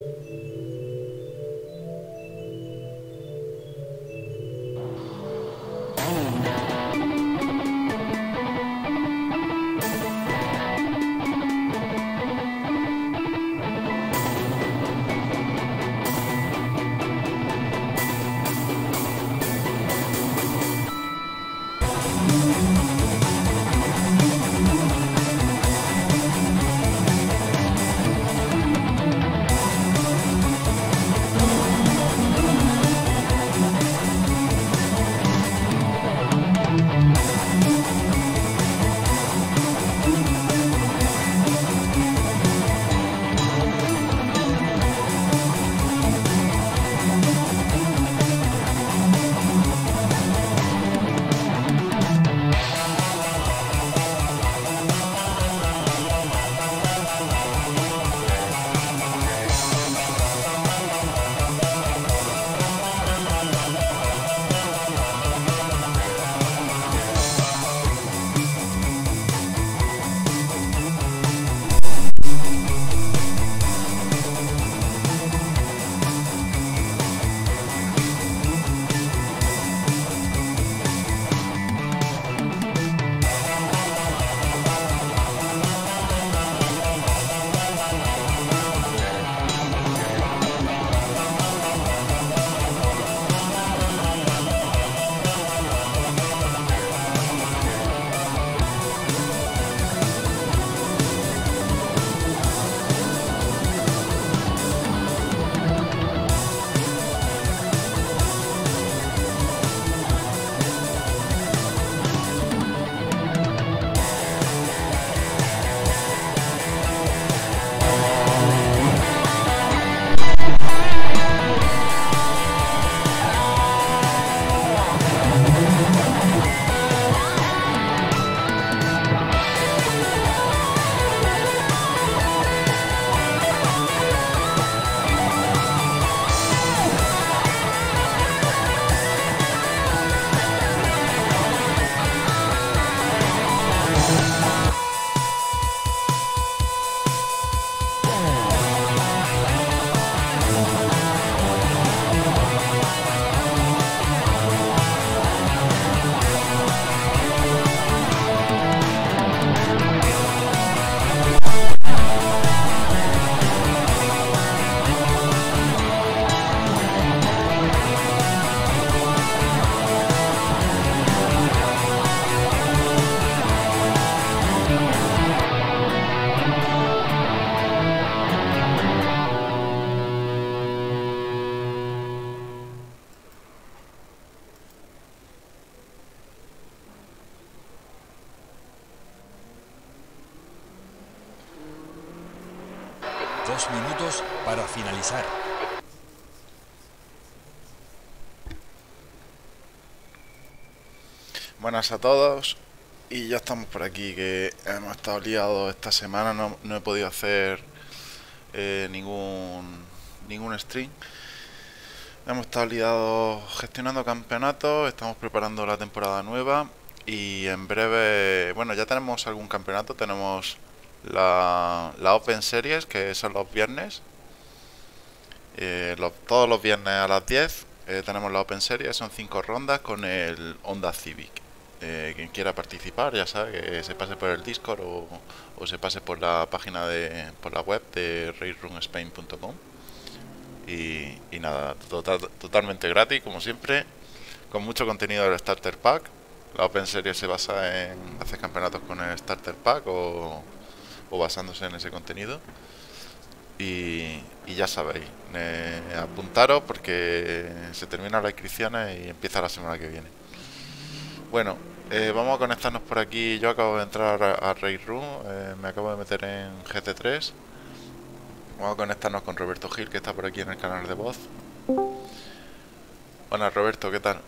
2 minutos para finalizar. Buenas a todos. Y ya estamos por aquí, que hemos estado liados esta semana. No he podido hacer ningún stream. Hemos estado liados gestionando campeonatos. Estamos preparando la temporada nueva. Y en breve, bueno, ya tenemos algún campeonato. Tenemos la Open Series, que son los viernes, todos los viernes a las 10 tenemos la Open Series, son 5 rondas con el Honda Civic. Quien quiera participar, ya sabe que se pase por el Discord o se pase por la página por la web de RaceRoomSpain.com y nada, totalmente gratis, como siempre, con mucho contenido del Starter Pack. La Open Series se basa en hacer campeonatos con el Starter Pack o basándose en ese contenido. Y ya sabéis, apuntaros porque se terminan las inscripciones y empieza la semana que viene. Bueno, vamos a conectarnos por aquí. Yo acabo de entrar a RaceRoom, me acabo de meter en GT3. Vamos a conectarnos con Roberto Gil, que está por aquí en el canal de voz. Hola Roberto, ¿qué tal?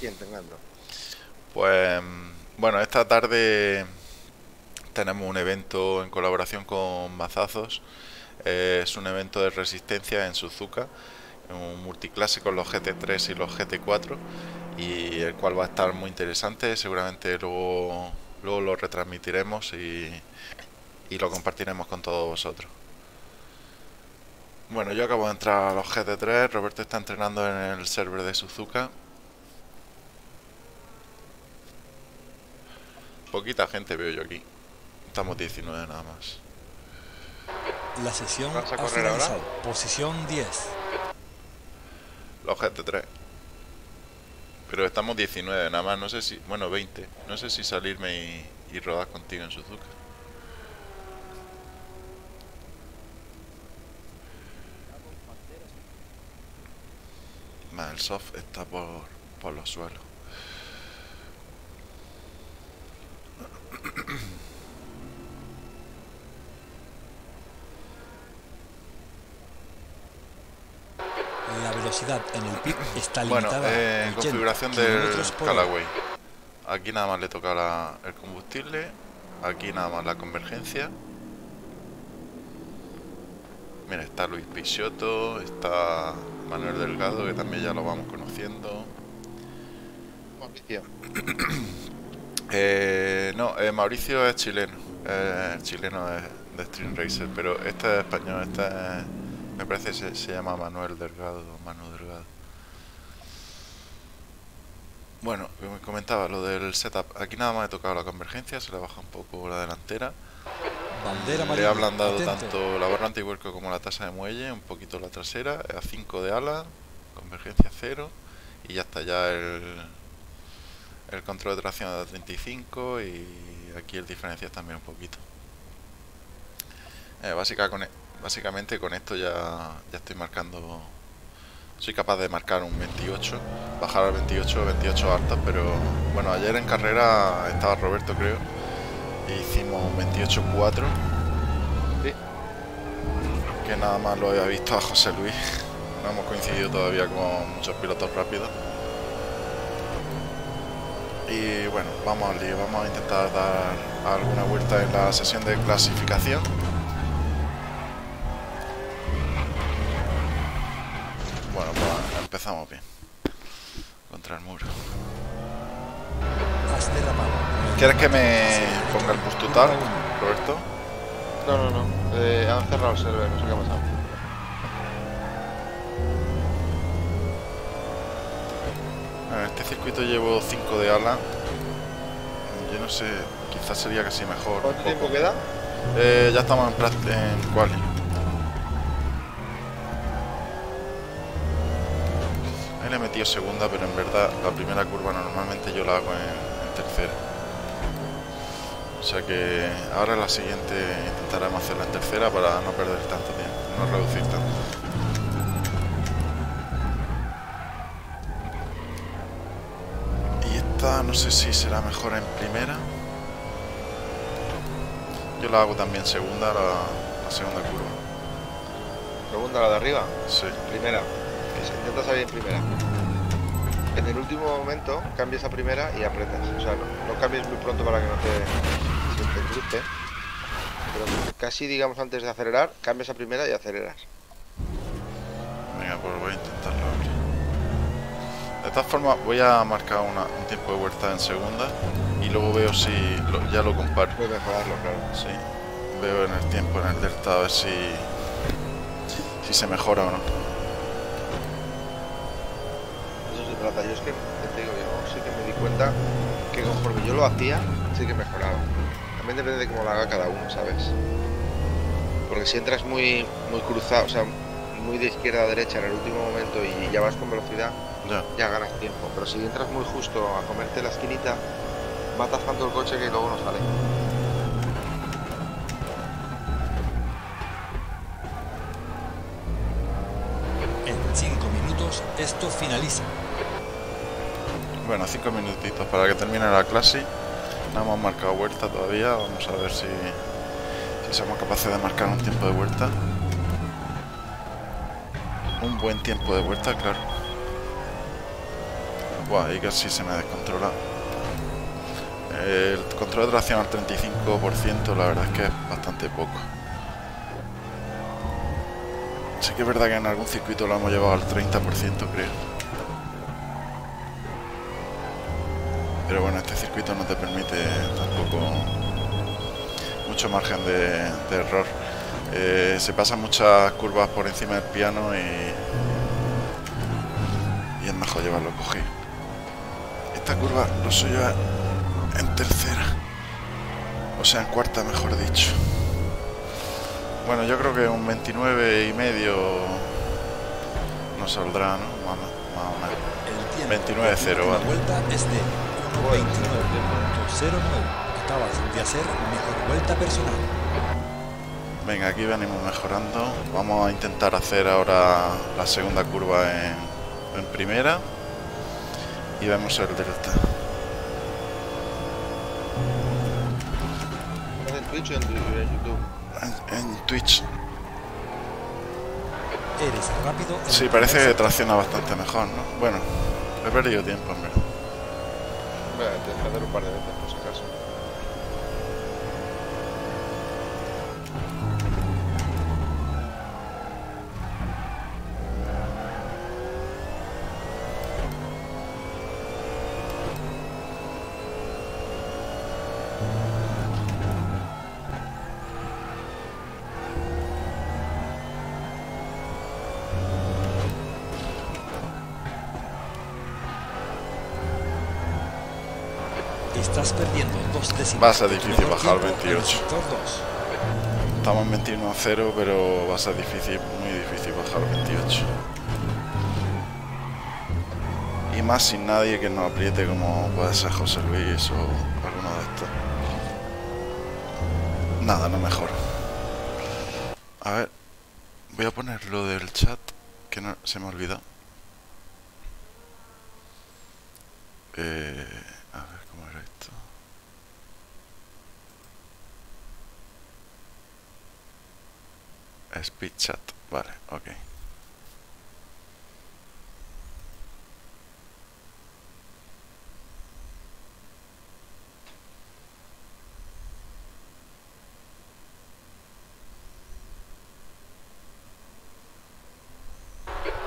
Bien, Fernando. Pues bueno, esta tarde tenemos un evento en colaboración con Mazazos. Es un evento de resistencia en Suzuka, un multiclase con los GT3 y los GT4, y el cual va a estar muy interesante. Seguramente luego lo retransmitiremos y lo compartiremos con todos vosotros. Bueno, yo acabo de entrar a los GT3. Roberto está entrenando en el server de Suzuka. Poquita gente veo yo aquí. Estamos 19 nada más. La sesión ha finalizado. Posición 10. Los GT3. Pero estamos 19 nada más. No sé si... Bueno, 20. No sé si salirme y rodar contigo en Suzuka. El soft está por los suelos. La velocidad en el pit está limitada. Bueno, configuración del Callaway. Aquí nada más le toca el combustible. Aquí nada más la convergencia. Mira, está Luis Picciotto, está Manuel Delgado, que también ya lo vamos conociendo. Mauricio. Mauricio es chileno. Chileno de Stream Racer, pero este es español. Este es, me parece que se llama Manuel Delgado. Manuel Delgado. Bueno, como comentaba, lo del setup. Aquí nada más he tocado la convergencia, se le baja un poco la delantera. Le ha ablandado tanto la barra antivuelco como la tasa de muelle, un poquito la trasera, a 5 de ala, convergencia 0 y ya está ya el control de tracción a 35 y aquí el diferencial también un poquito. Básicamente con esto ya estoy marcando, soy capaz de marcar un 28, bajar al 28, 28 altas, pero bueno, ayer en carrera estaba Roberto, creo. Hicimos un 28.4. Sí. Que nada más lo había visto a José Luis. No hemos coincidido todavía con muchos pilotos rápidos. Y bueno, vamos al lío. Vamos a intentar dar alguna vuelta en la sesión de clasificación. Bueno, pues empezamos bien. Contra el muro. ¿Quieres que me ponga el push to talk, Roberto? No. Han cerrado el server, no sé qué ha pasado. En este circuito llevo 5 de ala. Yo no sé, quizás sería casi mejor. ¿Cuánto tiempo queda? Ya estamos en quali. Ahí le he metido segunda, pero en verdad la primera curva normalmente yo la hago en tercera. O sea que ahora la siguiente intentaremos hacerla en tercera para no perder tanto tiempo, no reducir tanto. Y esta no sé si será mejor en primera. Yo la hago también segunda, la segunda curva. ¿Segunda la de arriba? Sí. Primera. Que se intenta salir en primera. En el último momento cambias a primera y aprendes. O sea, no cambies muy pronto para que no te... Pero casi, digamos, antes de acelerar, cambias a primera y aceleras. Venga, pues voy a intentarlo abrir. De todas formas, voy a marcar un tiempo de vuelta en segunda y luego veo si ya lo comparo. Voy a mejorarlo, claro. Sí. Veo en el tiempo, en el delta, a ver si se mejora o no. Eso se trata. Yo es que, te digo, yo sí que me di cuenta que conforme yo lo hacía, sí que mejoraba. También depende de cómo lo haga cada uno, ¿sabes? Porque si entras muy cruzado, o sea, muy de izquierda a derecha en el último momento y ya vas con velocidad, ya ganas tiempo. Pero si entras muy justo a comerte la esquinita, matas tanto el coche que luego no sale. En 5 minutos esto finaliza. Bueno, 5 minutitos para que termine la clase. No hemos marcado vuelta todavía, vamos a ver si somos capaces de marcar un tiempo de vuelta. Un buen tiempo de vuelta, claro. Buah, ahí casi se me descontrola. El control de tracción al 35%, la verdad es que es bastante poco. Sí que es verdad que en algún circuito lo hemos llevado al 30%, creo. Pero bueno, este circuito no te permite tampoco mucho margen de error. Se pasan muchas curvas por encima del piano y es mejor llevarlo cogido. Esta curva lo suyo en tercera, o sea en cuarta mejor dicho. Bueno, yo creo que un 29,5 no saldrá, ¿no? Más o menos. 29,0, ¿vale? La vuelta es de 29,09. Acabas de hacer mejor vuelta personal. Venga, aquí venimos mejorando. Vamos a intentar hacer ahora la segunda curva en primera y vemos el delta. ¿En Twitch o en YouTube? En Twitch. Eres rápido. Sí, parece que tracciona bastante mejor, ¿no? Bueno, he perdido tiempo, en verdad. Voy a intentar un par de veces por si acaso. Estás perdiendo 2 décimas. Va a ser difícil bajar 28. Estamos en 21,0, pero va a ser difícil, muy difícil bajar 28. Y más sin nadie que nos apriete como puede ser José Luis o alguno de estos. Nada, no mejor. A ver, voy a poner lo del chat que no, se me ha olvidado. A ver, ¿cómo era esto? Speed chat, vale, ok.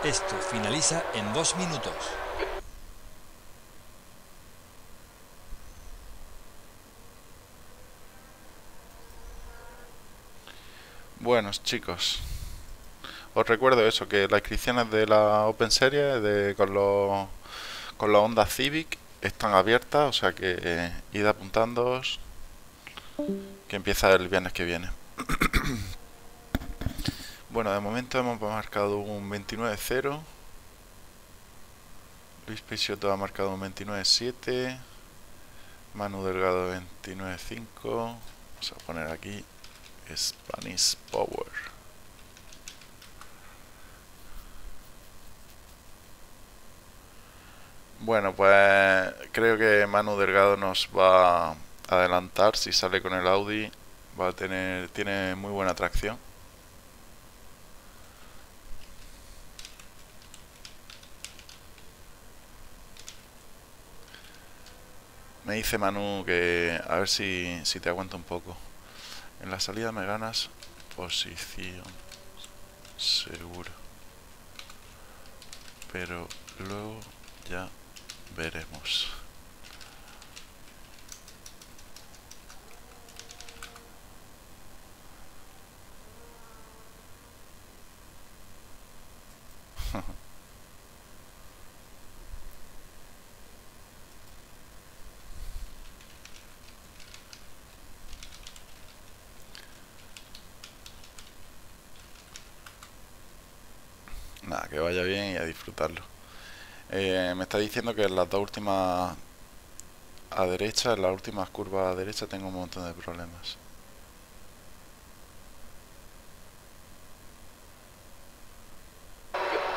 Esto finaliza en 2 minutos. Bueno, chicos, os recuerdo eso, que las inscripciones de la Open Series con la Honda Civic están abiertas, o sea que id apuntándoos, que empieza el viernes que viene. Bueno, de momento hemos marcado un 29,0. Luis Picciotto ha marcado un 29,7. Manu Delgado 29,5. Vamos a poner aquí Spanish Power. Bueno, pues creo que Manu Delgado nos va a adelantar. Si sale con el Audi, va a tiene muy buena tracción. Me dice Manu que a ver si te aguanta un poco. En la salida me ganas posición seguro, pero luego ya veremos. Nada, que vaya bien y a disfrutarlo. Me está diciendo que en las dos últimas a derecha, en las últimas curvas a derecha, tengo un montón de problemas.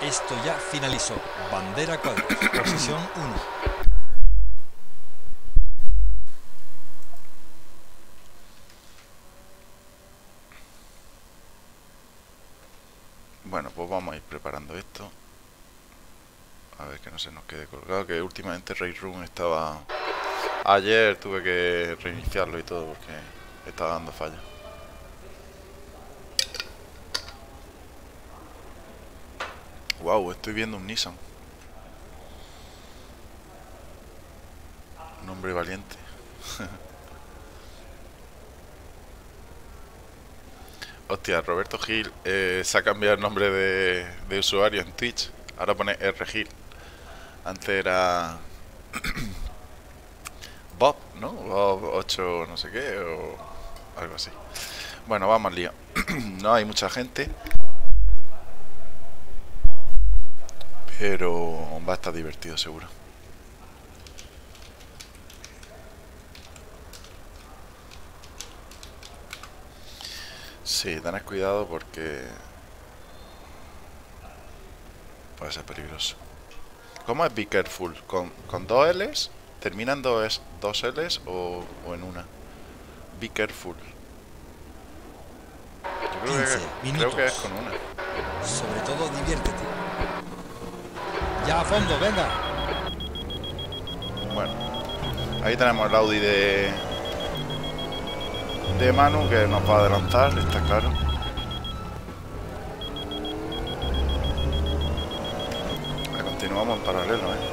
Esto ya finalizó. Bandera 4, posición 1. Bueno, pues vamos a ir preparando esto. A ver que no se nos quede colgado, que últimamente RaceRoom estaba... Ayer tuve que reiniciarlo y todo porque estaba dando fallas. Wow, estoy viendo un Nissan. Un hombre valiente. Hostia, Roberto Gil se ha cambiado el nombre de usuario en Twitch. Ahora pone R. Gil. Antes era Bob, ¿no? Bob 8 no sé qué o algo así. Bueno, vamos al lío. No hay mucha gente, pero va a estar divertido seguro. Sí, tened cuidado porque puede ser peligroso. ¿Cómo es be careful? ¿Con dos L's? ¿Terminan dos L's o en una? Be careful. Yo creo que es con una. Sobre todo diviértete. Ya a fondo, venga. Bueno, ahí tenemos el Audi de Manu, que nos va a adelantar, está claro. Continuamos en paralelo, ¿eh?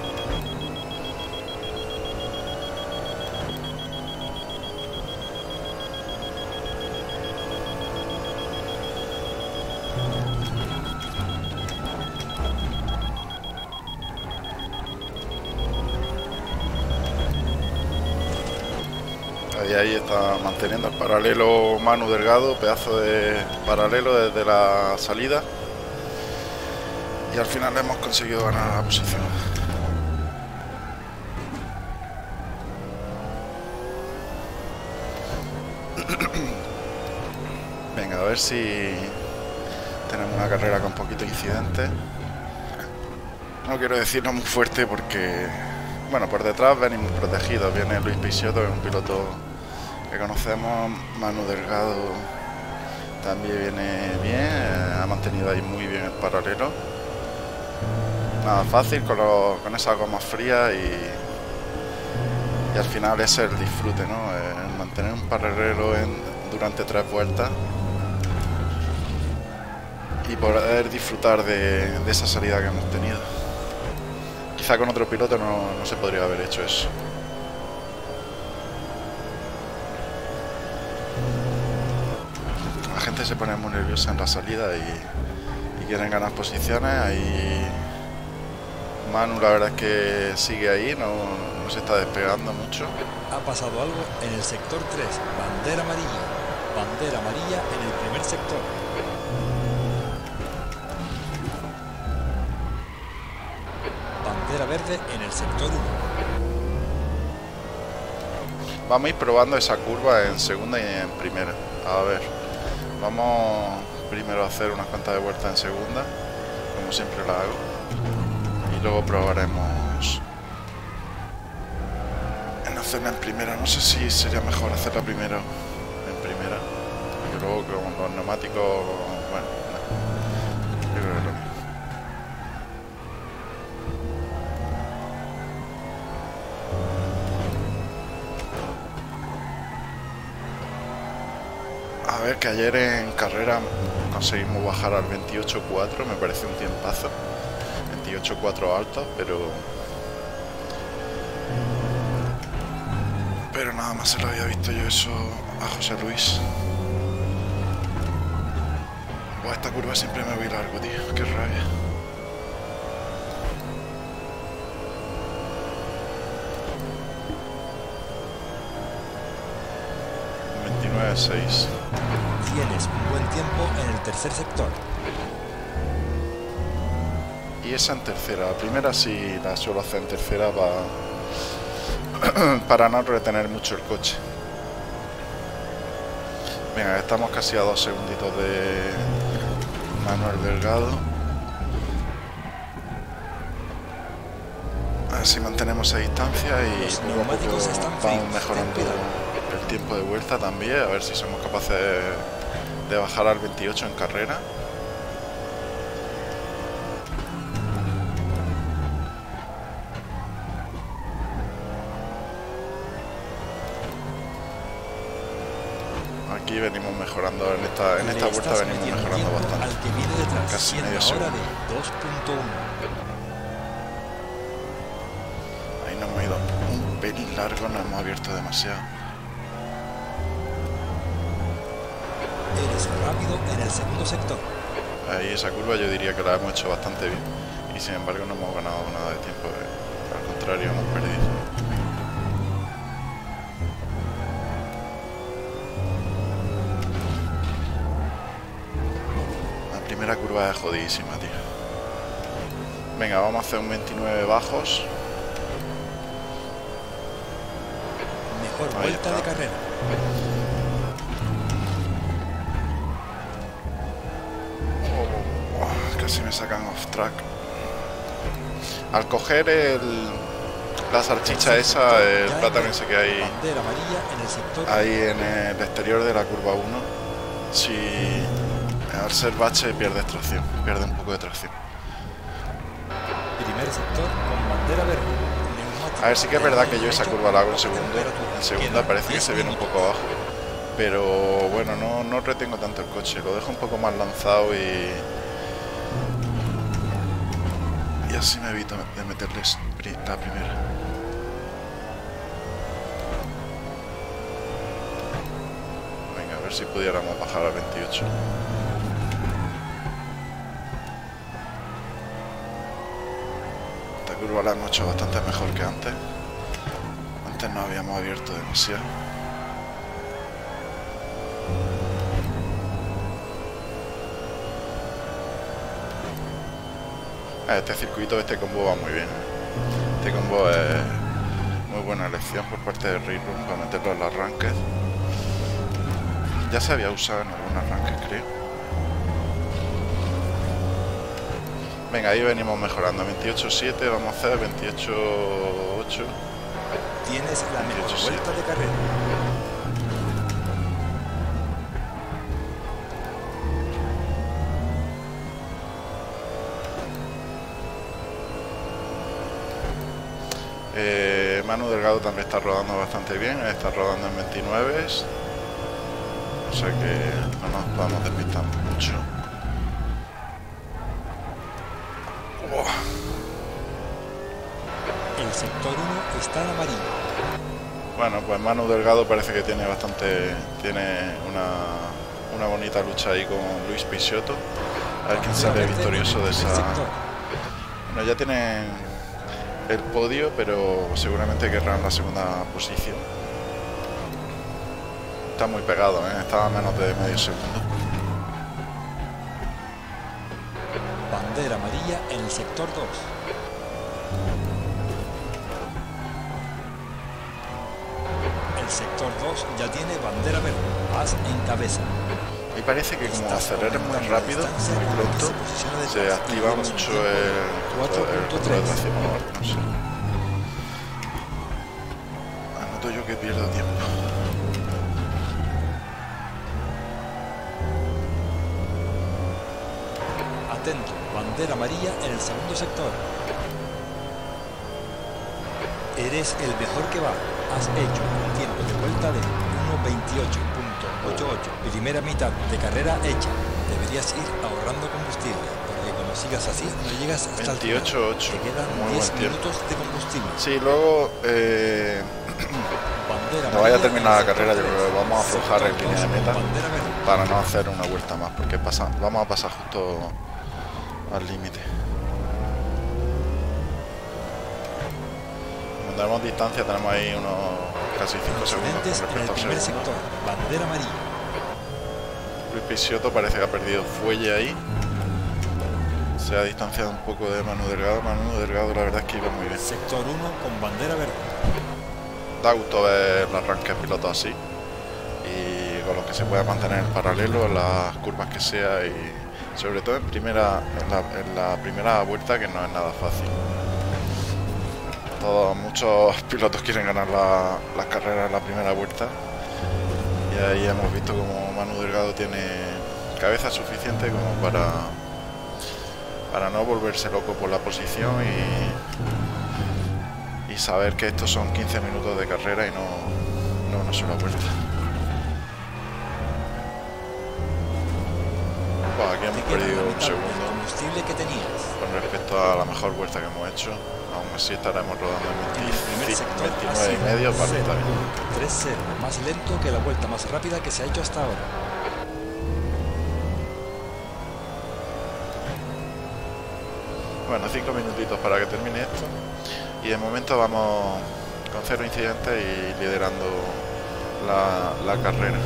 Ahí está manteniendo el paralelo Manu Delgado, pedazo de paralelo desde la salida, y al final hemos conseguido ganar la posición. Venga, a ver si tenemos una carrera con poquito incidente. No quiero decirlo muy fuerte porque, bueno, por detrás venimos protegidos. Viene Luis Picciotto, que es un piloto que conocemos. Manu Delgado también viene bien, ha mantenido ahí muy bien el paralelo. Nada fácil con esa goma fría y al final es el disfrute, ¿no? El mantener un paralelo durante tres vueltas y poder disfrutar de esa salida que hemos tenido. Quizá con otro piloto no se podría haber hecho eso. La gente se pone muy nerviosa en la salida y quieren ganar posiciones. Ahí Manu, la verdad es que sigue ahí, no se está despegando mucho. Ha pasado algo en el sector 3, bandera amarilla en el primer sector. Bandera verde en el sector 1. Vamos a ir probando esa curva en segunda y en primera. A ver. Vamos primero a hacer unas cuantas de vueltas en segunda, como siempre la hago, y luego probaremos en hacerla en primera. No sé si sería mejor hacerla primero en primera, porque luego con los neumáticos, bueno, no. Yo creo que es lo mismo. A ver, que ayer en carrera conseguimos bajar al 28.4, me parece un tiempazo, 28.4 alto, pero nada más se lo había visto yo eso a José Luis. Buah, esta curva siempre me voy largo, tío, qué rabia. Tienes un buen tiempo en el tercer sector. Y esa en tercera. La primera sí la suelo hacer en tercera para no retener mucho el coche. Venga, estamos casi a 2 segunditos de Manuel Delgado. A ver si mantenemos esa distancia y los neumáticos van mejorando el tiempo de vuelta también, a ver si somos capaces de bajar al 28 en carrera. Aquí venimos mejorando en esta vuelta, venimos mejorando bastante. Al que viene detrás, casi medio segundo. Ahí nos hemos ido un pelín largo, nos hemos abierto demasiado. eres rápido en el segundo sector. Ahí esa curva yo diría que la hemos hecho bastante bien y sin embargo no hemos ganado nada de tiempo, al contrario hemos perdido. La curva es jodidísima, tío. Venga, vamos a hacer un 29 bajos. Mejor ahí vuelta está. De carrera. Oh, casi me sacan off track. Al coger la salchicha esa, el plátano ese que hay ahí en el exterior de la curva 1. Si... al ser bache pierde tracción, pierde un poco de tracción. Primer sector con bandera verde. A ver, sí que es verdad que yo esa curva la hago en segunda. En segunda parece que se viene un poco abajo. Pero bueno, no retengo tanto el coche, lo dejo un poco más lanzado y así me evito de meterles la primera. Venga, a ver si pudiéramos bajar a 28. Curva la hemos hecho bastante mejor que antes. Antes no habíamos abierto demasiado. Este circuito, este combo va muy bien. Este combo es muy buena elección por parte de RaceRoom para meterlo en los arranques. Ya se había usado en algún arranque, creo. Venga, ahí venimos mejorando. 28.7, vamos a hacer 28.8. Tienes la mejor vuelta de carrera. Manu Delgado también está rodando bastante bien. Está rodando en 29. O sea que no nos vamos despistando mucho. El sector 1 está en amarillo. Bueno, pues Manu Delgado parece que tiene bastante. Tiene una bonita lucha ahí con Luis Picciotto. A ver quién sale victorioso de esa. Bueno, ya tienen el podio, pero seguramente querrán la segunda posición. Está muy pegado, ¿eh? Está a menos de medio segundo. Bandera amarilla en el sector 2. El sector 2 ya tiene bandera verde, vas en cabeza. Y parece que como aceleres muy rápido, muy pronto, se activa mucho el control de tracción. No sé. Anoto yo que pierdo tiempo. Atento, bandera amarilla en el segundo sector. Eres el mejor que va. Has hecho un tiempo de vuelta de 1.28.88. Primera mitad de carrera hecha. Deberías ir ahorrando combustible, porque cuando sigas así no llegas hasta 28.8. Te quedan 10 minutos de combustible. Sí, luego cuando vaya a terminar la carrera yo creo que vamos a aflojar en línea de meta para no hacer una vuelta más, porque vamos a pasar justo al límite. Tenemos distancia, tenemos ahí unos casi 5 segundos respecto al primer sector. Bandera amarilla. Luis Picciotto parece que ha perdido fuelle ahí. Se ha distanciado un poco de Manu Delgado. Manu Delgado la verdad es que iba muy bien. Sector 1 con bandera verde. Da gusto ver el arranque de piloto así. Y con lo que se pueda mantener en paralelo, las curvas que sea y sobre todo en la primera vuelta, que no es nada fácil. Muchos pilotos quieren ganar las carreras en la primera vuelta y ahí hemos visto como Manu Delgado tiene cabeza suficiente como para no volverse loco por la posición y saber que estos son 15 minutos de carrera y no una sola vuelta. Pues aquí hemos perdido un segundo con respecto a la mejor vuelta que hemos hecho. Aún así estaremos rodando en 29 y medio para estar bien. 3-0, más lento que la vuelta más rápida que se ha hecho hasta ahora. Bueno, 5 minutitos para que termine esto. Y de momento vamos con 0 incidentes y liderando la carrera.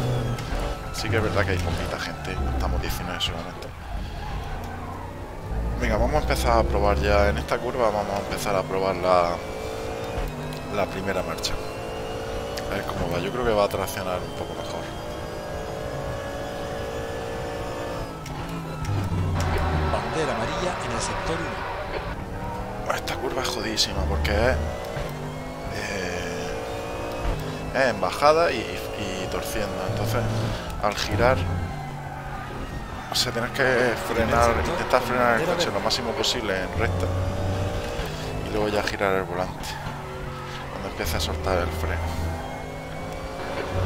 Sí que es verdad que hay poquita gente. Estamos 19 solamente. Venga, vamos a empezar a probar ya en esta curva. Vamos a empezar a probar la primera marcha. A ver cómo va. Yo creo que va a traccionar un poco mejor. Bandera amarilla en el sector 1. Esta curva es jodidísima porque es en bajada y torciendo. Entonces, al girar, o sea, tienes que frenar, intentar frenar el coche lo máximo posible en recta y luego ya girar el volante cuando empieza a soltar el freno.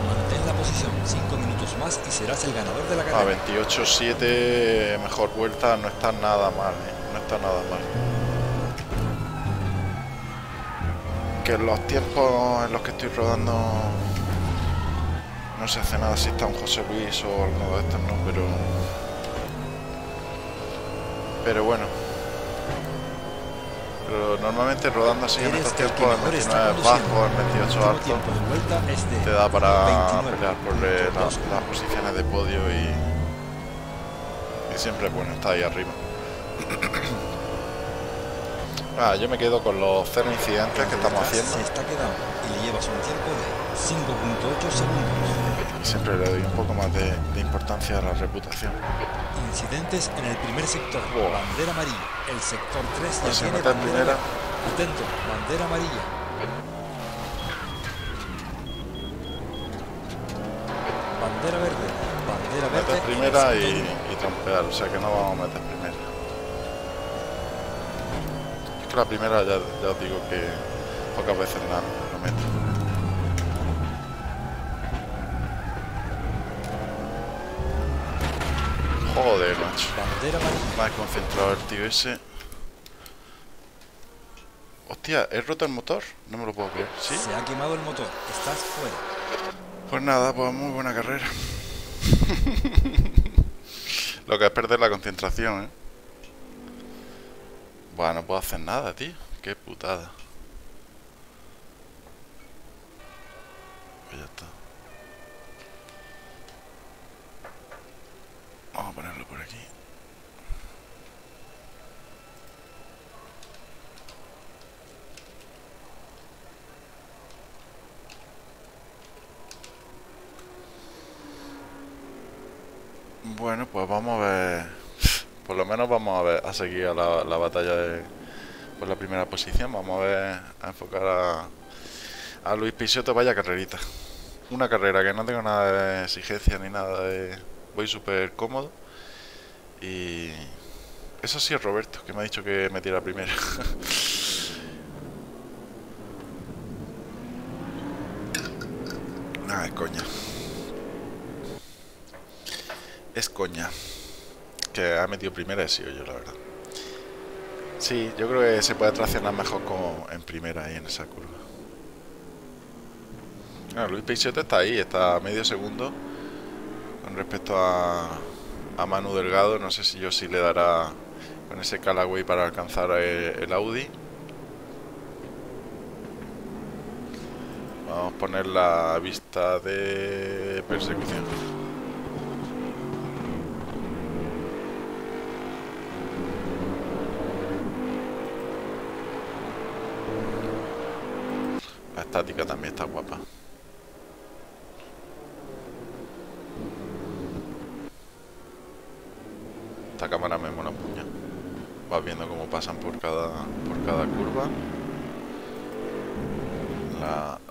Mantén la posición, 5 minutos más y serás el ganador de la carrera. A 28.7, mejor vuelta, no está nada mal, no está nada mal. Que los tiempos en los que estoy rodando no se hace nada, si está un José Luis o algo de estos, no, pero bueno. Pero normalmente rodando así en estos tiempos, en 29 bajo, en 28 alto, te da para pelear por las posiciones de podio y siempre bueno, está ahí arriba. Yo me quedo con los 0 incidentes que estamos haciendo. Se está quedando y le llevas un tiempo de 5.8 segundos. Y siempre le doy un poco más de importancia a la reputación. Incidentes en el primer sector. Wow. Bandera amarilla. El sector 3 ya tiene bandera. Atento, bandera amarilla. Bandera verde. Bandera verde. Meter primera y trompear, o sea que no vamos a meter primera. Es que la primera ya os digo que pocas veces la meto. Joder, macho. Más concentrado el tío ese. Hostia, ¿he roto el motor? No me lo puedo creer. ¿Sí? Se ha quemado el motor. Estás fuera. Pues nada, pues muy buena carrera. Lo que es perder la concentración, ¿eh? Bueno, no puedo hacer nada, tío. Qué putada. Pues ya está. Vamos a ponerlo por aquí. Bueno, pues vamos a ver. Por lo menos vamos a ver a seguir a la batalla por la primera posición. Vamos a ver, a enfocar a Luis Picciotto. Vaya carrerita. Una carrera que no tengo nada de exigencia ni nada de... Voy súper cómodo. Y eso sí es Roberto, que me ha dicho que me tira primero. Nada, es coña. Es coña. Que ha metido primera he sido yo, la verdad. Sí, yo creo que se puede traccionar mejor como en primera ahí en esa curva. Bueno, Luis Picciotto está ahí, está a medio segundo. Con respecto a Manu Delgado, no sé si yo sí le dará con ese Callaway para alcanzar el Audi. Vamos a poner la vista de persecución. La estática también está guapa. Esta cámara me mola un puño. Vas viendo cómo pasan por cada curva.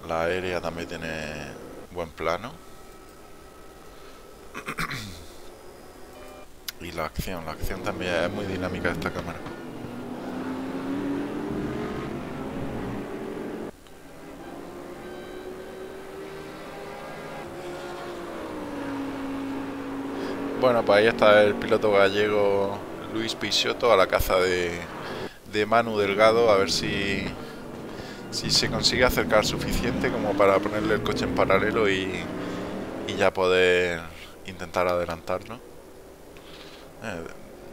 La aérea también tiene buen plano. Y la acción también es muy dinámica esta cámara. Bueno, pues ahí está el piloto gallego Luis Picciotto a la caza de Manu Delgado, a ver si se consigue acercar suficiente como para ponerle el coche en paralelo y ya poder intentar adelantarlo.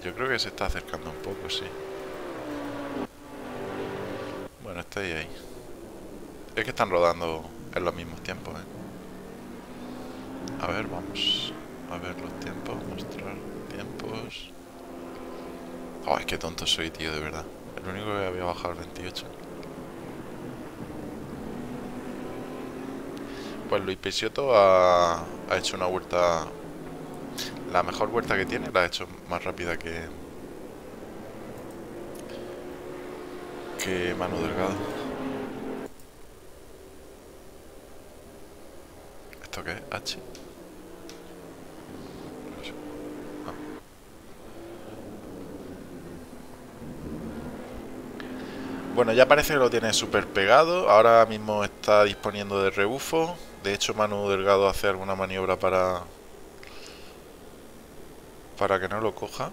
Yo creo que se está acercando un poco, sí. estáis ahí. Es que están rodando en los mismos tiempos, A ver, vamos a ver los tiempos, mostrar tiempos. Oh, es que tonto soy, tío, de verdad. El único que había bajado es 28. Pues Luis Picciotto ha hecho una vuelta. La mejor vuelta que tiene la ha hecho más rápida que Manuel Delgado. ¿Esto qué es? H. Ah. Bueno, ya parece que lo tiene súper pegado. Ahora mismo está disponiendo de rebufo. De hecho, Manuel Delgado hace alguna maniobra para que no lo coja.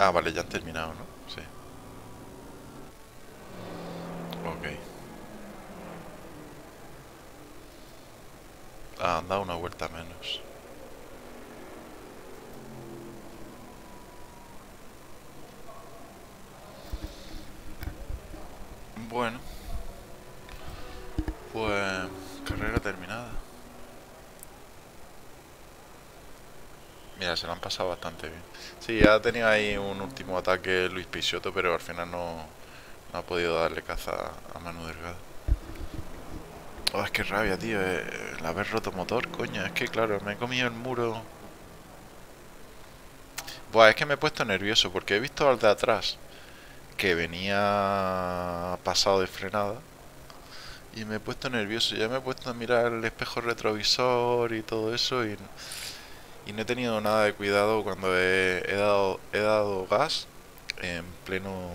Ah, vale, ya han terminado, ¿no? Sí. Ok. Ah, han dado una vuelta menos. Bueno. Pues carrera terminada. Mira, se lo han pasado bastante bien. Sí, ya tenía ahí un último ataque Luis Picciotto, pero al final no ha podido darle caza a Manu Delgado. Oh, es que rabia, tío, el haber roto motor, coño. Es que, claro, me he comido el muro. Buah, es que me he puesto nervioso porque he visto al de atrás que venía pasado de frenada y me he puesto nervioso. Ya me he puesto a mirar el espejo retrovisor y todo eso y no he tenido nada de cuidado cuando he dado gas en pleno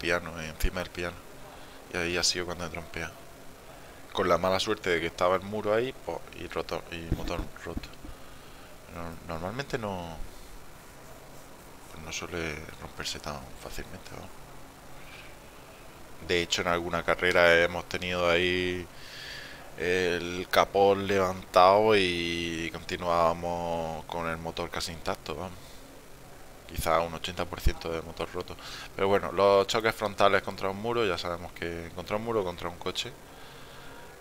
piano, encima del piano. Y ahí ha sido cuando he trompeado. Con la mala suerte de que estaba el muro ahí y motor roto. No, normalmente no, pues no suele romperse tan fácilmente, ¿no? De hecho, en alguna carrera hemos tenido ahí el capó levantado y continuábamos con el motor casi intacto, vamos. Quizá un 80% de motor roto. Pero bueno, los choques frontales contra un muro, ya sabemos que contra un muro, contra un coche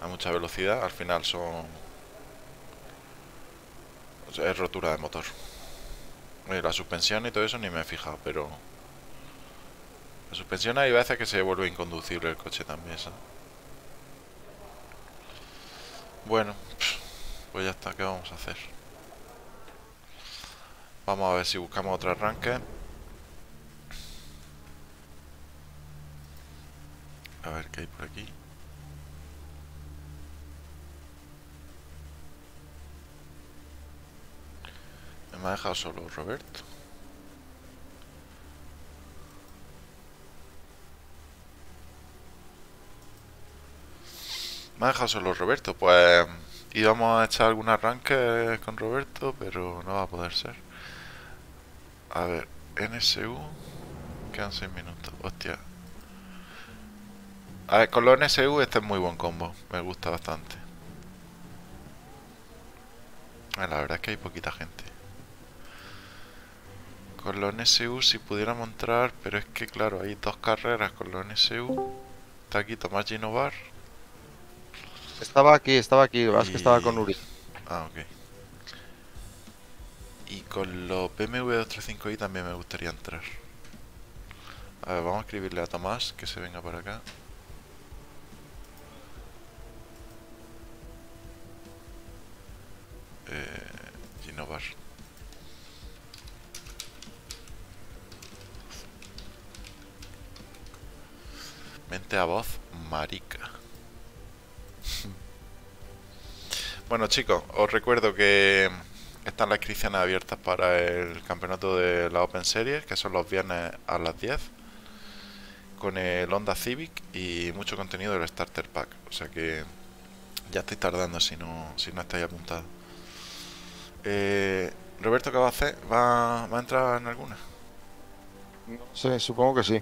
a mucha velocidad, al final son, o sea, es rotura de motor. La suspensión y todo eso ni me he fijado, pero la suspensión hay veces que se vuelve inconducible el coche también, ¿sabes? Bueno, pues ya está, ¿qué vamos a hacer? Vamos a ver si buscamos otro arranque. A ver qué hay por aquí. Me ha dejado solo Roberto. Me ha dejado solo Roberto, pues íbamos a echar algún arranque con Roberto, pero no va a poder ser. A ver, NSU, quedan 6 minutos, hostia. A ver, con los NSU este es muy buen combo, me gusta bastante. La verdad es que hay poquita gente. Con los NSU si pudiéramos entrar, pero es que claro, hay dos carreras con los NSU. Está aquí Tomás Ginovart. Estaba aquí, vas que estaba con Uri. Ah, ok. Y con los BMW 235i también me gustaría entrar. A ver, vamos a escribirle a Tomás que se venga para acá. Ginovar. Mente a voz, marica. Bueno, chicos, os recuerdo que están las inscripciones abiertas para el campeonato de la Open Series, que son los viernes a las 10, con el Honda Civic y mucho contenido del Starter Pack. O sea que ya estáis tardando si no estáis apuntados. Roberto, ¿qué va a hacer? ¿Va a entrar en alguna? No sé, supongo que sí.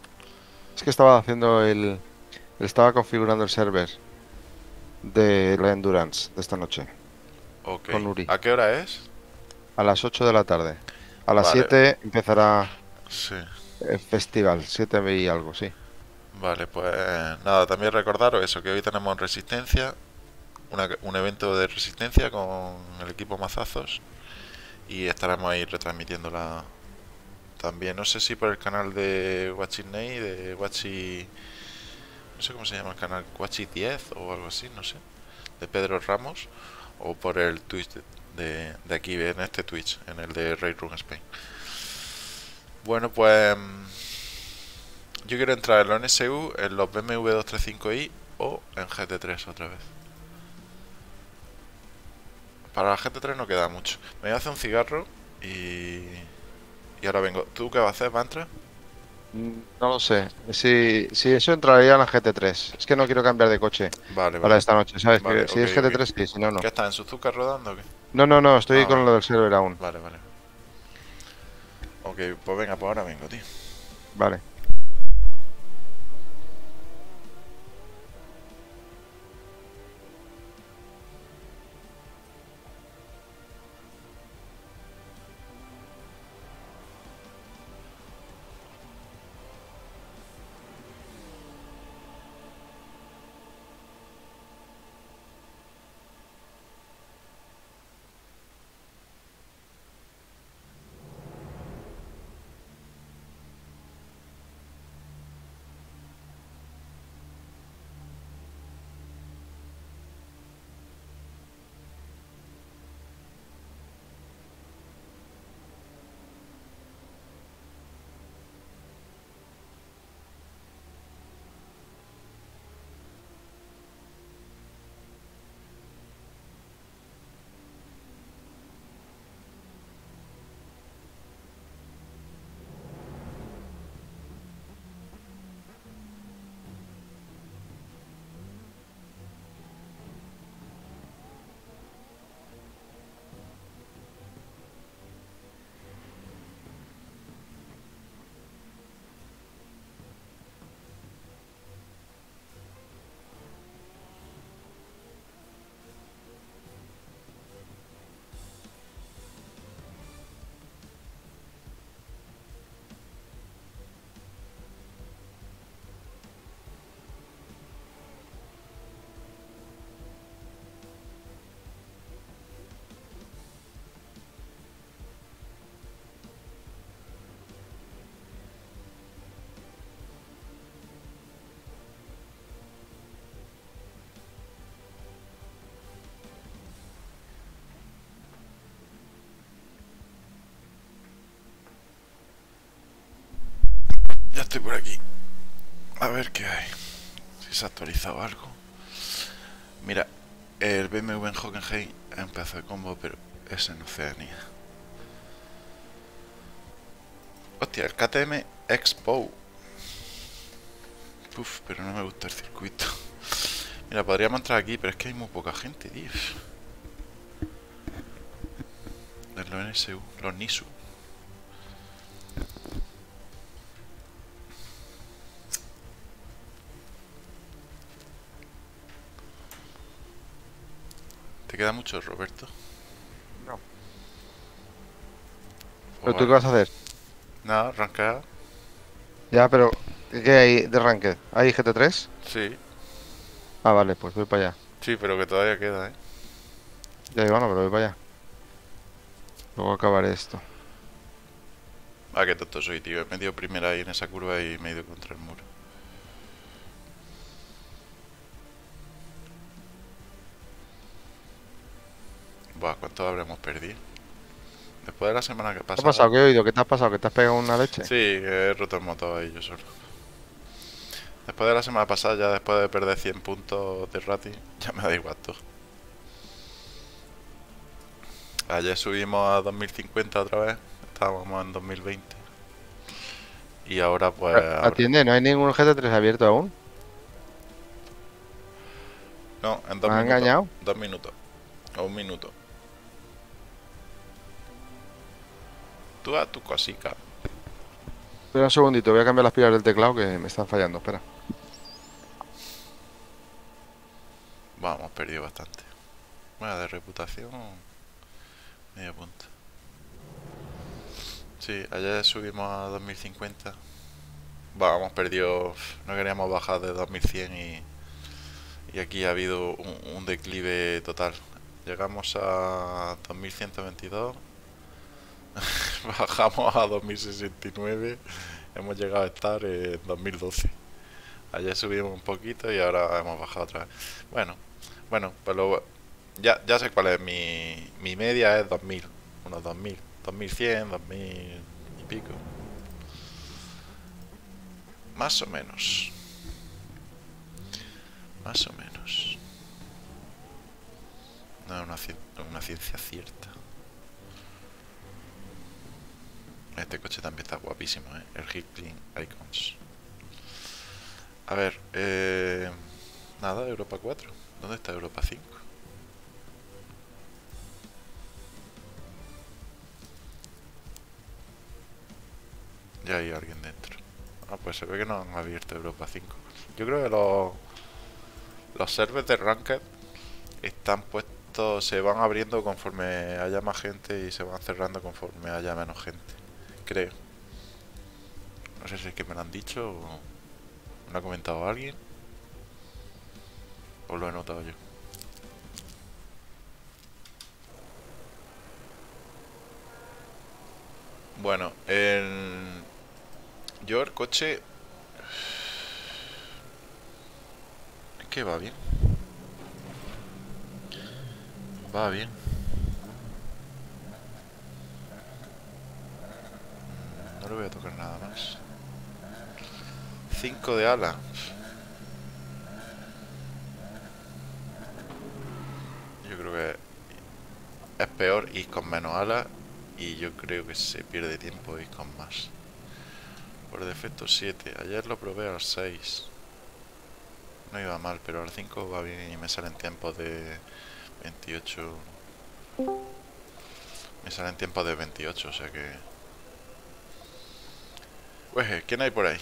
Es que estaba haciendo estaba configurando el server de la Endurance de esta noche. Ok. Con Uri. ¿A qué hora es? A las 8 de la tarde. A las 7 empezará Sí. El festival, 7 y algo, sí. Vale, pues nada, también recordaros eso, que hoy tenemos Resistencia, un evento de Resistencia con el equipo Mazazos, y estaremos ahí retransmitiéndola también, no sé si por el canal de Guachinei, de Guachi... no sé cómo se llama el canal, Guachi 10 o algo así, no sé, de Pedro Ramos, o por el Twitch de aquí, en este Twitch, en el de RaceRoom Spain. Bueno, pues yo quiero entrar en los NSU, en los BMW 235i o en GT3 otra vez. Para la GT3 no queda mucho. Me voy a hacer un cigarro y ahora vengo. ¿Tú qué vas a hacer? ¿Va a entrar? No lo sé. Si eso entraría en la GT3. Es que no quiero cambiar de coche para esta noche, ¿sabes? Vale, si es GT3, sí, si no, no. ¿Qué está? ¿En Suzuka rodando o qué? No, no, no. Estoy con lo del server aún. Vale, vale. Ok, pues venga, pues ahora vengo, tío. Vale. Estoy por aquí, a ver qué hay, si se ha actualizado algo. Mira, el BMW en Hockenheim empezó el combo, pero es en Oceanía. Hostia, el KTM Expo. Puf, pero no me gusta el circuito. Mira, podríamos entrar aquí, pero es que hay muy poca gente, tío. De los NSU, los NISU. ¿Te queda mucho, Roberto? No. ¿Pero tú qué vas a hacer? Nada, arrancar. Ya, pero ¿qué hay de arranque? ¿Hay GT3? Sí. Ah, vale, pues voy para allá. Sí, pero que todavía queda, ¿eh? Ya, bueno, pero voy para allá. Luego acabaré esto. Ah, qué tonto soy, tío. He metido primera ahí en esa curva y me he ido contra el muro. ¿Cuánto habremos perdido? Después de la semana que pasa. ¿Qué ha pasado? ¿Qué he oído? ¿Qué te has pasado? ¿Que te has pegado una leche? Sí, he roto el motor ahí yo solo. Después de la semana pasada, ya después de perder 100 puntos de rati, ya me da igual todo. Ayer subimos a 2050 otra vez, estábamos en 2020. Y ahora pues... Atiende, ¿no hay ningún GT3 abierto aún? No, en 2 minutos. ¿Me has engañado? 2 minutos. O 1 minuto. Tú a tu cosica. Espera un segundito, voy a cambiar las pilas del teclado que me están fallando, espera. Vamos, perdido bastante. Bueno, de reputación... medio punto. Sí, ayer subimos a 2050. Bueno, hemos perdido, no queríamos bajar de 2100 y aquí ha habido un declive total. Llegamos a 2122, bajamos a 2069, hemos llegado a estar en 2012. Ayer subimos un poquito y ahora hemos bajado otra vez. Bueno, pues lo, ya sé cuál es. Mi media es 2000, unos 2000, 2100, 2000 y pico. Más o menos. Más o menos. No es una ciencia cierta. Este coche también está guapísimo, ¿eh? El Hickling Icons. A ver, nada, Europa 4. ¿Dónde está Europa 5? Ya hay alguien dentro. Ah, pues se ve que no han abierto Europa 5. Yo creo que los servers de Ranked están puestos, se van abriendo conforme haya más gente y se van cerrando conforme haya menos gente, creo. No sé si es que me lo han dicho o me lo ha comentado alguien o lo he notado yo. Bueno, yo el coche es que va bien. Va bien. No le voy a tocar nada más. 5 de ala. Yo creo que es peor ir con menos ala y yo creo que se pierde tiempo ir con más. Por defecto 7. Ayer lo probé al 6. No iba mal, pero al 5 va bien y me salen tiempos de 28. Me salen tiempos de 28, o sea que... Ueje, ¿quién hay por ahí?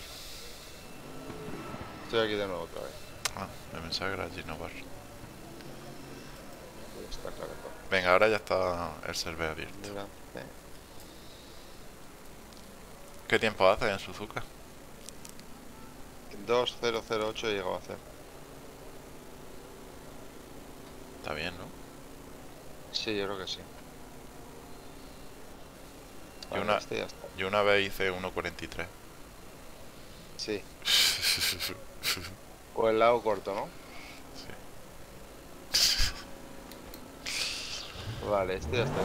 Estoy aquí de nuevo otra vez. Ah, me pensaba que era Ginovart. Venga, ahora ya está el server abierto. ¿Qué tiempo hace en Suzuka? 2.008 llegó a hacer. Está bien, ¿no? Sí, yo creo que sí. Yo una vez hice 1.43. Sí. O el lado corto, ¿no? Sí. Vale, este ya está.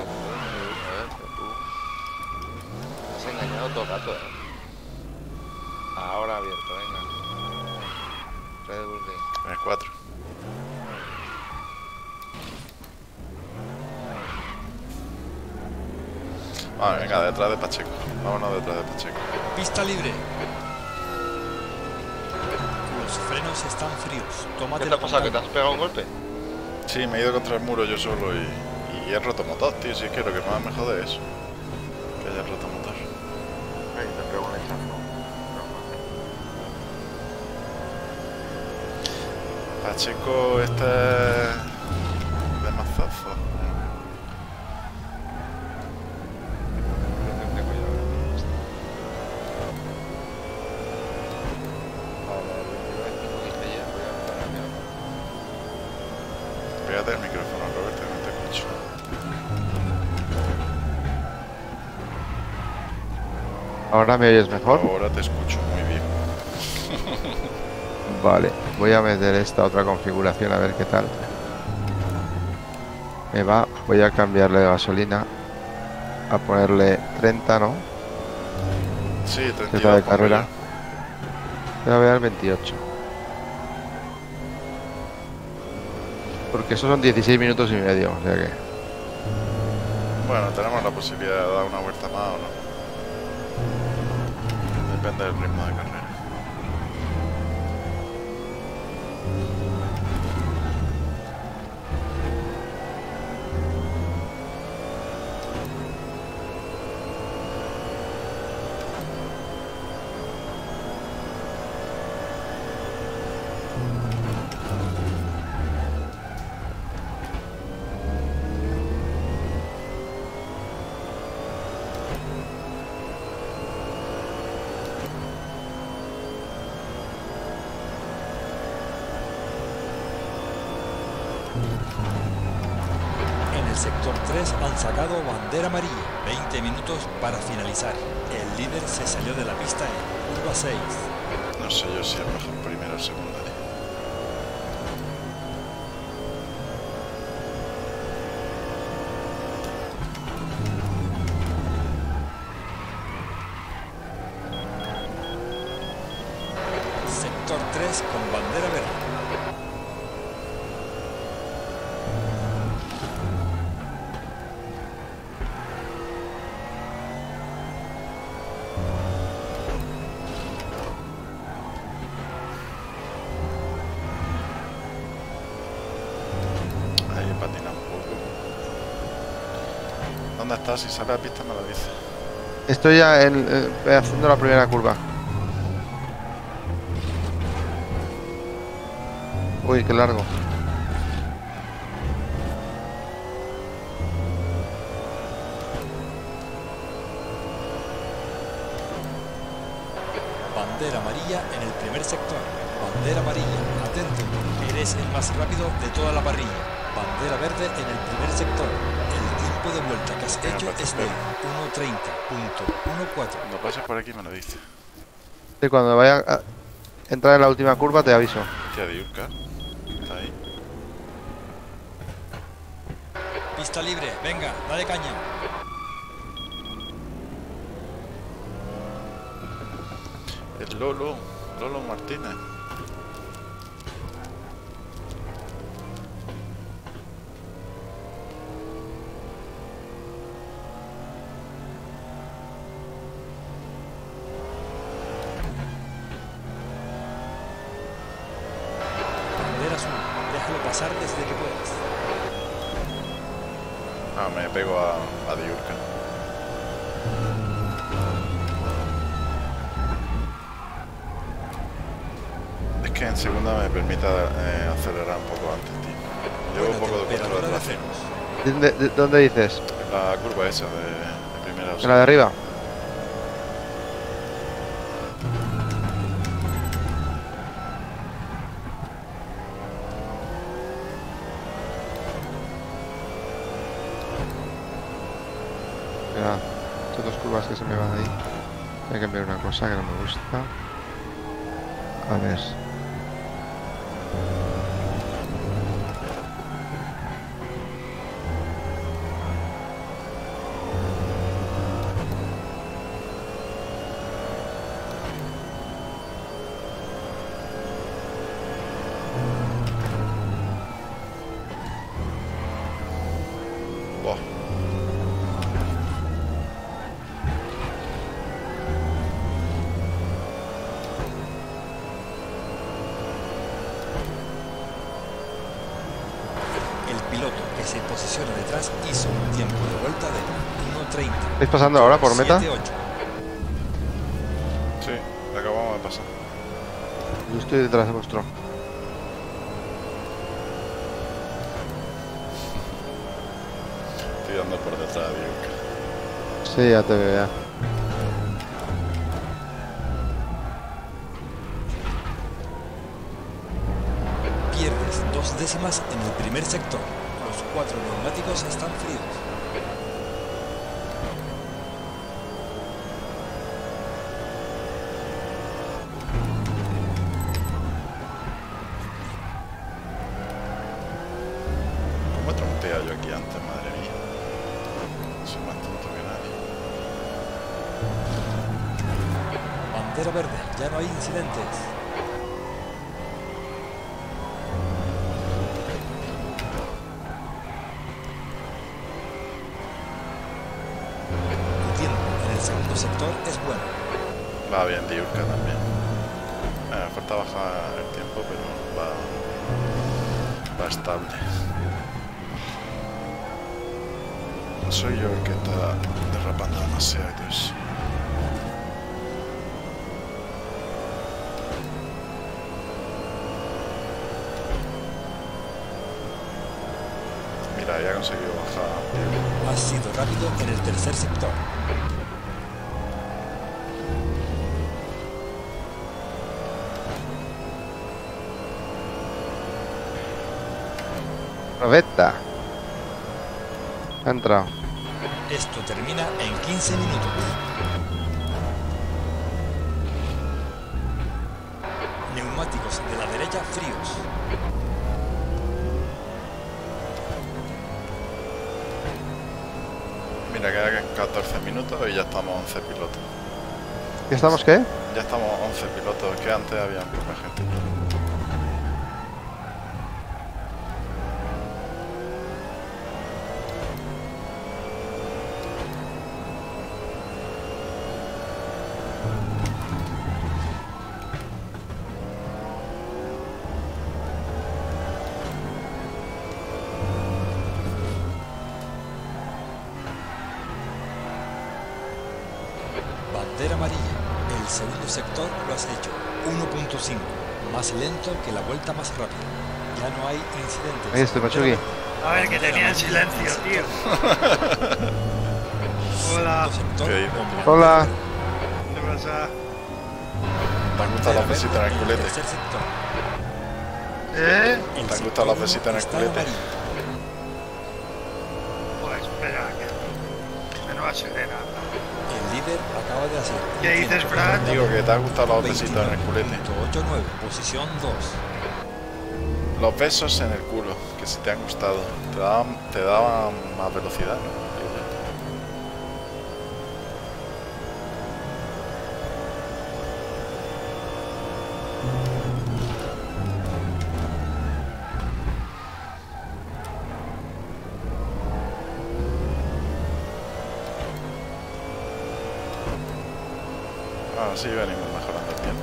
Has engañado todo el rato, ¿eh? Ahora abierto, venga. Red Bull Ring. El 4. Vale, venga, detrás de Pacheco. Vámonos detrás de Pacheco. Pista libre. Los frenos están fríos. Tómate. ¿Qué te ha pasado? ¿Que te has pegado un golpe? Sí, me he ido contra el muro yo solo y he roto motor, tío. Si es que lo que más me jode es eso. Que haya roto motor. Ahí te pego una chafa. Pacheco, este es de Mazazos. Pégate el micrófono, Roberto, no te escucho. ¿Ahora me oyes mejor? Ahora te escucho muy bien. Vale, voy a meter esta otra configuración a ver qué tal. Me va, voy a cambiarle de gasolina. A ponerle 30, ¿no? Sí, 30 de carrera. Le voy a dar 28. Porque eso son 16 minutos y medio, o sea que... Bueno, tenemos la posibilidad de dar una vuelta más o no. Depende del ritmo de carrera. el sector 3 han sacado bandera amarilla. 20 minutos para finalizar. El líder se salió de la pista en curva 6. No sé yo si es mejor primero o secundario. Sector 3 con bandera verde. ¿Dónde está? Si sale a la pista me lo dice. Estoy ya haciendo la primera curva. Uy, qué largo. Bandera amarilla en el primer sector. Bandera amarilla, atento. Eres el más rápido de toda la parrilla. Bandera verde en el primer sector. De vuelta que has hecho es de 1:30.14. Cuando pases por aquí me lo dices. Sí, cuando vaya a entrar en la última curva te aviso. Tía Djurka, está ahí. Pista libre, venga, dale caña. El Lolo Martínez. Acelerar un poco antes, tío. Llevo un poco de control de tracción. ¿Dónde dices? La curva esa de primera. ¿En la de arriba? Mira, estas dos curvas que se me van ahí. Voy a cambiar una cosa que no me gusta. A ver. ¿Estáis pasando ahora por meta? 7, sí, acabamos de pasar. Yo estoy detrás de vuestro. Estoy andando por detrás de Djurka. Sí, ya te veo ya. Pierdes 2 décimas en el primer sector. Los 4 neumáticos están fríos. Roberta. Ha entrado. Esto termina en 15 minutos. Neumáticos de la derecha fríos. Mira, queda 14 minutos y ya estamos 11 pilotos. ¿Ya estamos qué? Ya estamos 11 pilotos, que antes había poca gente. Bandera amarilla, el segundo sector lo has hecho, 1.5, más lento que la vuelta más rápida. Ya no hay incidentes. Ahí estoy, Pachuqui. A ver, que tenía en silencio, tío. Hola. Hola. ¿Qué pasa? ¿Te gustan las besitas en el culete? ¿Eh? ¿Te gustan las besitas en el culete? Pues espera, que no va a ser de nada. Acaba de hacer. ¿Qué dices, Fran? Digo que te ha gustado la botecita en el culete. 8-9, posición 2. Los besos en el culo, que si te han gustado. Te daban más velocidad, ¿no? Sí, venimos mejorando el tiempo.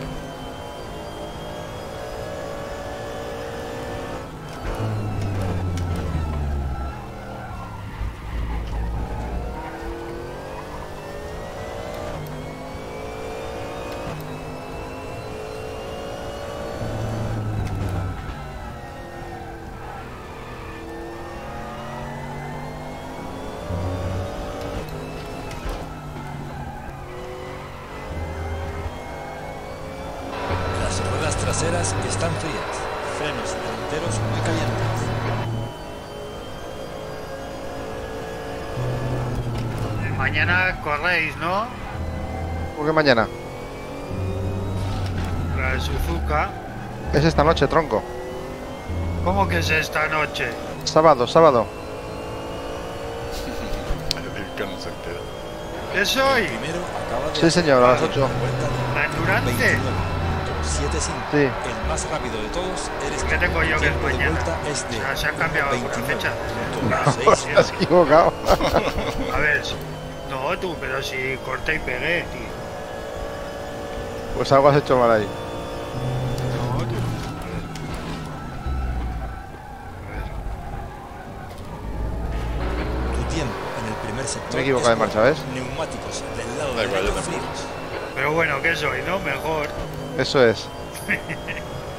Traseras están frías, frenos delanteros muy calientes. Mañana corréis, ¿no? ¿Por qué mañana? La Suzuka. Es esta noche, tronco. ¿Cómo que es esta noche? Sábado, sábado. ¿Qué soy? Sí, señor, a las 8. ¿La Endurante? 7-5, sí. El más rápido de todos eres. ¿Qué tengo yo que es mañana? Es de, o sea, se han cambiado alguna fecha. No, te has equivocado. A ver, no tú, pero si corté y pegué, tío. Pues algo has hecho mal ahí. No, tú. A ver. Tu tiempo en el primer sector. Me he equivocado de marcha, ¿ves? Neumáticos del lado de los fríos. Pero bueno, ¿qué soy, no? Mejor. Eso es.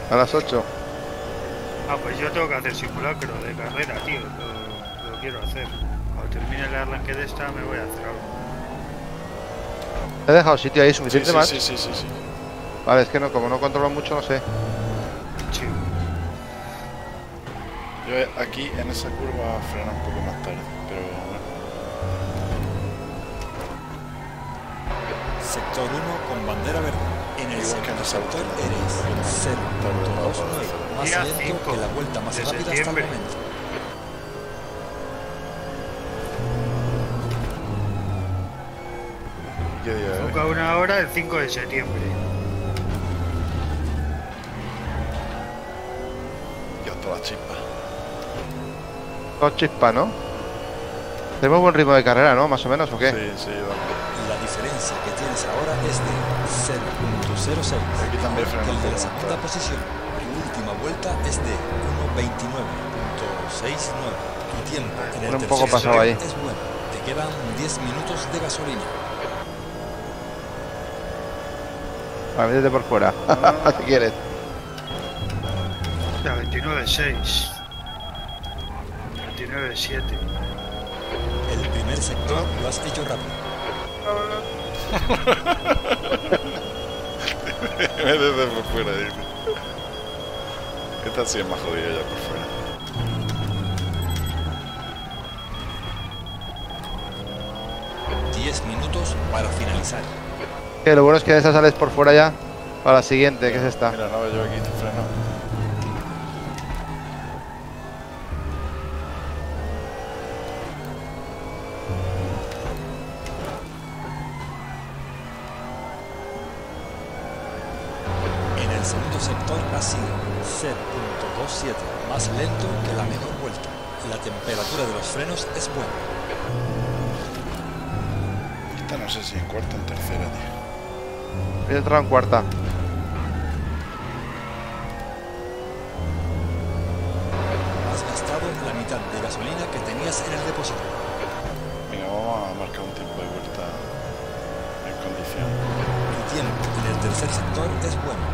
A las 8. Ah, pues yo tengo que hacer simulacro de carrera, tío. Lo quiero hacer. Cuando termine el arranque de esta, me voy a hacer algo. ¿He dejado sitio ahí suficiente más? Sí. Vale, es que no, como no controlo mucho, no sé. Sí. Yo aquí, en esa curva, freno un poco más tarde, pero bueno. Sector 1 con bandera verde. En el segundo sector eres 0.29, más lento que la vuelta más rápida hasta el momento. Toca una hora el 5 de septiembre. Y otra chispa. Dos chispas, ¿no? Tenemos buen ritmo de carrera, ¿no? Más o menos, ¿o qué? Sí, vamos. La diferencia que tienes ahora es de 0.06. Aquí también el de la segunda posición. Tu última vuelta es de 1.29.69. Tu tiempo en el tercer sector es bueno. Te quedan 10 minutos de gasolina. A ver, desde por fuera. Si quieres. La 29.6. 29.7. El primer sector lo has hecho rápido. Desde por fuera, dime. Esta sí es más jodida ya por fuera. 10 minutos para finalizar. Que lo bueno es que de esa sales por fuera ya para la siguiente, que es esta. Mira, no veo yo aquí, te freno. En cuarta. Has gastado la mitad de gasolina que tenías en el depósito. Venga, vamos a marcar un tiempo de vuelta en condición. El tiempo en el tercer sector es bueno.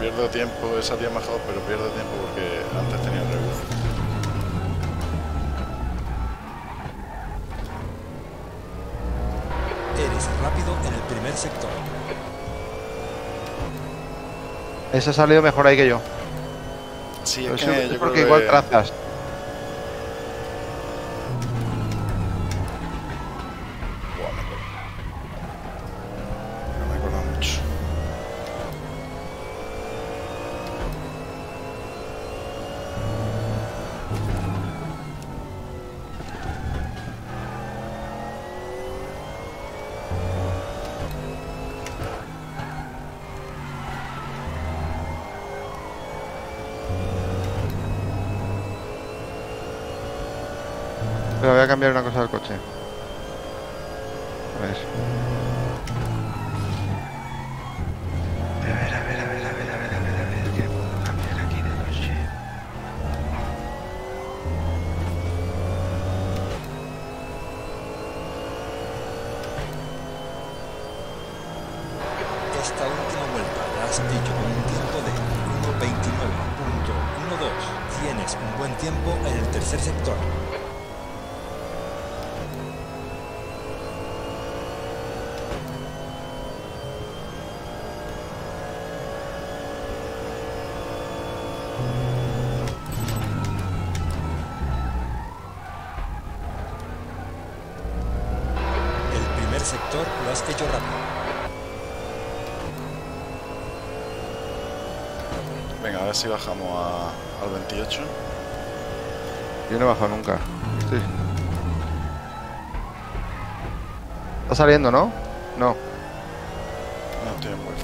Pierdo tiempo, esa tía mejor, pero pierdo tiempo porque antes tenía el rebufo. Eres rápido en el primer sector. Eso ha salido mejor ahí que yo. Sí, es que yo porque creo igual que... trazas. Cambiar una cosa del coche. A ver, ¿qué puedo cambiar aquí de coche? Esta última vuelta la has dicho con un tiempo de 1:29.12. Tienes un buen tiempo en el tercer sector. Si bajamos al 28. Yo no he bajado nunca. Sí. Está saliendo, ¿no? No. No estoy en vuelta.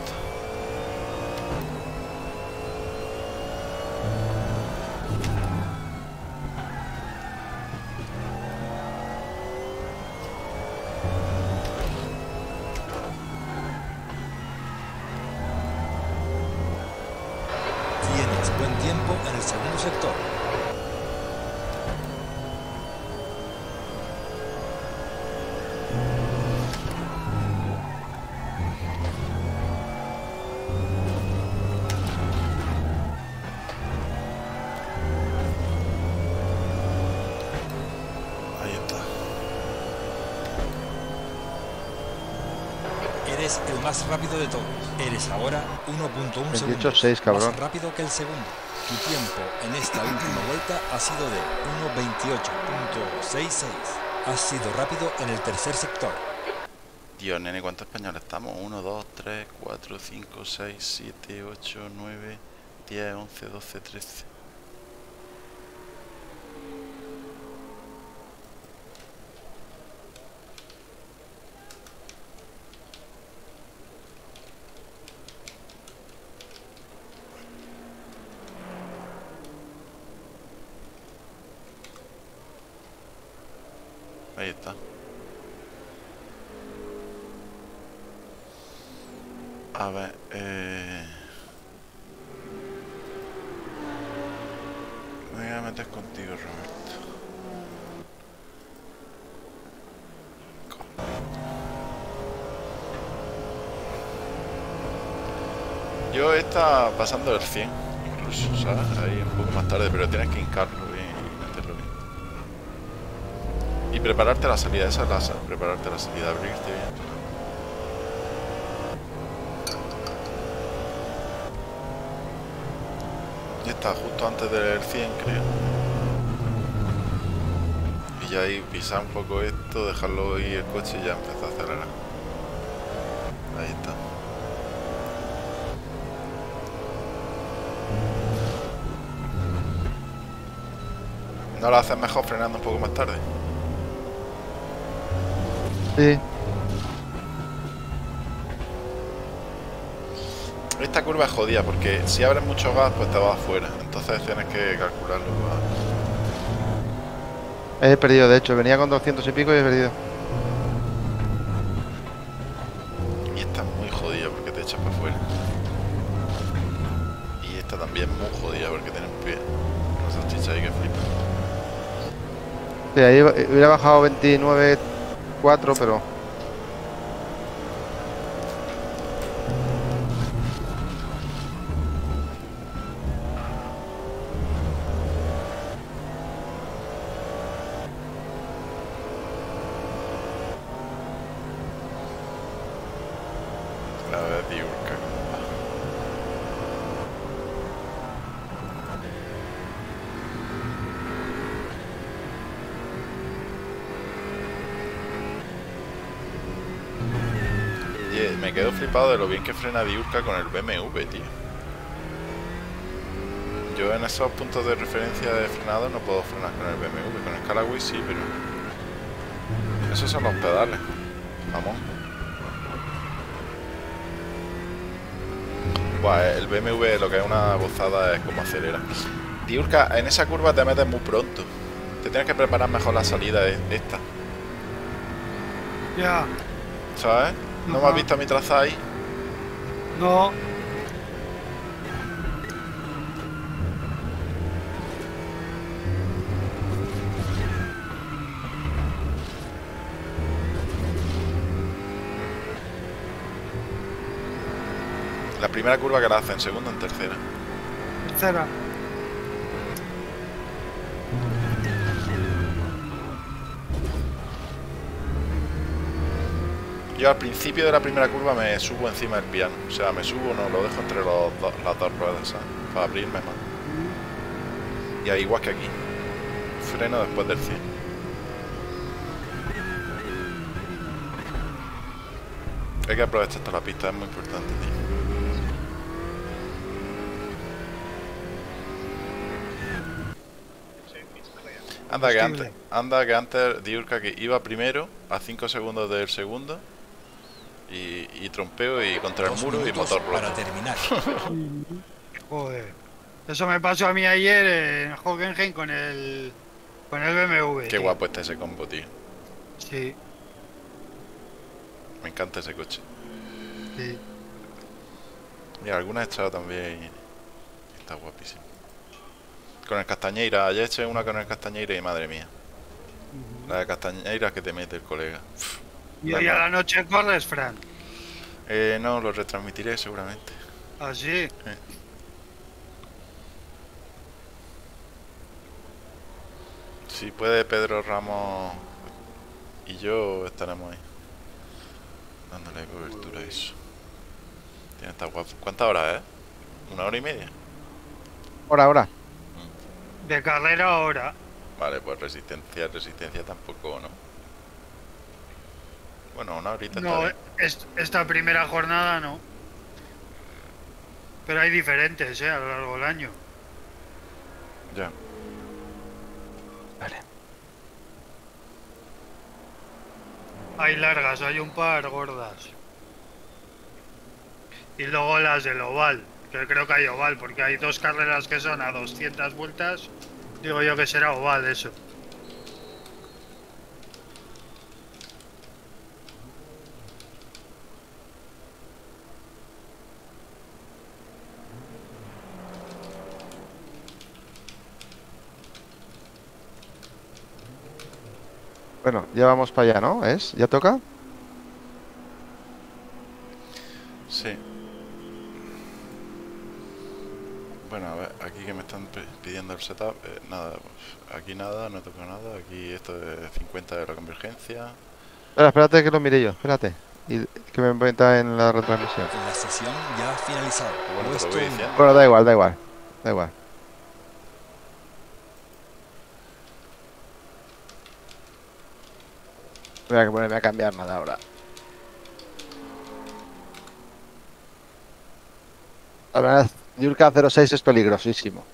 El más rápido de todos. Eres ahora 1.1 segundos 6, cabrón. Más rápido que el segundo. Tu tiempo en esta última vuelta ha sido de 1.28.66. Has sido rápido en el tercer sector. Dios, nene, ¿cuántos españoles estamos? 1, 2, 3, 4, 5, 6, 7, 8, 9, 10, 11, 12, 13. Está pasando el 100, incluso, ¿sabes? Ahí un poco más tarde, pero tienes que hincarlo bien y meterlo bien. Y prepararte la salida, esa es la salida, abrirte bien. Y está justo antes del 100, creo. Y ya ahí pisar un poco esto, dejarlo ir el coche y ya empezó a acelerar. Ahí está. ¿No lo haces mejor frenando un poco más tarde? Sí. Esta curva es jodida porque si abres mucho gas pues te vas afuera, entonces tienes que calcularlo. He perdido, de hecho, venía con 200 y pico y he perdido. Y esta es muy jodida porque te echas para afuera. Y esta también es muy jodida porque tiene un pie. Una salchicha ahí que flipa. Sí, ahí hubiera bajado 29.4 pero... Me quedo flipado de lo bien que frena Djurka con el BMW, tío. Yo en esos puntos de referencia de frenado no puedo frenar con el BMW, con el Callaway sí, pero... Esos son los pedales. Vamos. Buah, el BMW lo que es una gozada es como acelera. Djurka, en esa curva te metes muy pronto. Te tienes que preparar mejor la salida de esta. Ya. ¿Sabes? ¿No me has visto mi traza ahí? No. La primera curva que la hacen, segunda o en tercera. Tercera. Yo al principio de la primera curva me subo encima del piano, o sea, me subo, no, lo dejo entre las dos ruedas, ¿sabes? Para abrirme más. Y ahí igual que aquí, freno después del 100. Hay que aprovechar toda la pista, es muy importante, tío. Anda que antes Djurka que iba primero a 5 segundos del segundo y trompeo y contra el muro y motor roto. Para terminar. Joder. Eso me pasó a mí ayer en Hockenheim con el BMW. Qué guapo está ese combo, tío. Sí. Me encanta ese coche. Sí. Mira, alguna he echado también. Está guapísimo. Con el Castañeira, ayer eché una con el Castañeira y madre mía. La de Castañeira que te mete el colega. ¿Y hoy a la noche corres, Fran? No, lo retransmitiré seguramente. ¿Ah, sí? Si puede, Pedro Ramos y yo estaremos ahí. Dándole cobertura a eso. Tiene esta guapa. ¿Cuántas horas, ¿Una hora y media? Hora. De carrera, hora. Vale, pues resistencia tampoco, ¿no? Bueno, una horita. No, esta primera jornada no. Pero hay diferentes, a lo largo del año. Ya. Vale. Hay largas, hay un par gordas. Y luego las del oval, que creo que hay oval, porque hay dos carreras que son a 200 vueltas. Digo yo que será oval eso. Bueno, ya vamos para allá, ¿no? ¿Es? ¿Ya toca? Sí. Bueno, a ver, aquí que me están pidiendo el setup, nada, pues aquí nada, no toco nada, aquí esto es 50 de la convergencia. Espérate que lo mire yo, espérate, y que me inventa en la retransmisión. La sesión ya finalizada. Bueno, da igual. Voy a ponerme a cambiar nada ahora. La verdad, Djurka 06 es peligrosísimo.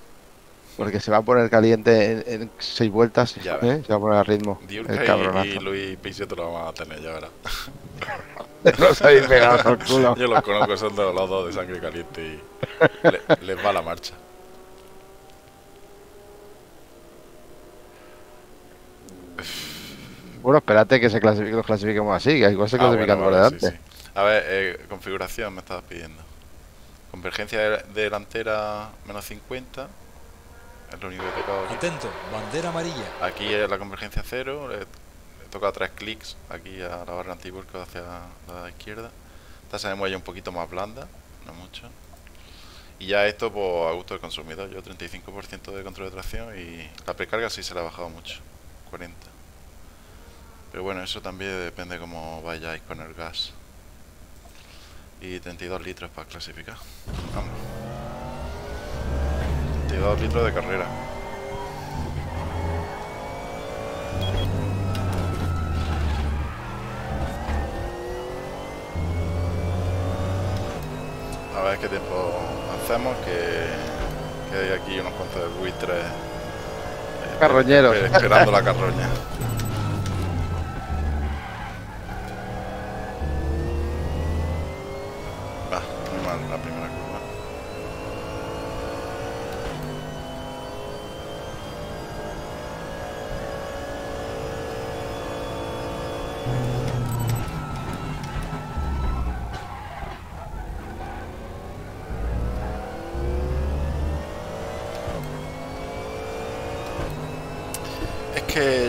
Porque se va a poner caliente en 6 vueltas, ¿eh? Se va a poner al ritmo. Djurka y Luis Picciotto lo vamos a tener ya ahora. Los habéis pegado por culo. Yo los conozco, son de los dos de sangre caliente y les va la marcha. Bueno, espérate que los clasifiquemos así, que igual se clasifican por delante. Sí, sí. A ver, configuración me estabas pidiendo. Convergencia delantera menos 50. Es lo único que he tocado. Atento, bandera amarilla. Aquí es la convergencia 0. He tocado 3 clics aquí a la barra antivuelco hacia la izquierda. Tasa de muelle un poquito más blanda, no mucho. Y ya esto pues, a gusto del consumidor. Yo 35% de control de tracción y la precarga sí se la ha bajado mucho. 40. Pero bueno, eso también depende cómo vayáis con el gas. Y 32 litros para clasificar. Vamos. 32 litros de carrera. A ver qué tiempo hacemos, que hay aquí unos cuantos de buitres carroñeros esperando la carroña. Va, muy mal la primera curva.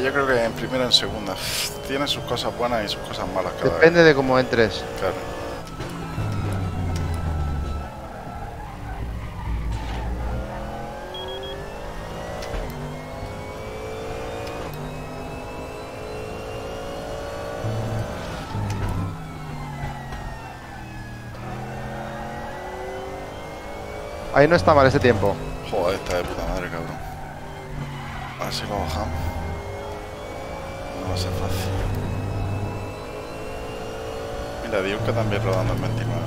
Yo creo que en primera y en segunda tiene sus cosas buenas y sus cosas malas. Cada depende vez de cómo entres. Claro. Ahí no está mal ese tiempo. Joder, está de puta madre, cabrón. A ver si lo bajamos. Va a ser fácil. Mira, Djurka también rodando en 29.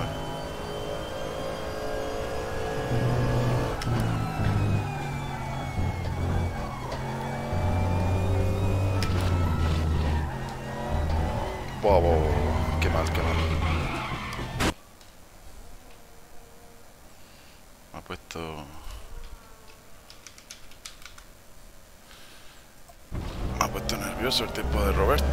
Wow, qué mal, qué mal. Me ha puesto... nervioso el tiempo de Roberto.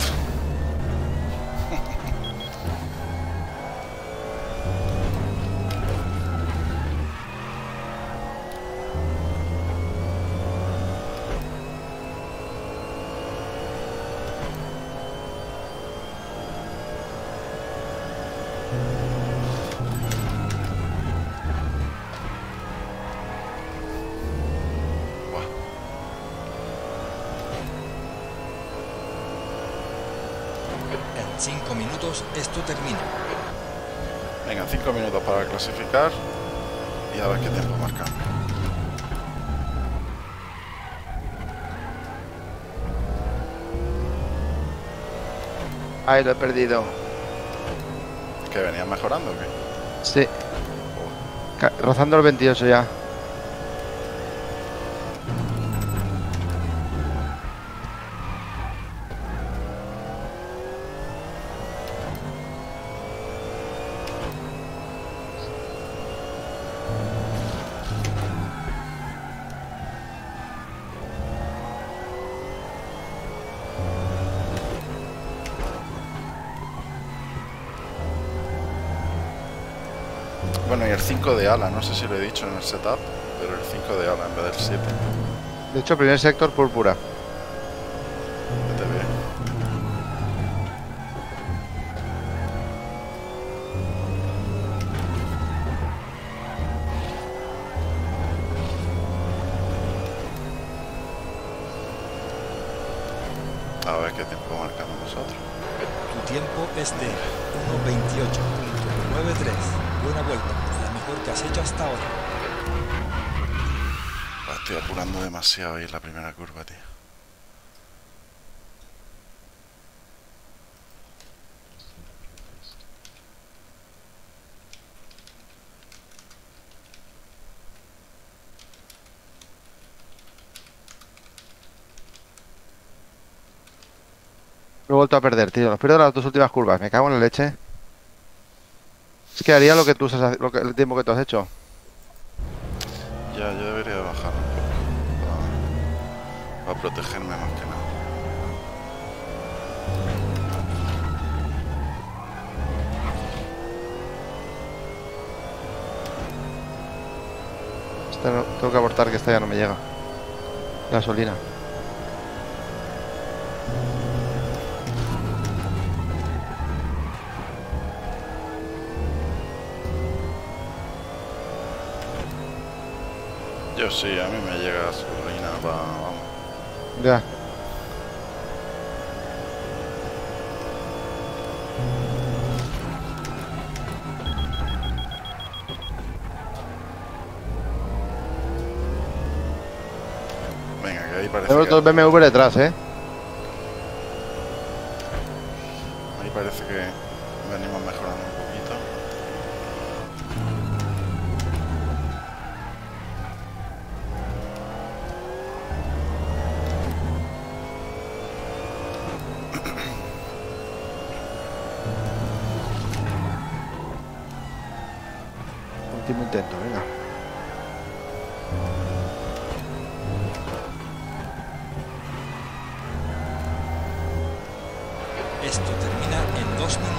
Esto termina. Venga, 5 minutos para clasificar y a ver qué tiempo marcamos. Ahí lo he perdido. ¿Que venían mejorando o qué? Sí. Oh. Rozando el 28 ya. De ala, no sé si lo he dicho en el setup, pero el 5 de ala en vez del 7. De hecho, primer sector púrpura. A ver qué tiempo marcamos nosotros. Tu tiempo es de 1:28.93. Buena vuelta. Que has hecho hasta ahora. La estoy apurando demasiado ahí en la primera curva, tío. Lo he vuelto a perder, tío. Los pierdo las dos últimas curvas. Me cago en la leche. Es que haría lo que tú has, lo que, el tiempo que tú has hecho. Ya, yo debería bajar un poco para protegerme más que nada. Esta no, tengo que abortar, que esta ya no me llega. Gasolina. Yo sí, a mí me llega gasolina para... vamos. Ya. Venga, que ahí parece que... Otro BMW detrás, ¿eh? Ahí parece que venimos mejorando un poquito. Último intento, venga. Esto termina en 2 minutos.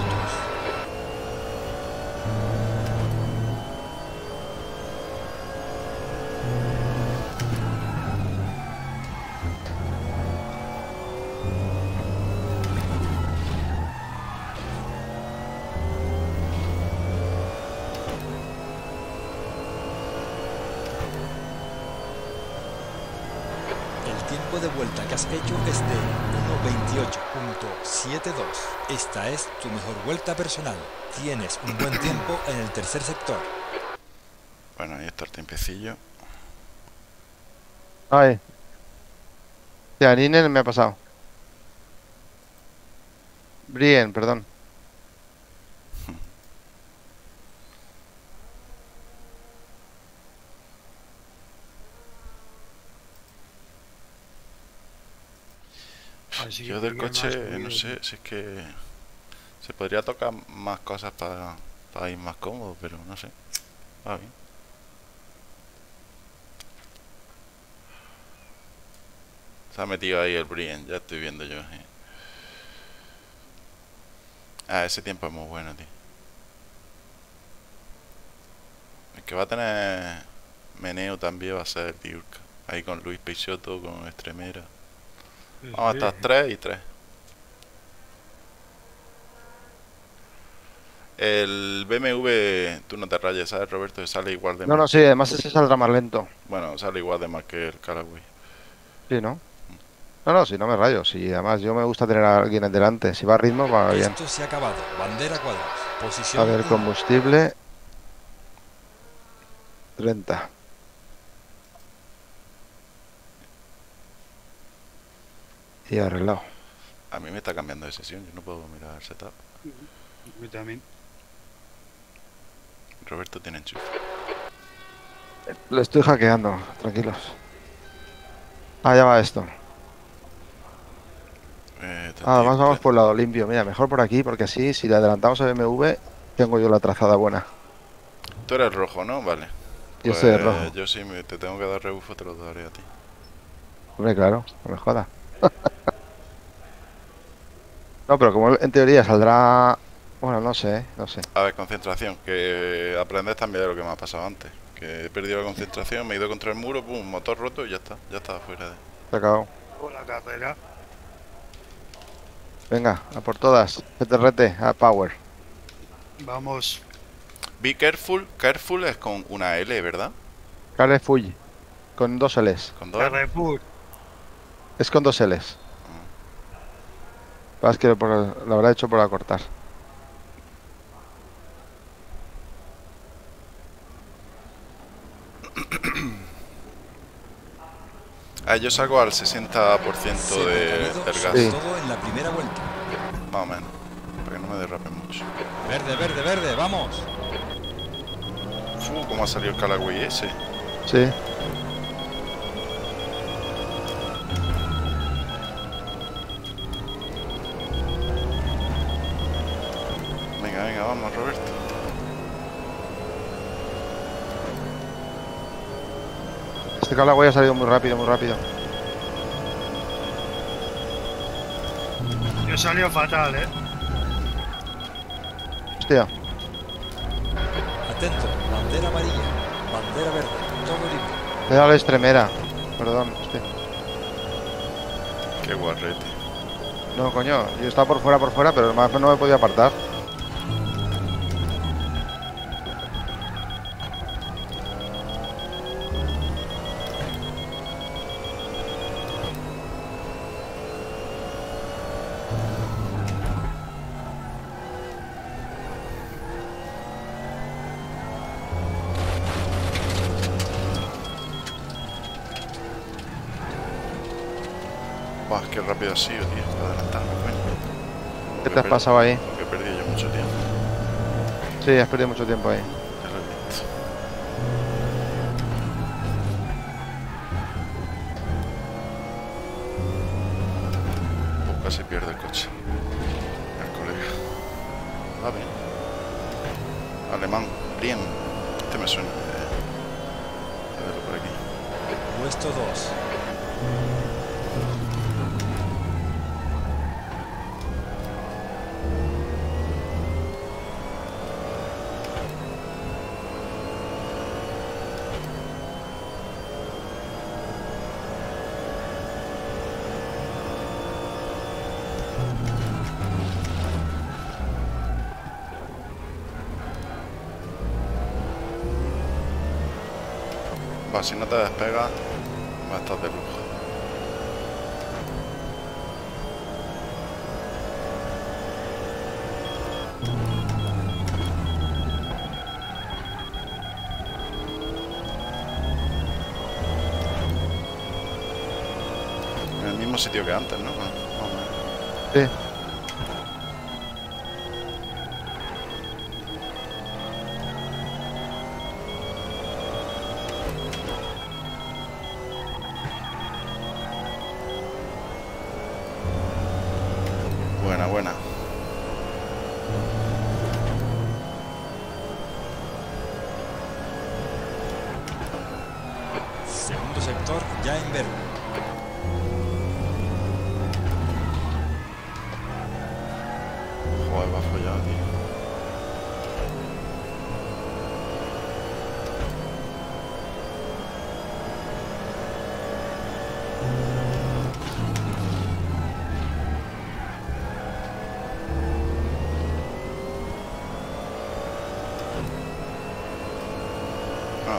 Hecho es de 1:28.72. Esta es tu mejor vuelta personal. Tienes un buen tiempo en el tercer sector. Bueno, ahí está el tiempecillo. Ay. Tianinen me ha pasado. Brien, perdón. Yo del coche, no sé, si es que se podría tocar más cosas para ir más cómodo, pero no sé, va bien. Se ha metido ahí el Brian, ya estoy viendo yo. Ah, ese tiempo es muy bueno, tío. El que va a tener meneo también va a ser el Djurka, ahí con Luis Picciotto, con Estremera. Vamos a estar 3 y 3. El BMW, tú no te rayes, ¿sabes, Roberto? Sale igual de mal. No, sí, además ese saldrá más lento. Bueno, sale igual de mal que el Callaway. Sí, ¿no? No, si sí, no me rayo. Sí, además yo me gusta tener a alguien delante. Si va a ritmo, va bien. Esto se ha acabado. Bandera cuadrada. Posición. A ver, combustible. 30. Y arreglado. A mí me está cambiando de sesión, yo no puedo mirar el setup. Yo también. Roberto tiene enchufe. Lo estoy hackeando, tranquilos. Allá va esto. Además vamos por el lado limpio, mira, mejor por aquí, porque así si le adelantamos a BMW, tengo yo la trazada buena. Tú eres rojo, ¿no? Vale. Yo soy pues, rojo. Yo sí, te tengo que dar rebufo, te lo daré a ti. Hombre, claro, no me jodas. No, pero como en teoría saldrá... Bueno, no sé. A ver, concentración, que aprendes también de lo que me ha pasado antes. Que he perdido la concentración, me he ido contra el muro, pum, motor roto y ya está fuera de... Se ha acabado. Con la carrera. Venga, a por todas, GT3, a power. Vamos. Be careful, careful es con una L, ¿verdad? Careful, con 2 L's. Con 2 L's. Careful. Es con 2 L's. Es que lo habrá hecho por acortar. Ah, yo salgo al 60% del gasto. Sí. Todo en la primera vuelta. Más o menos. Para que no me derrape mucho. Verde, verde, verde, vamos. ¿Cómo ha salido el Callaway ese? Sí. vamos, Roberto. Este Callaway ha salido muy rápido, muy rápido. Yo he salido fatal, eh. Hostia. Atento, bandera amarilla, bandera verde, todo libre. He dado la extremera, perdón, hostia. Qué guarrete. No, coño, yo estaba por fuera, pero más no me podía apartar. Buah, qué rápido ha sido, tío, para adelantarme, coño. ¿Qué te has pasado ahí? Porque he perdido yo mucho tiempo. Sí, has perdido mucho tiempo ahí. Te repito. Casi pierde el coche. El colega. Va bien. Alemán, bien. Este me suena. A verlo por aquí. Puesto 2. Si no te despegas, va a estar de lujo. En el mismo sitio que antes, ¿no? Sí.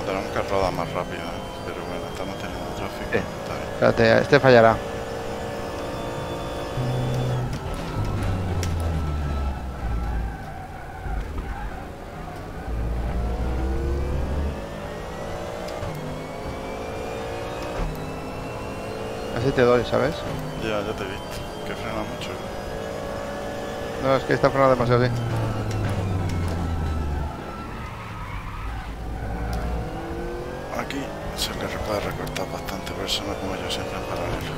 Tenemos que rodar más rápido, pero bueno, estamos teniendo tráfico. Está bien. Espérate, este fallará. Así te doy, ¿sabes? Ya, ya te he visto. Que frena mucho. No, es que está frenando demasiado, sí. Se le puede recortar bastante personas como yo siempre en paralelo.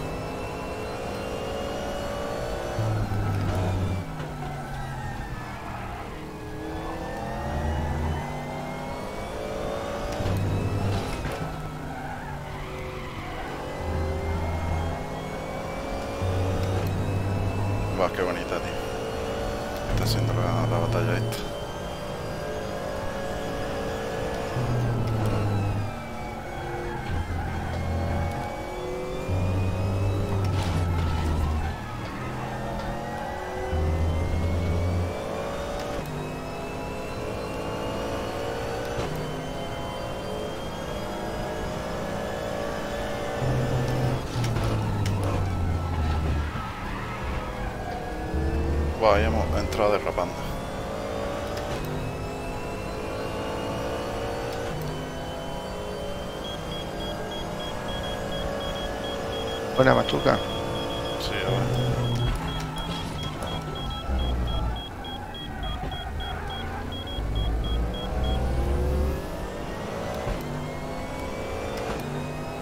Buah, qué bonita, tío. Está haciendo la batalla esta. Ahí hemos entrado derrapando. Buena machuca. Sí, a ver.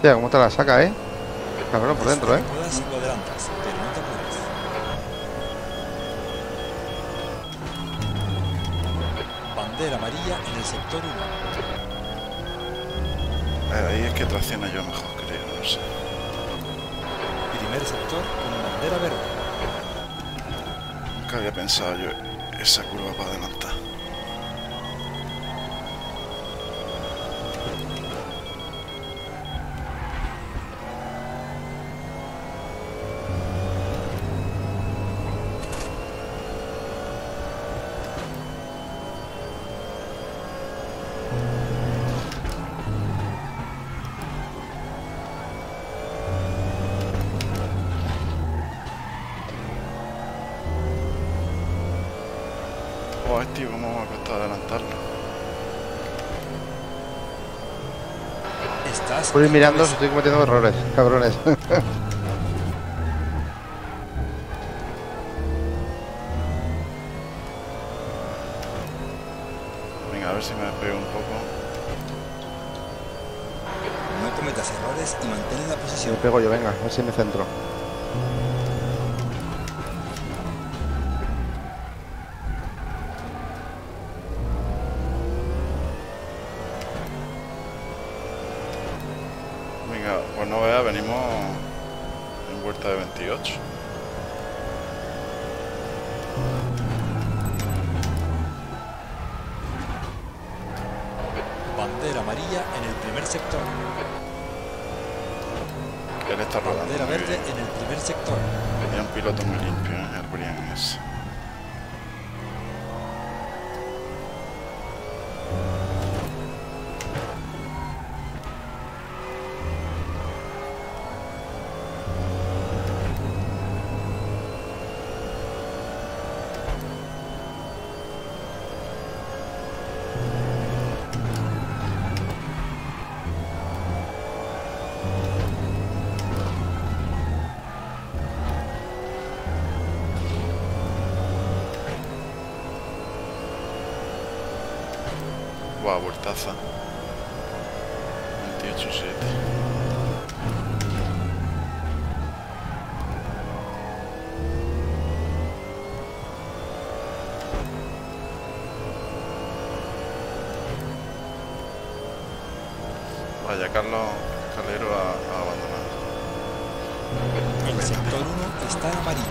Tía, ¿cómo te la saca, eh? Cabrón, por dentro, eh. bandera amarilla en el sector 1. Ahí es que tracciona yo mejor, creo, no sé. Primer sector con bandera verde. Nunca había pensado yo esa curva para adelantar. Por ir mirando, estoy cometiendo errores, cabrones. Venga, a ver si me pego un poco. No cometas errores y mantén la posición. Me pego yo, venga, a ver si me centro. Vueltaza 28-7. Vaya, Carlos Calero ha abandonado. El sector 1 está en amarillo.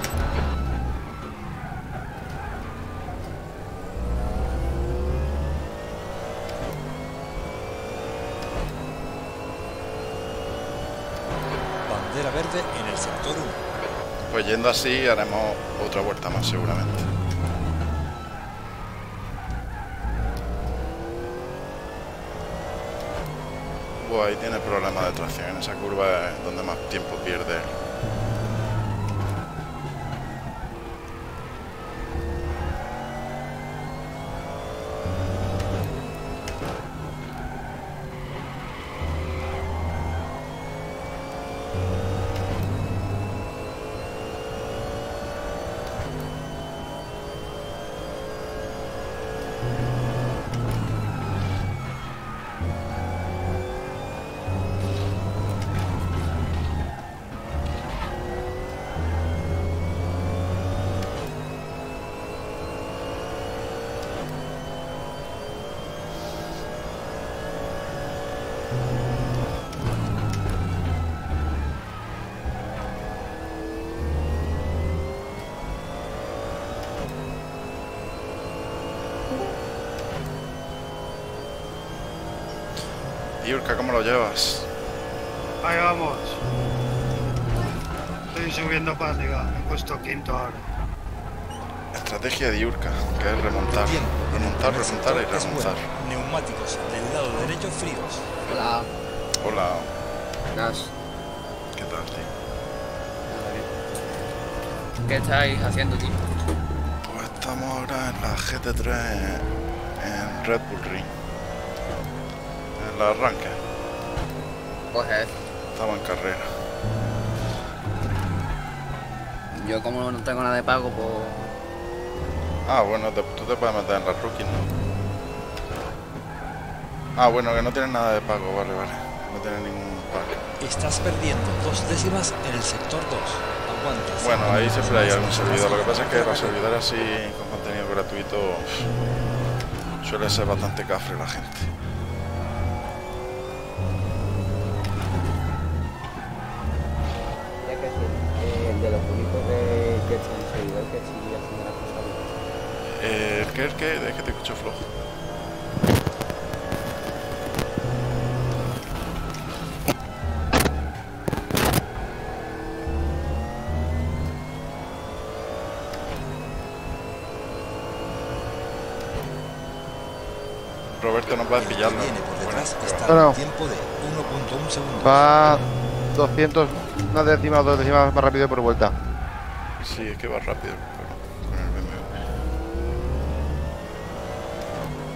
En el sector 1. Pues yendo así haremos otra vuelta más seguramente. Buah, ahí tiene problemas de tracción. En esa curva es donde más tiempo pierde. Djurka, ¿cómo lo llevas? Ahí vamos. Estoy subiendo para arriba. Me he puesto quinto ahora. Estrategia de Djurka, que es remontar. Remontar, remontar y remontar. Neumáticos del lado derecho fríos. Hola. Hola. Buenas. ¿Qué tal, tío? ¿Qué estáis haciendo, tío? Pues estamos ahora en la GT3 en Red Bull Ring. La arranque. Pues estaba en carrera. Yo como no tengo nada de pago, pues... Ah, bueno, tú te puedes meter en las rookies, ¿no? Ah, bueno, que no tienes nada de pago, vale, vale. No tienes ningún pago. Estás perdiendo 2 décimas en el sector 2. Aguantas. Bueno, ahí siempre hay algún servidor. Lo que pasa es que los servidores así con contenido gratuito Suele ser bastante cafre la gente. Mira que sí, el de los únicos que está en seguidor que sigue haciendo las cosas bien. ¿El qué? Es que te escucho flojo. Roberto no puede pillarlo. Bueno, va 200, una décima o dos décimas más rápido por vuelta. Sí, es que va rápido.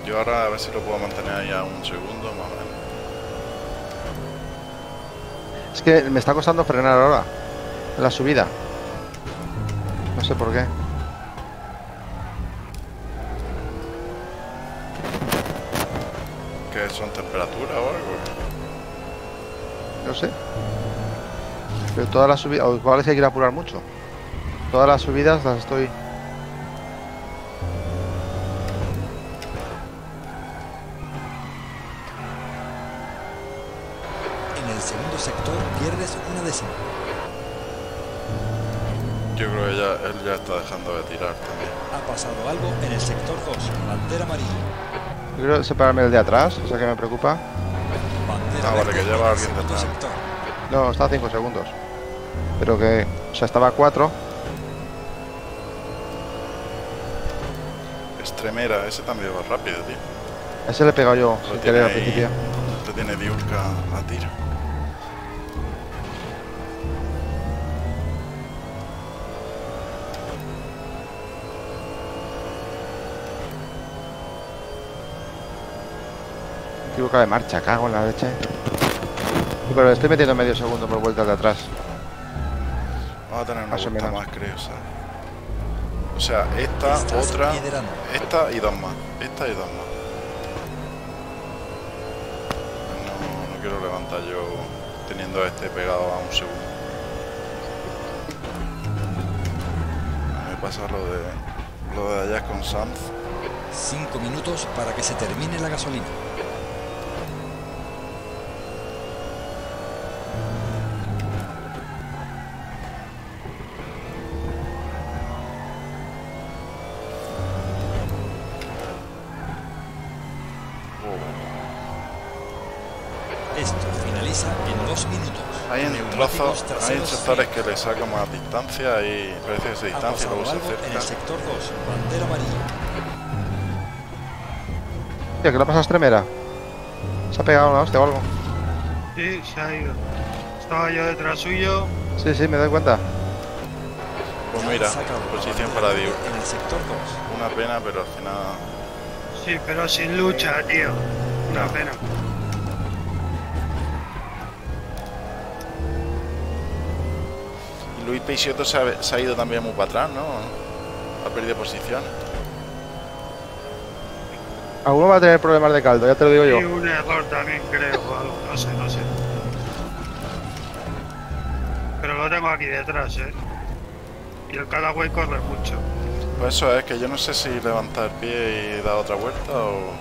Yo ahora a ver si lo puedo mantener ahí a un segundo más o menos. Es que me está costando frenar ahora la subida. No sé por qué. ¿Son temperaturas o algo? No sé. Pero todas las subidas... O igual es que hay que apurar mucho. Todas las subidas las estoy... En el segundo sector pierdes una décima. Yo creo que ya, él ya está dejando de tirar también. Ha pasado algo en el sector 2. Bandera amarilla. Yo quiero separarme el de atrás, o sea que me preocupa. Ah, vale, que lleva alguien detrás. No, está a 5 segundos. Pero que... O sea, estaba a 4. Extremera, ese también va rápido, tío. Ese le he pegado yo, sin querer al principio. Te tiene Djurka a tiro. Equivoca de marcha, cago en la leche. Pero le estoy metiendo medio segundo por vuelta de atrás. Vamos a tener una vuelta más, creo, ¿sabes? O sea, esta, otra, esta y dos más. Esta y dos más. No, no quiero levantar yo teniendo a este pegado a un segundo. Me pasa lo de allá con Sanz. 5 minutos para que se termine la gasolina. Hay sectores que le saca más distancia y parece que se distancia y luego se acerca. En el sector 2, bandera amarilla. Hostia, ¿qué le pasa a Extremera? ¿Se ha pegado una hostia o algo? Sí, se ha ido. Estaba yo detrás suyo. Sí, sí, me doy cuenta. Pues mira, posición para Djurka. En el sector 2. Una pena, pero al final... Sí, pero sin lucha, tío. Una pena. Luis Picciotto se ha ido también muy para atrás, ¿no? Ha perdido posición. Alguno va a tener problemas de caldo, ya te lo digo yo. Y un error también, creo, o algo, no sé. Pero lo tengo aquí detrás, ¿eh? Y el Callaway corre mucho. Pues eso es, que yo no sé si levantar el pie y dar otra vuelta o...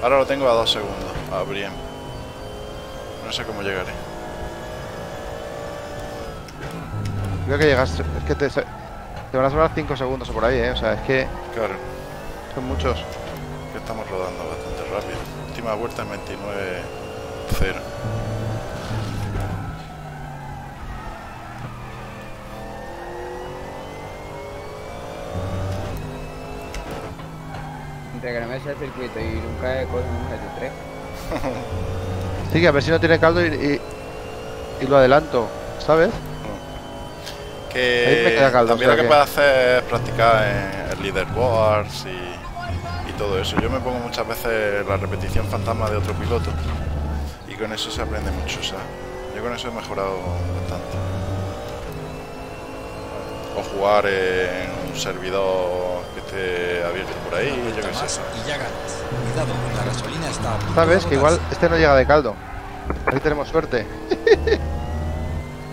Ahora lo tengo a 2 segundos, a Brien. No sé cómo llegaré. Creo que llegas, es que te van a sobrar 5 segundos o por ahí, o sea, es que... Claro. Son muchos. Que estamos rodando bastante rápido. Última vuelta en 29.0. Entre que no me hace el circuito y nunca he cogido un GT3. Sí, que a ver si no tiene caldo y lo adelanto, ¿sabes? Que caldo, también lo que puede hacer es practicar en leaderboards y todo eso. Yo me pongo muchas veces la repetición fantasma de otro piloto y con eso se aprende mucho. O sea, yo con eso he mejorado bastante. O jugar en un servidor que esté abierto por ahí, yo qué sé. Sabes que igual este no llega de caldo. Ahí tenemos suerte.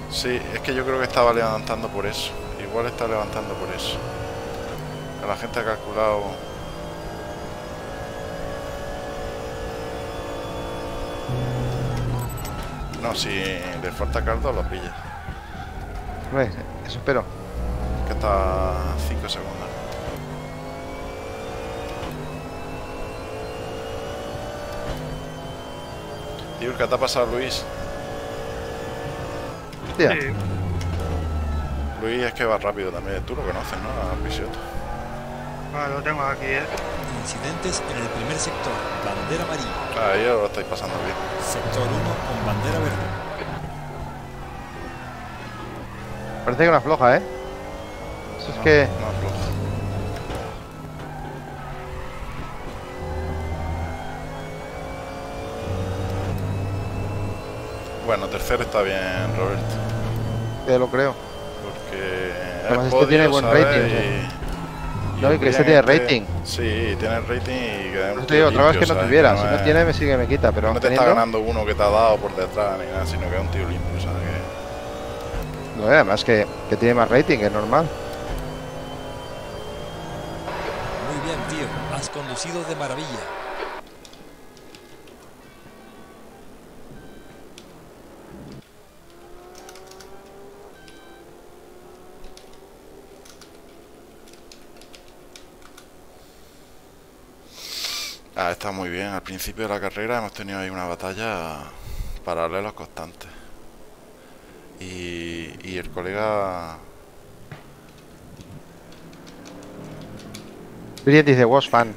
Sí, es que yo creo que estaba levantando por eso. Igual está levantando por eso. La gente ha calculado No, si le falta caldo, lo pilla. Pues, eso espero. Que está 5 segundos. Djurka, te ha pasado Luis. Yeah. Sí. Luis es que va rápido también. Tú lo conoces, ¿no? A Picciotto. Ah, lo tengo aquí, ¿eh? Incidentes en el primer sector. Bandera amarilla. Ah, yo lo estoy pasando bien. Sector 1 con bandera verde. Parece que una floja, ¿eh? Eso no, es que... No afloja. Bueno, tercero está bien, Roberto. Ya lo creo. Porque además este tiene buen rating. Y no, y que este tiene rating. Sí, tiene rating y que no te digo, otra vez que no tuviera. Que no es... Si no tiene, me sigue, me quita. Pero no te está ganando uno que te ha dado por detrás ni nada, sino que es un tío limpio, ¿sabes? Que... No, además que tiene más rating, que es normal. Muy bien, tío. Has conducido de maravilla. Ah, está muy bien. Al principio de la carrera hemos tenido ahí una batalla paralelos constantes. Y el colega... Briet dice, was fan.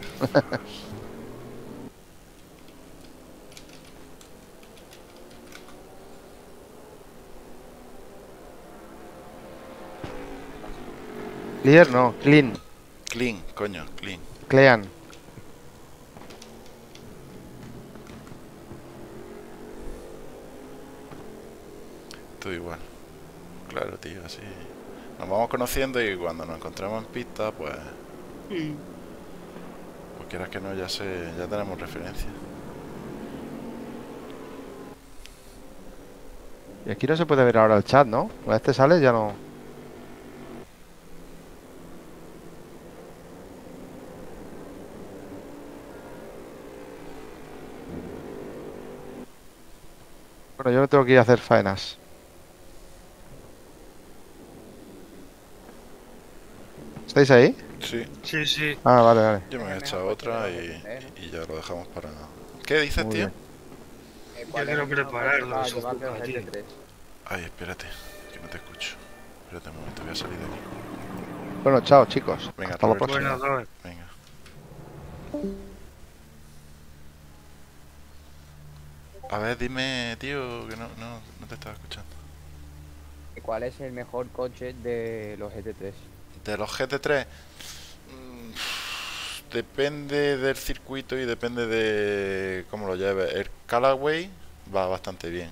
Clear no, clean. Clean, coño, clean. Clean. Todo igual, claro, tío, así nos vamos conociendo y cuando nos encontremos en pista, pues, pues quieras que no, ya tenemos referencia. Y aquí no se puede ver ahora el chat, ¿no? Cuando este sale ya no. Bueno, yo no tengo que ir a hacer faenas. ¿Estáis ahí? Sí. Sí, sí. Ah, vale, vale. Yo me he echado otra y ya lo dejamos para... ¿Qué dices, tío? Yo quiero prepararlo. Ay, espérate, que no te escucho. Espérate un momento, voy a salir de aquí. Bueno, chao, chicos. Venga, hasta la próxima. Buenas, venga. A ver, dime, tío, que no te estaba escuchando. ¿Cuál es el mejor coche de los GT3? De los GT3 depende del circuito y depende de cómo lo lleves. El Callaway va bastante bien,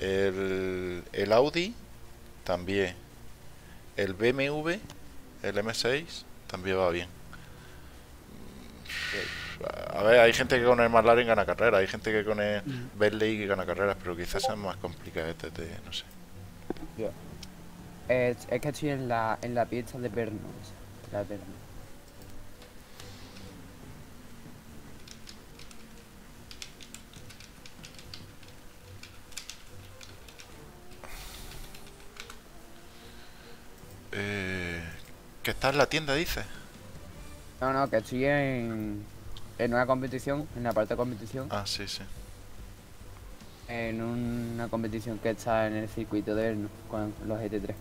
el Audi también, el BMW, el M6 también va bien. A ver, hay gente que con el McLaren gana carreras, hay gente que con el Bentley que gana carreras, pero quizás sea más complicado este, no sé. Yeah. Es que estoy en la pista de Berno. ¿Que está en la tienda, dices? No, no, que estoy en una competición, en la parte de competición. Ah, sí, sí. En una competición que está en el circuito de Berno con los GT3.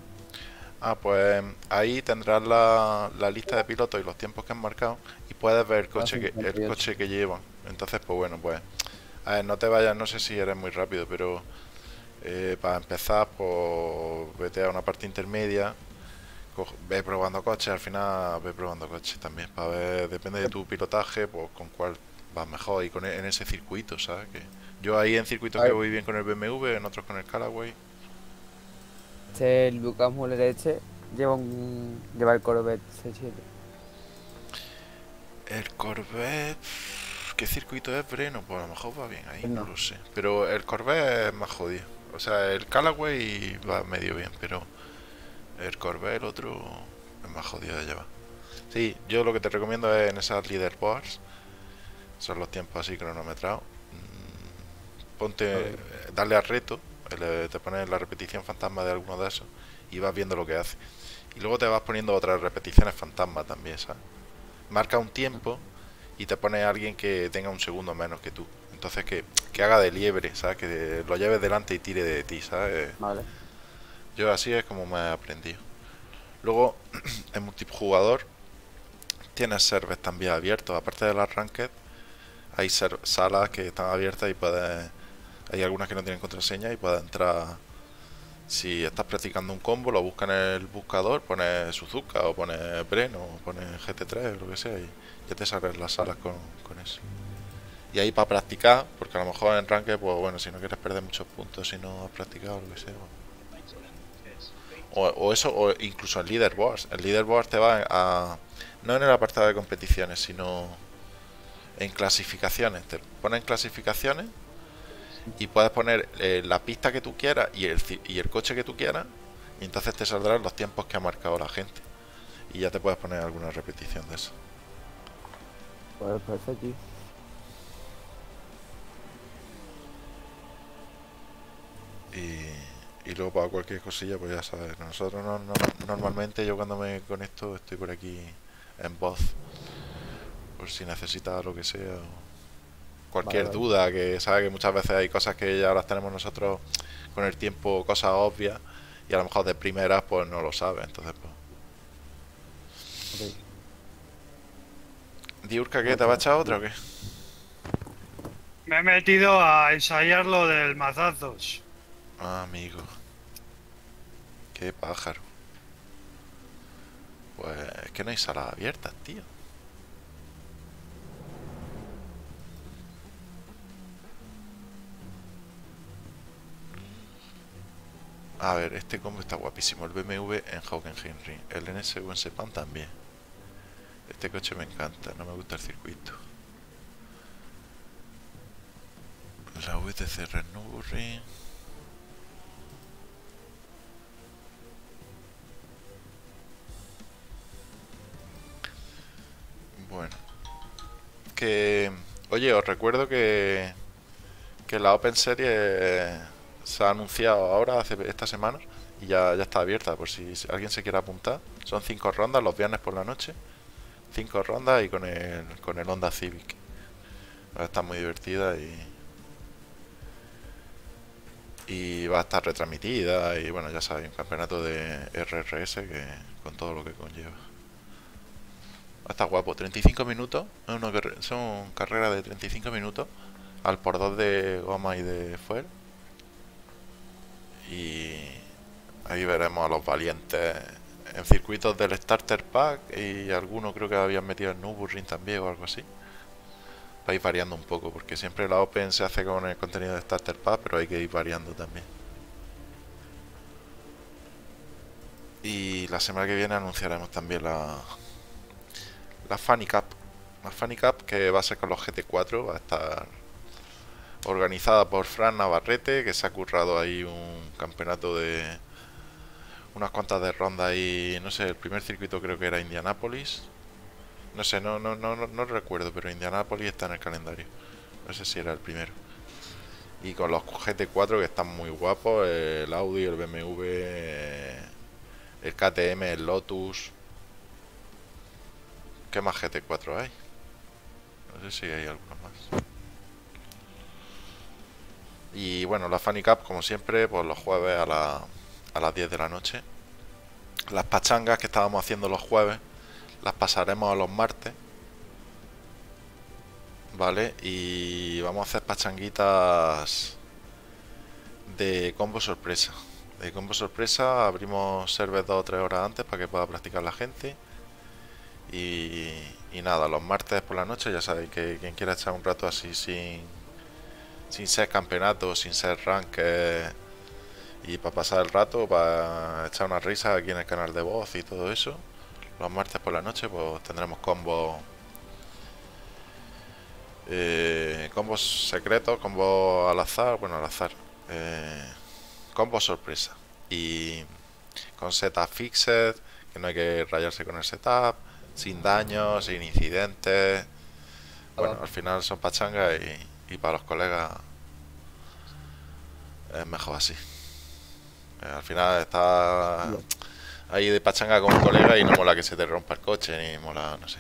Ah, pues ahí tendrás la lista de pilotos y los tiempos que han marcado y puedes ver el coche que llevan. Entonces, pues bueno, pues a ver, no te vayas, no sé si eres muy rápido, pero para empezar, pues vete a una parte intermedia, ve probando coches, al final ve probando coches también, para ver, depende de tu pilotaje, pues con cuál vas mejor y con en ese circuito, ¿sabes? Que yo ahí en circuitos que voy bien con el BMW, en otros con el Callaway. Este, el Lucas Muller lleva el Corvette C7. El Corvette... ¿Qué circuito es, Breno? Pues a lo mejor va bien ahí, no lo sé. Pero el Corvette es más jodido. O sea, el Callaway va medio bien, pero... El Corvette, el otro... Es más jodido de llevar. Sí, yo lo que te recomiendo es en esas leaderboards. Son los tiempos así cronometrados. ponte, darle al reto, te pones la repetición fantasma de alguno de esos y vas viendo lo que hace. Y luego te vas poniendo otras repeticiones fantasma también, ¿sabes? Marca un tiempo y te pone a alguien que tenga un segundo menos que tú. Entonces que haga de liebre, ¿sabes? Que lo lleves delante y tire de ti, ¿sabes? Vale. Yo así es como me he aprendido. Luego, en multijugador, tienes servers también abiertos. Aparte de las ranked, hay salas que están abiertas y puedes... Hay algunas que no tienen contraseña y puedes entrar... Si estás practicando un combo, lo buscas en el buscador, pones Suzuka o pones Berno o pones GT3 o lo que sea y ya te salen las salas con eso. Y ahí para practicar, porque a lo mejor en ranked, pues bueno, si no quieres perder muchos puntos, si no has practicado o lo que sea... O eso, o incluso el leaderboard. El leaderboard te va a... No en el apartado de competiciones, sino en clasificaciones. Te ponen clasificaciones y puedes poner la pista que tú quieras y el coche que tú quieras. Y entonces te saldrán los tiempos que ha marcado la gente. Y ya te puedes poner alguna repetición de eso. Pues perfecto. Y luego para cualquier cosilla, pues ya sabes, nosotros normalmente yo cuando me conecto estoy por aquí en voz, por si necesitas lo que sea, cualquier duda, que sabes que muchas veces hay cosas que ya las tenemos nosotros con el tiempo, cosas obvias, y a lo mejor de primeras pues no lo sabes, entonces pues... Okay. Djurka, ¿qué? ¿Te va a echar otra o qué? Me he metido a ensayar lo del Mazazos. Ah, amigo. Qué pájaro. Pues es que no hay salas abiertas, tío. A ver, este combo está guapísimo. El BMW en Hockenheim, el NSU en Sepang también. Este coche me encanta, no me gusta el circuito. La VTC Red Bull Ring. Bueno, que... Oye, os recuerdo que la Open Series se ha anunciado ahora, hace esta semana, y ya está abierta, por si alguien se quiere apuntar. Son 5 rondas, los viernes por la noche. 5 rondas y con el Honda Civic. Va a estar muy divertida y va a estar retransmitida, y bueno, ya sabéis, un campeonato de RRS que con todo lo que conlleva. Está guapo, 35 minutos, son carreras de 35 minutos al por 2 de goma y de fuel. Y ahí veremos a los valientes en circuitos del Starter Pack y alguno creo que habían metido en Nürburgring también o algo así. Va a ir variando un poco porque siempre la Open se hace con el contenido de Starter Pack, pero hay que ir variando también. Y la semana que viene anunciaremos también la Funny Cup. La Funny Cup que va a ser con los GT4, va a estar organizada por Fran Navarrete, que se ha currado ahí un campeonato de unas cuantas de rondas ahí, no sé, el primer circuito creo que era Indianápolis. No sé, no recuerdo, pero Indianápolis está en el calendario. No sé si era el primero. Y con los GT4 que están muy guapos, el Audi, el BMW, el KTM, el Lotus. ¿Qué más GT4 hay? No sé si hay alguno más. Y bueno, la Funny Cup, como siempre, pues los jueves a las 10 de la noche. Las pachangas que estábamos haciendo los jueves las pasaremos a los martes, ¿vale? Y vamos a hacer pachanguitas de combo sorpresa. De combo sorpresa abrimos servers 2 o 3 horas antes para que pueda practicar la gente. Y nada, los martes por la noche ya sabéis que quien quiera echar un rato así sin ser campeonato, sin ser rank, y para pasar el rato, para echar una risa aquí en el canal de voz y todo eso, los martes por la noche pues tendremos combos secretos, combos al azar, bueno al azar, combos sorpresa y con setup fixed, que no hay que rayarse con el setup. Sin daños, sin incidentes. Bueno, al final son pachangas y para los colegas Es mejor así. Al final está ahí de pachanga con un colega y no mola que se te rompa el coche, ni mola, no sé.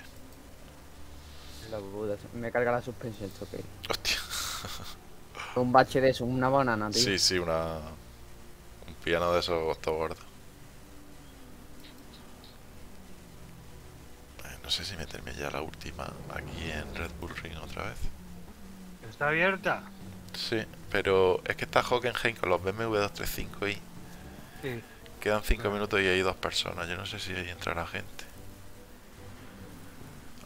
La buda, me carga la suspensión, esto que... Hostia. Un bache de eso, una banana, tío. Sí, sí, una... Un piano de esos costó gordo. No sé si meterme ya la última aquí en Red Bull Ring otra vez. ¿Está abierta? Sí, pero es que está Hockenheim con los BMW 235i. Sí. Quedan 5 minutos y hay 2 personas. Yo no sé si ahí entrará gente.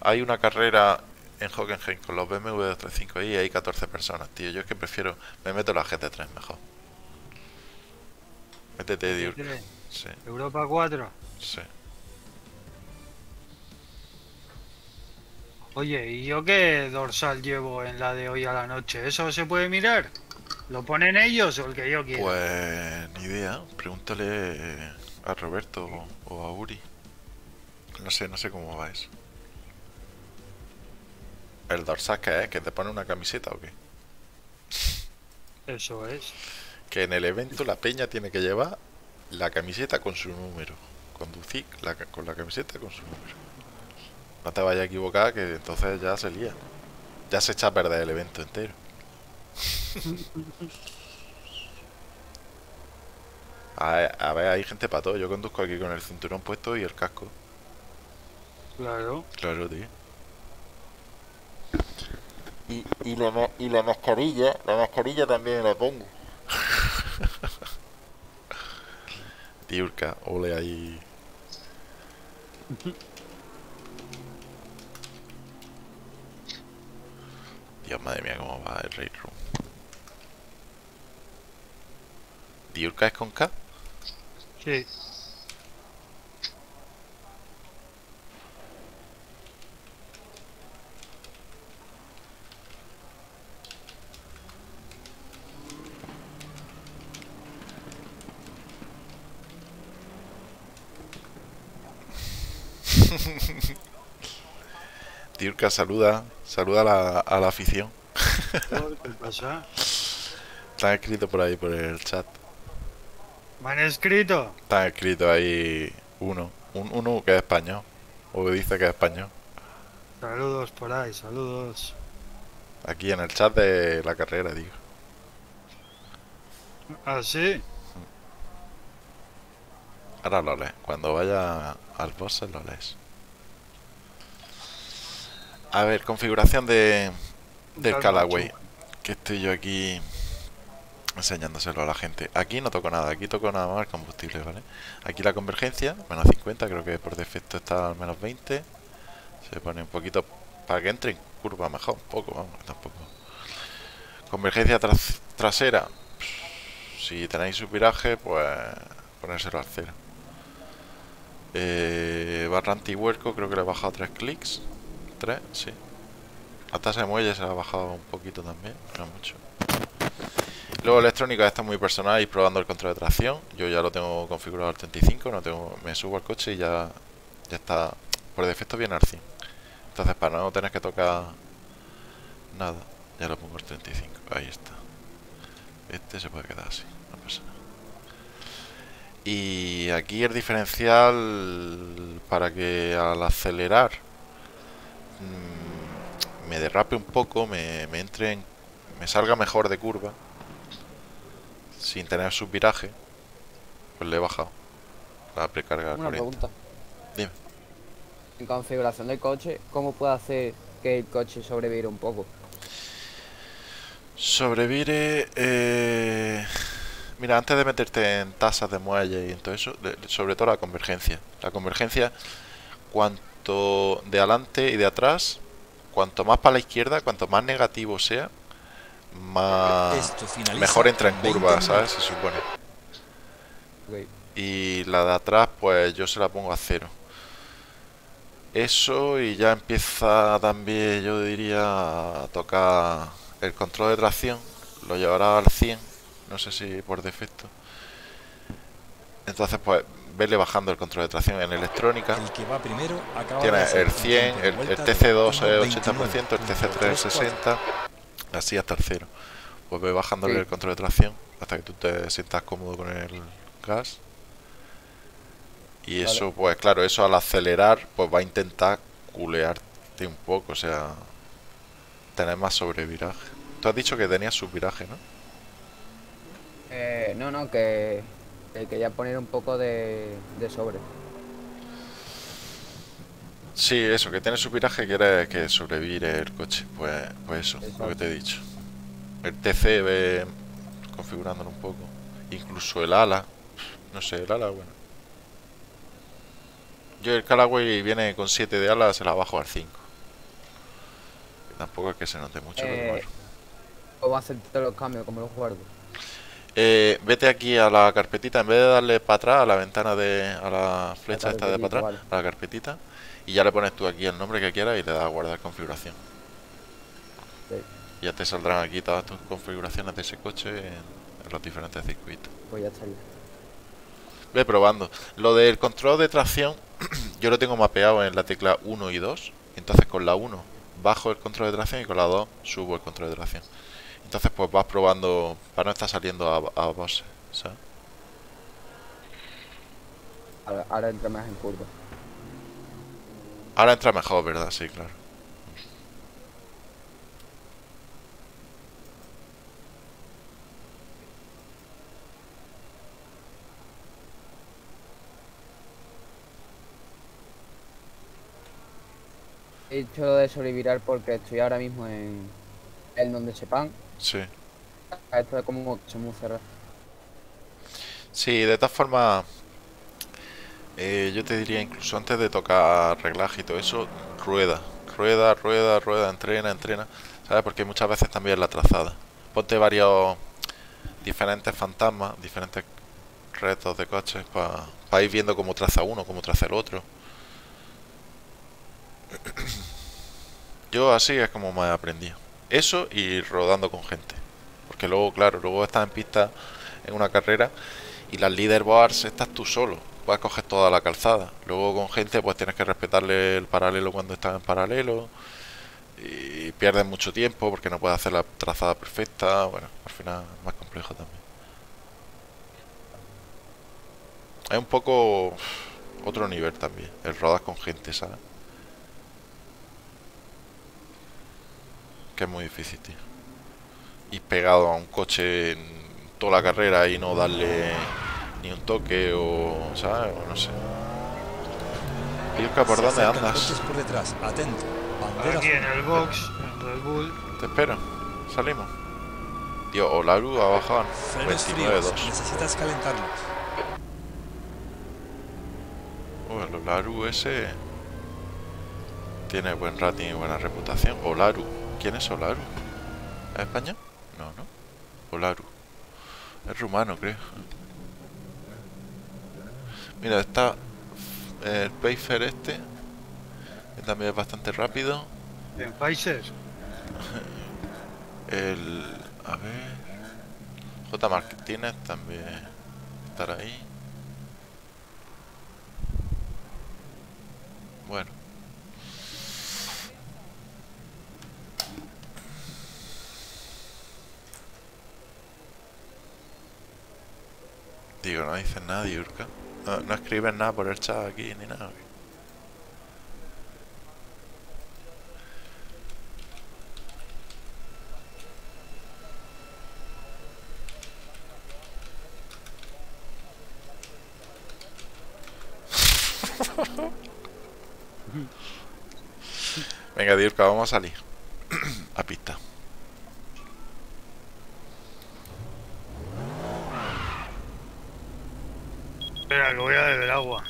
Hay una carrera en Hockenheim con los BMW 235i y hay 14 personas, tío. Yo es que prefiero... Me meto la GT3 mejor. Métete, Djurka. Sí. ¿Europa 4? Sí. Oye, ¿y yo qué dorsal llevo en la de hoy a la noche? ¿Eso se puede mirar? ¿Lo ponen ellos o el que yo quiero? Pues ni idea. Pregúntale a Roberto o a Uri. No sé cómo va eso. ¿El dorsal qué es? ¿Que te pone una camiseta o qué? Eso es. Que en el evento la peña tiene que llevar la camiseta con su número. Conducir con la camiseta con su número. No te vayas a equivocar, que entonces ya se lía. Ya se echa a perder el evento entero. A ver, hay gente para todo. Yo conduzco aquí con el cinturón puesto y el casco. Claro. Claro, tío. Y la mascarilla. La mascarilla también la pongo. Djurka, ole ahí. Dios, madre mía, cómo va el RaceRoom. ¿Djurka es con K? Sí. Djurka, saluda a la afición. ¿Qué pasa? Están escrito por ahí, por el chat. ¿Me han escrito? Están escrito ahí uno que es español, o que dice que es español. Saludos por ahí, saludos. Aquí en el chat de la carrera, digo. ¿Ah, sí? Ahora lo lees, cuando vaya al boss lo lees. A ver, configuración del Callaway, que estoy yo aquí enseñándoselo a la gente. Aquí no toco nada, aquí toco nada más el combustible, ¿vale? Aquí la convergencia, menos 50, creo que por defecto está al menos 20. Se pone un poquito para que entre en curva mejor, un poco, vamos, tampoco. Convergencia trasera, si tenéis su viraje, pues ponérselo al cero. Barra antihuerco, creo que le he bajado 3 clics. 3, sí. La tasa de muelle se la ha bajado un poquito también, no mucho. Luego electrónica está muy personal, y probando el control de tracción. Yo ya lo tengo configurado al 35, no tengo, me subo al coche y ya está. Por defecto viene al 100. Entonces para no tener que tocar nada, ya lo pongo al 35. Ahí está. Este se puede quedar así, no pasa nada. Y aquí el diferencial para que al acelerar me derrape un poco, me salga mejor de curva sin tener subviraje, pues le he bajado la precarga. Una 40. Pregunta. Dime. En configuración del coche, ¿cómo puedo hacer que el coche sobrevire un poco? Sobrevire... Mira, antes de meterte en tasas de muelle y en todo eso, sobre todo la convergencia. La convergencia, cuanto de adelante y de atrás, cuanto más para la izquierda, cuanto más negativo sea, más mejor entra en curva, ¿sabes? Se supone. Okay. Y la de atrás, pues yo se la pongo a 0. Eso, y ya empieza también, yo diría, a tocar el control de tracción. Lo llevará al 100, no sé si por defecto. Entonces, pues verle bajando el control de tracción en electrónica. El que va primero acaba. Tiene el 100, el TC2 es 80%, el TC3 es 60%, así hasta el 0. Pues ve bajándole el control de tracción hasta que tú te sientas cómodo con el gas. Y eso, pues claro, eso al acelerar, pues va a intentar culearte un poco, o sea, tener más sobreviraje. Tú has dicho que tenías subviraje, ¿no? No, no, que quería poner un poco de sobre. Sí, eso, que tiene subviraje y quiere que sobrevire el coche. Pues eso, lo que te he dicho. El TC ve configurándolo un poco. Incluso el ala. No sé, el ala, bueno. Yo el Callaway viene con 7 de ala, se la bajo al 5. Tampoco es que se note mucho. Pero bueno. ¿Cómo hacer todos los cambios? ¿Cómo los guardo? Vete aquí a la carpetita. En vez de darle para atrás a la ventana de... a la flecha esta de para atrás, vale, a la carpetita. Y ya le pones tú aquí el nombre que quieras y le das a guardar configuración. Sí. Ya te saldrán aquí todas tus configuraciones de ese coche en los diferentes circuitos. Pues ya está listo. Ve probando. Lo del control de tracción, yo lo tengo mapeado en la tecla 1 y 2. Entonces con la 1 bajo el control de tracción y con la 2 subo el control de tracción. Entonces pues vas probando para no estar saliendo a bosses, ¿sabes? Ahora entra más en curva. Ahora entra mejor, ¿verdad? Sí, claro. He hecho lo de sobrevirar porque estoy ahora mismo en donde Sepang. Sí. Esto es como que se me cerrado. Sí, de todas formas... yo te diría, incluso antes de tocar reglaje y todo eso, rueda, entrena, ¿sabes? Porque muchas veces también la trazada. Ponte varios diferentes fantasmas, diferentes retos de coches para ir viendo cómo traza uno, cómo traza el otro. Yo así es como me he aprendido. Eso y rodando con gente. Porque luego, claro, luego estás en pista en una carrera y las leaderboards estás tú solo. Puedes coger toda la calzada. Luego con gente pues tienes que respetarle el paralelo cuando estás en paralelo. Y pierdes mucho tiempo porque no puedes hacer la trazada perfecta. Bueno, al final es más complejo también. Es un poco otro nivel también. El rodar con gente, ¿sabes? Que es muy difícil, tío. Ir pegado a un coche en toda la carrera y no darle... ni un toque o, ¿sabes? O no sé. Djurka, ¿por dónde andas? Por detrás. Atento. Aquí en el box, en Red Bull. Te espero. Salimos. Tío, Olaru ha bajado 29.2. Necesitas calentarlo. El Olaru ese... tiene buen rating y buena reputación. Olaru. ¿Quién es Olaru? ¿Es español? No, no. Olaru. Es rumano, creo. Mira, está el Pfeiffer este, que también es bastante rápido. ¿El Pfeiffer? El... a ver... J. Martínez también estará ahí. Bueno. Digo, no dice nada, Djurka. No escribes nada por el chat aquí ni nada. Venga, Djurka, vamos a salir a pista. Espera, que voy a beber agua.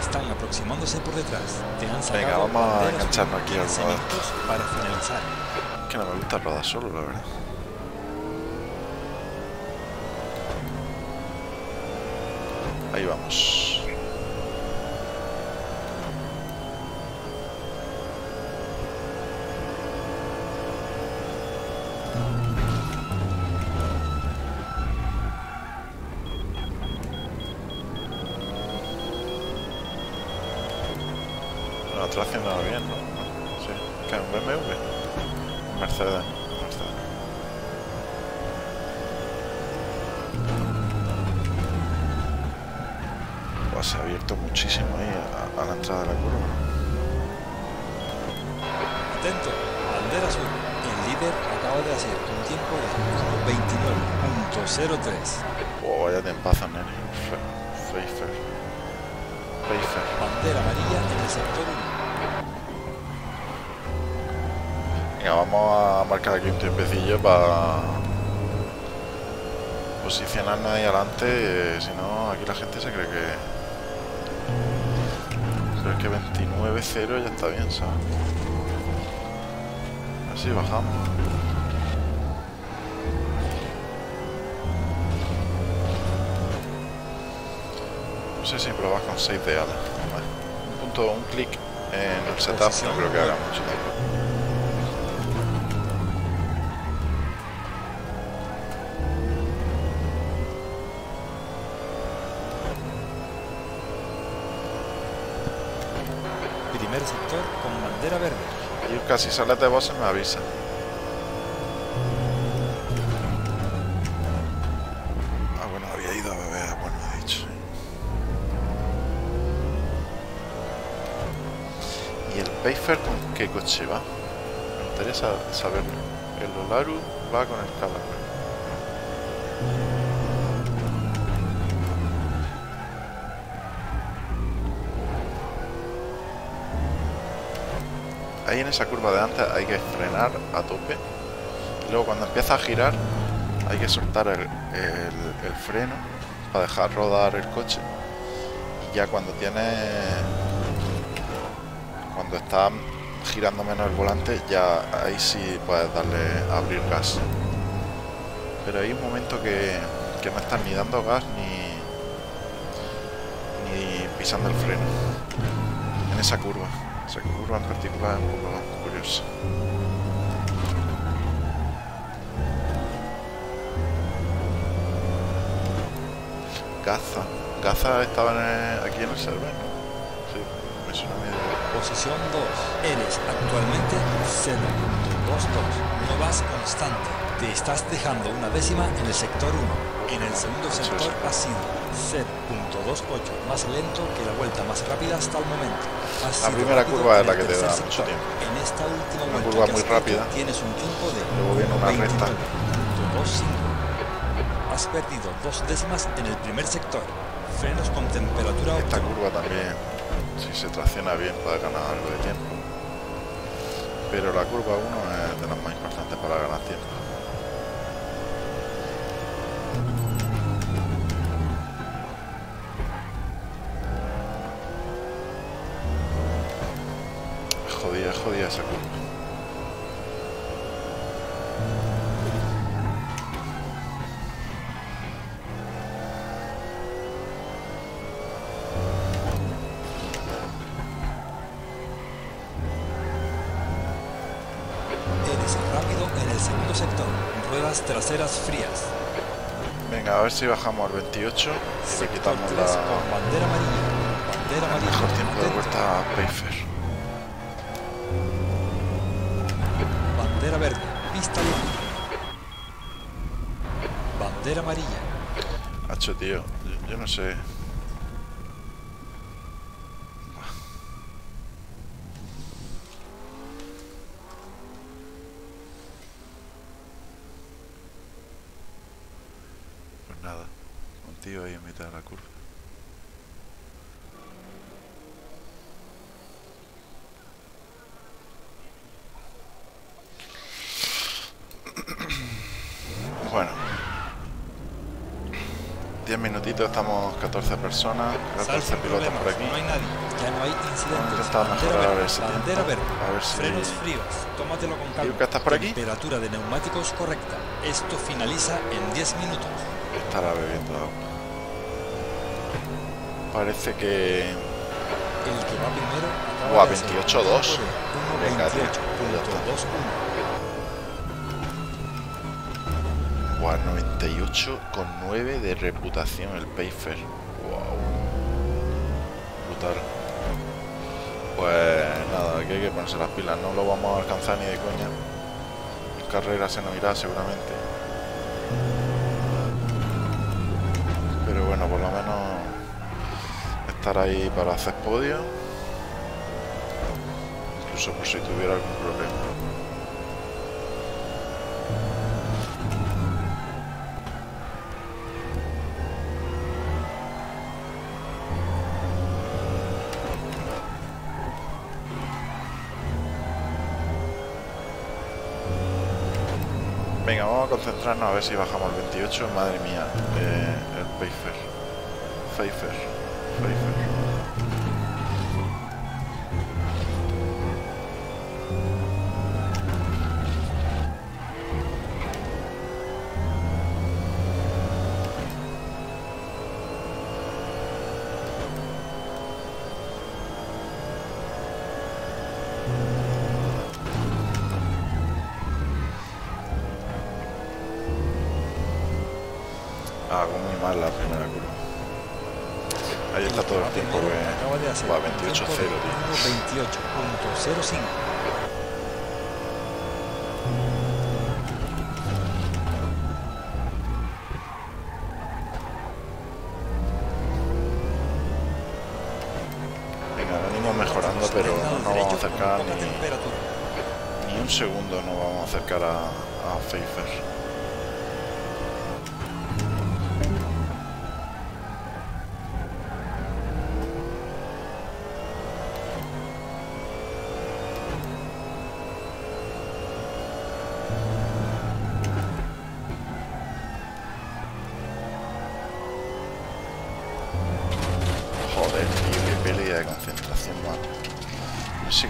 Están aproximándose por detrás. Te han sacado. Venga, vamos a engancharnos aquí al rodar. Para finalizar. Es que no me gusta rodar solo, la verdad. Ahí vamos. está haciendo bien, ¿no? Sí, que un BMW, un Mercedes. Pues se ha abierto muchísimo ahí a la entrada de la curva. Atento, bandera azul. El líder acaba de hacer un tiempo de 29.03. Oh, vaya te empazan, nene. Pfeiffer. Bandera amarilla en el sector 1. Venga, vamos a marcar aquí un tiempecillo para posicionarnos ahí adelante. Si no, aquí la gente se cree que 29.0 ya está bien, ¿sabes? Así bajamos. No sé si probas con 6 de ala. Vale. Un clic en el setup no creo que haga mucho tiempo. Primer sector con bandera verde. Djurka, si sales de voces me avisa. Pfeiffer, ¿con qué coche va? Me interesa saberlo. El Olaru va con el Callaway. Ahí en esa curva de antes hay que frenar a tope. Y luego cuando empieza a girar hay que soltar el freno para dejar rodar el coche. Y ya cuando tiene... Cuando está girando menos el volante, ya ahí sí puedes darle a abrir gas. Pero hay un momento que no estás ni dando gas ni pisando el freno. En esa curva en particular es un poco curiosa. Caza estaba aquí en el server. Posición 2. Eres actualmente 0.22. No vas constante. Te estás dejando una décima en el sector 1. En el segundo sector has sido 0.28 más lento que la vuelta más rápida hasta el momento. La primera curva es la que te da mucho tiempo. En esta última una curva muy rápida. Tienes un tiempo de luego viene una recta. Has perdido 2 décimas en el primer sector. Frenos con temperatura óptima. Esta curva también. Si se tracciona bien puede ganar algo de tiempo, pero la curva 1 es de las más importantes para ganar tiempo. Jodida esa curva. Traseras frías. Venga, a ver si bajamos al 28 y le quitamos la bandera amarilla. Mejor tiempo de vuelta a Pfeiffer. Bandera verde, pista libre. Bandera amarilla. Hacho, tío, yo no sé. Ahí en mitad de la curva. Bueno, 10 minutitos, estamos 14 personas, 14 pilotos por aquí. No hay nadie, ya no hay incidentes. Bandera verde, a ver si... frenos fríos, tómatelo con calma. ¿Djurka, estás por aquí? Temperatura de neumáticos correcta. Esto finaliza en 10 minutos. Estará bebiendo agua. Parece que... El que va primero... ¡Guau! 28-2. Venga, tío. ¡Guau! 98,9 de reputación el Pfeiffer. ¡Guau! Brutal. Pues nada, aquí hay que ponerse las pilas, no lo vamos a alcanzar ni de coña. En carrera se nos irá seguramente. Pero bueno, por lo menos estar ahí para hacer podio. Incluso por si tuviera algún problema. Venga, vamos a concentrarnos a ver si bajamos el 28. Madre mía, el Pfeiffer. Hago muy mal la primera curva. Ahí está todo el tiempo que va 28.0. 28.05. Venga, venimos mejorando, pero no vamos a acercar ni un segundo, no vamos a acercar a Pfeiffer.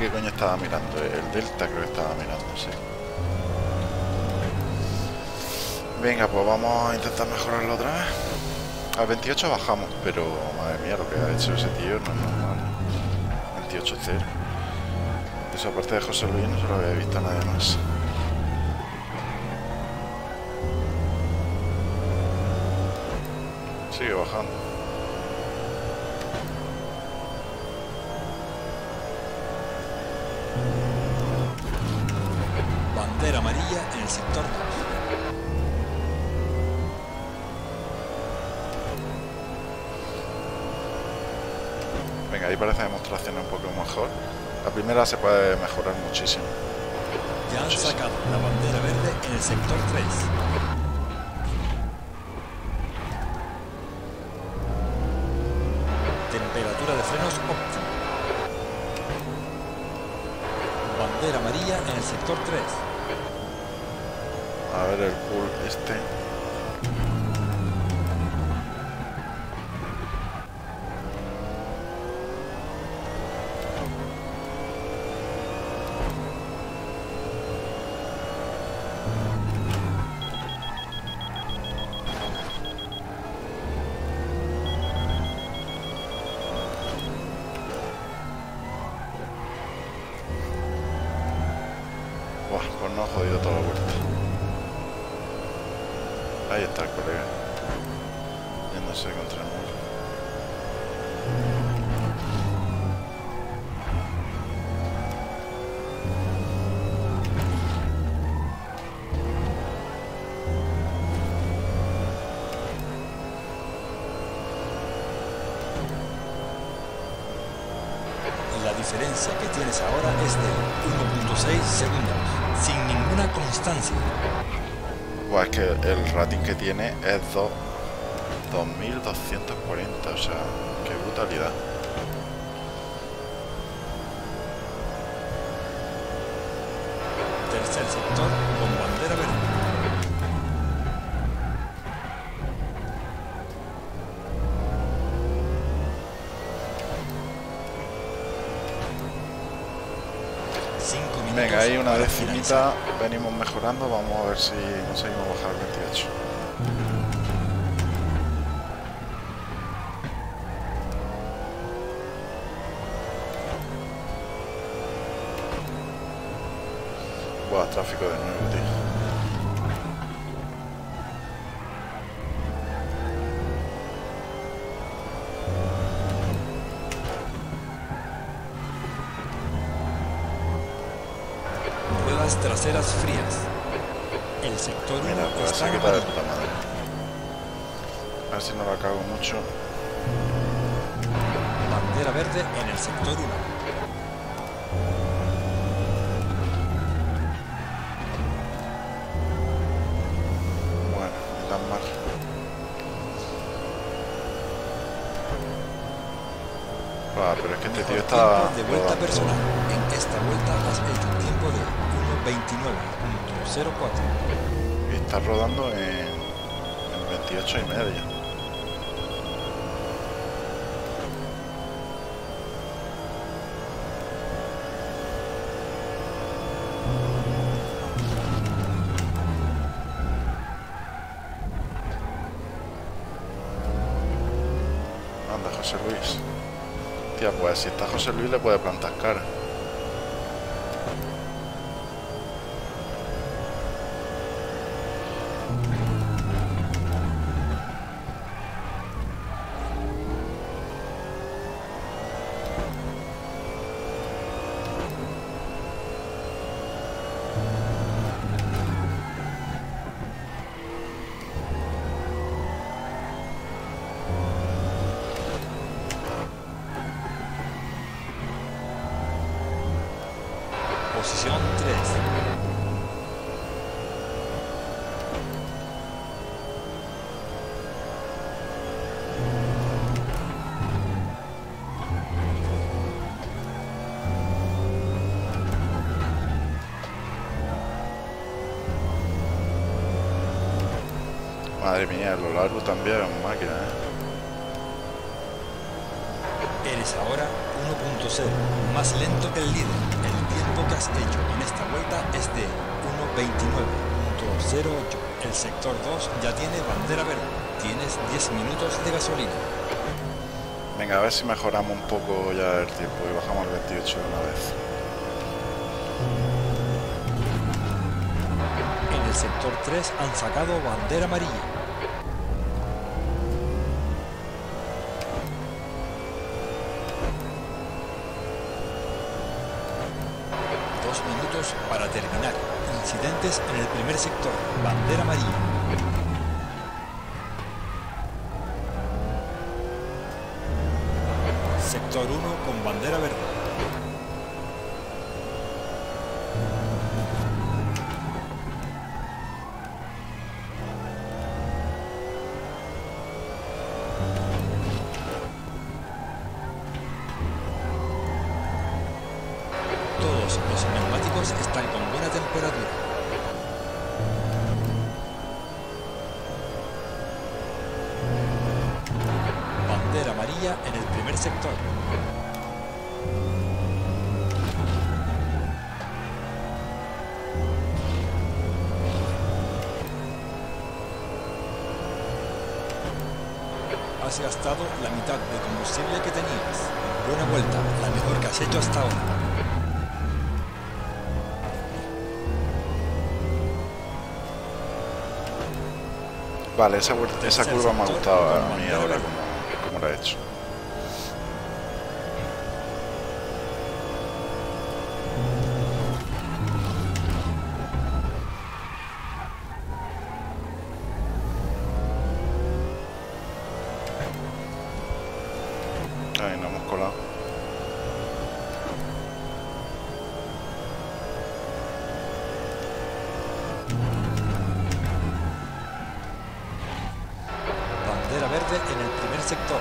¿Qué coño estaba mirando? El delta creo que estaba mirando, sí. Venga, pues vamos a intentar mejorarlo otra vez. Al 28 bajamos, pero madre mía, lo que ha hecho ese tío no es normal. 28-0. Eso aparte de José Luis no se lo había visto a nadie más. Sigue bajando. Bandera amarilla en el sector 2. Venga, ahí parece demostración un poco mejor. La primera se puede mejorar muchísimo. Ya han sacado la bandera verde en el sector 3. Amarilla en el sector 3. A ver el pool este. La diferencia que tienes ahora es de 1.6 segundos, sin ninguna constancia. Pues es que el rating que tiene es 2240, o sea, qué brutalidad. Tercer sector con bandera verde. Venga, ahí una decimita, venimos mejorando, vamos a ver si conseguimos bajar 28. Buah, tráfico de nuevo, tío. llantas traseras frías. El sector 1 está para de puta madre. A ver si no la cago mucho. Bandera verde en el sector 1. Bueno, me dan mal. Ah, pero es que este tío está... de vuelta personal. En esta vuelta has hecho un tiempo de 1.29.04. Y está rodando en 28 y media. Anda, José Luis. Tía, pues si está José Luis le puede plantar cara. Posición 3. Madre mía, el Olaru también es una máquina, ¿eh? Eres ahora 1.0, más lento que el líder. Que has hecho en esta vuelta es de 1.29.08. El sector 2 ya tiene bandera verde. Tienes 10 minutos de gasolina. Venga, a ver si mejoramos un poco ya el tiempo y bajamos al 28 de una vez. En el sector 3 han sacado bandera amarilla. Para terminar, incidentes en el primer sector, bandera amarilla. Sector 1 con bandera verde. Están con buena temperatura. Bandera amarilla en el primer sector. Has gastado la mitad de combustible que tenías. Buena vuelta, la mejor que has hecho hasta ahora. Vale, esa curva me ha gustado a mí ahora como la he hecho. Ahí no hemos colado. En el primer sector.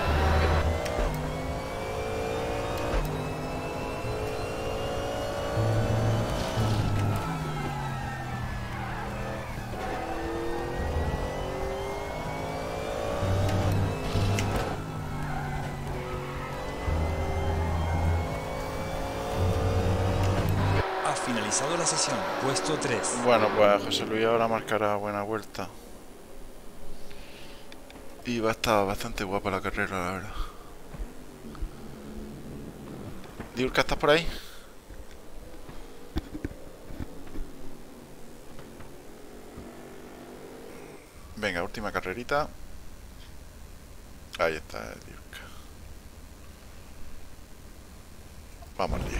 Ha finalizado la sesión, puesto 3. Bueno, pues José Luis ahora marcará buena vuelta. Y va a estar bastante guapa la carrera, la verdad. Djurka, ¿estás por ahí? Venga, última carrerita. Ahí está Djurka. Vamos al lío.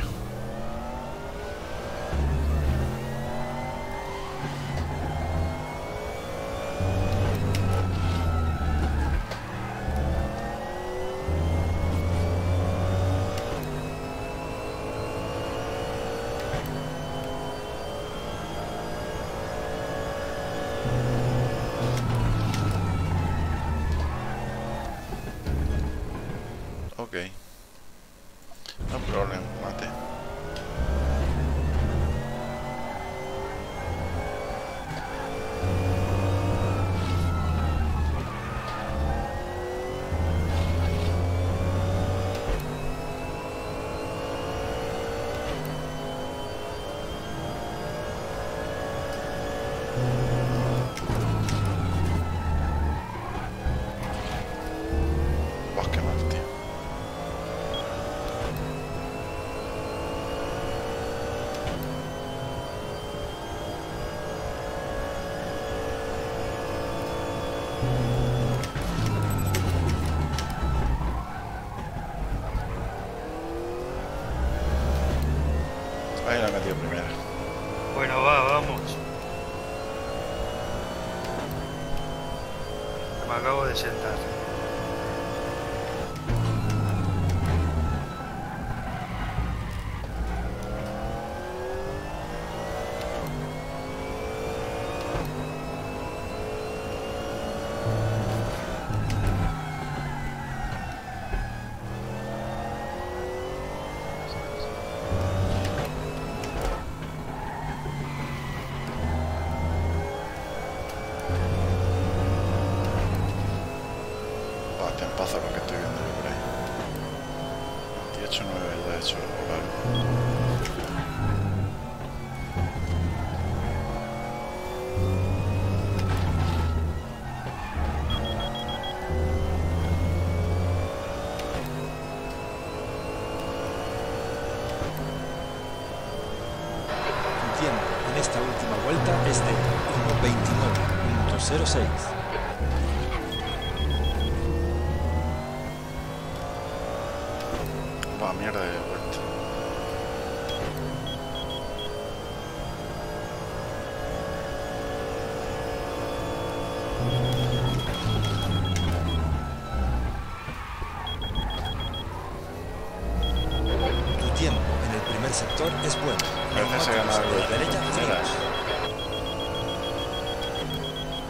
Ok. No problem, mate.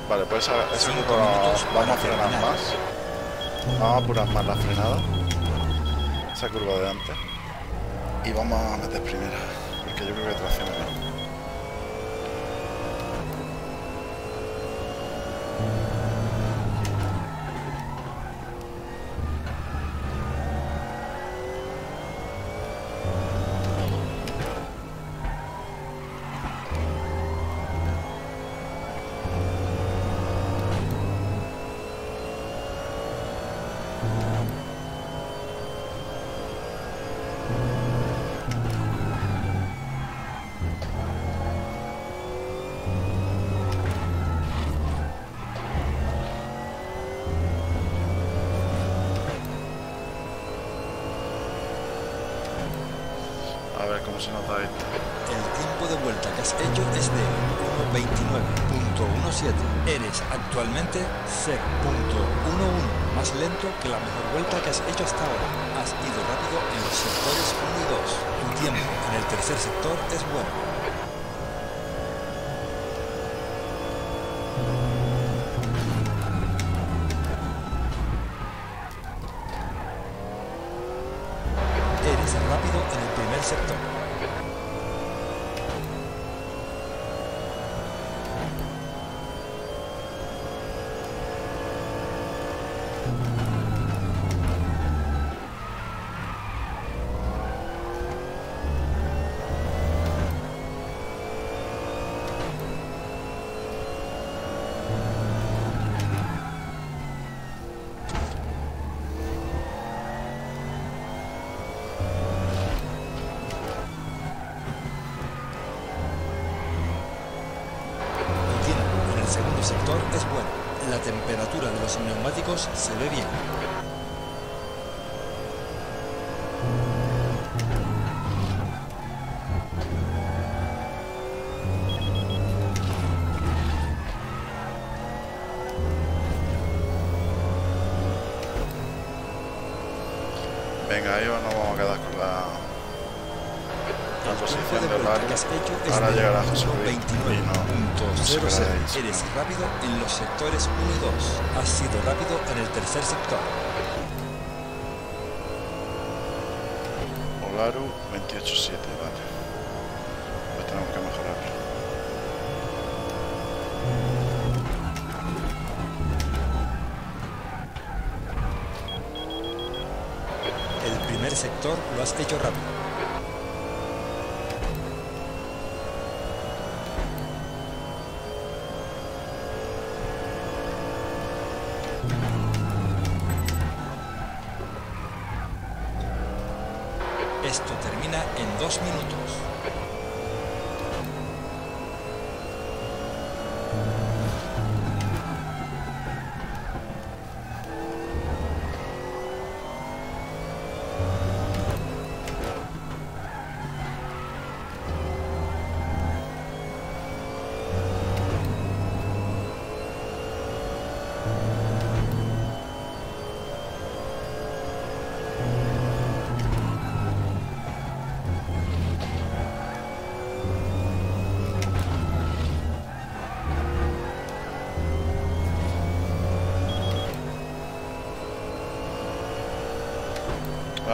Vale, pues ese grupo vamos a frenar más. Vamos a apurar más la frenada. Esa curva de antes. Y vamos a meter primera. Porque yo creo que tracciona bien. Actualmente 0.11 más lento que la mejor vuelta que has hecho hasta ahora. Has ido rápido en los sectores 1 y 2. Tu tiempo en el tercer sector es bueno. Eres rápido en el primer sector. Se ve bien. Venga, ahí nos vamos a quedar con la posición del barrio. Ahora llegará José Luis. Eres rápido en los sectores 1 y 2. Has sido rápido en el tercer sector. Olaru 28.7, vale. Lo tenemos que mejorar. El primer sector lo has hecho rápido. Esto termina en 2 minutos.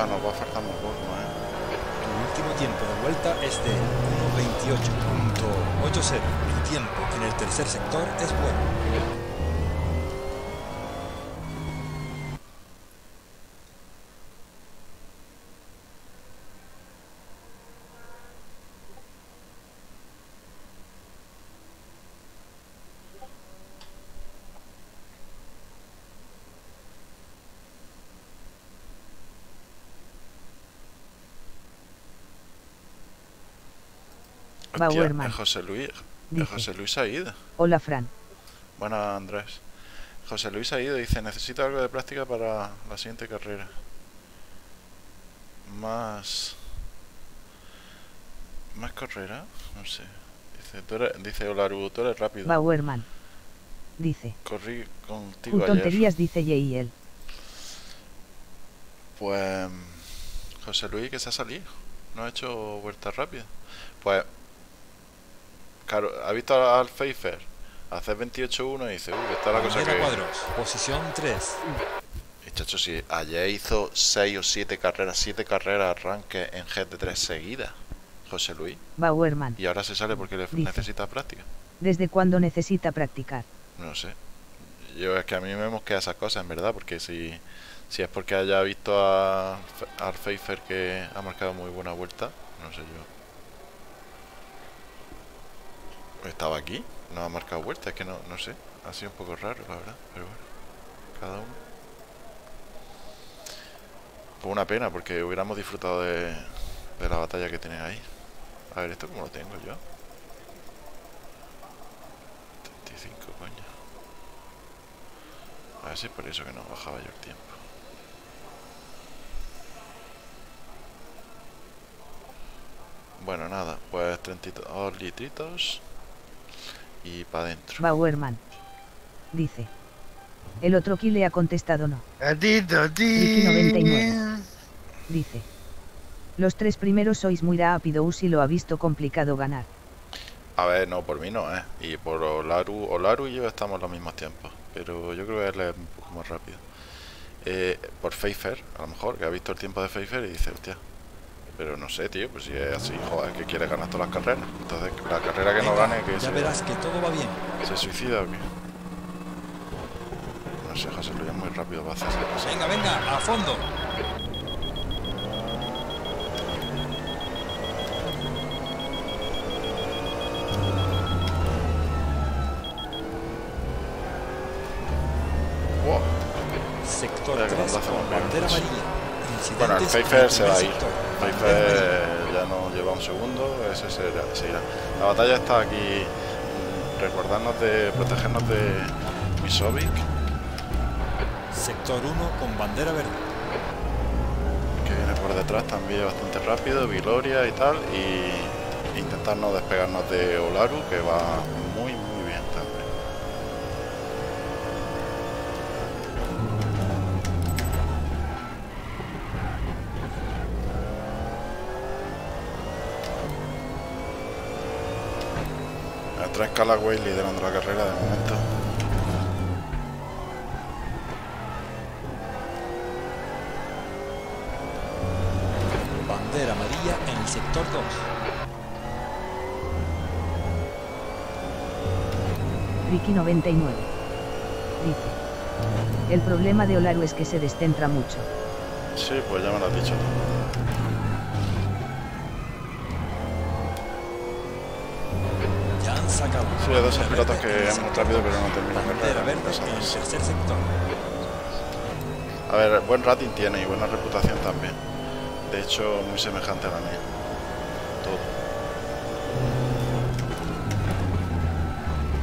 Nos va a faltar muy poco, ¿eh? El último tiempo de vuelta es de 1:28.80. El tiempo en el tercer sector es bueno. Bauermann. José Luis ha ido. Hola, Fran. Buenas, Andrés. José Luis ha ido, dice, necesito algo de práctica para la siguiente carrera. Más carrera, no sé. Dice, dice Olaru, tú eres rápido. Bauermann. Dice. Corrí contigo ayer. Tonterías, dice J.I.L. Pues José Luis que se ha salido. No ha hecho vueltas rápidas. Pues claro, ha visto al Pfeiffer hacer 28-1 y dice, uy, está la cosa que... Cuadros, posición 3. Y chacho, si ayer hizo 6 o 7 carreras, 7 carreras arranque en GT3 seguidas, José Luis. Bauermann. Y ahora se sale porque le dice, necesita práctica. ¿Desde cuándo necesita practicar? No sé. Yo es que a mí me mosquea esas cosas, en verdad, porque si es porque haya visto al Pfeiffer que ha marcado muy buena vuelta, no sé yo. Estaba aquí, no ha marcado vuelta, es que no sé, ha sido un poco raro la verdad, pero bueno, cada uno. Pues una pena, porque hubiéramos disfrutado de la batalla que tenéis ahí. A ver, ¿esto cómo lo tengo yo? 35, coño. A ver si es por eso que no bajaba yo el tiempo. Bueno, nada, pues 32 litritos. Y para adentro. Bauermann dice. El otro Ki le ha contestado no. Ricky 99 dice. Los tres primeros sois muy rápido. Usi lo ha visto complicado ganar. A ver, no, por mí no, ¿eh? Y por Olaru y yo estamos los mismos tiempos. Pero yo creo que él es un poco más rápido. Por Pfeiffer, a lo mejor, que ha visto el tiempo de Pfeiffer y dice, hostia. Pero no sé, tío, pues si es así, joder, que quiere ganar todas las carreras. Entonces, la carrera que no gane, que ya verás que todo va bien. ¿Se suicida o qué? No sé, José Luis, muy rápido va a hacer esa cosa. Venga, a fondo. Wow. Sector 3 con bandera amarilla. Bueno, el Pfeiffer se va a ir. Pfeiffer ya nos lleva un segundo, ese se irá. La batalla está aquí. Recordarnos de protegernos de Misovic. Sector 1 con bandera verde. Que viene por detrás también bastante rápido, Viloria y tal. Y intentarnos despegarnos de Olaru, que va muy, muy bien también. Tras Callaway liderando la carrera de momento. perder amarilla en el sector 2. Ricky 99 dice: el problema de Olaru es que se descentra mucho. Sí, pues ya me lo has dicho tú. Sí, de esos pilotos que es muy rápido pero no terminan de. A ver, buen rating tiene y buena reputación también. De hecho, muy semejante a la mía. Todo.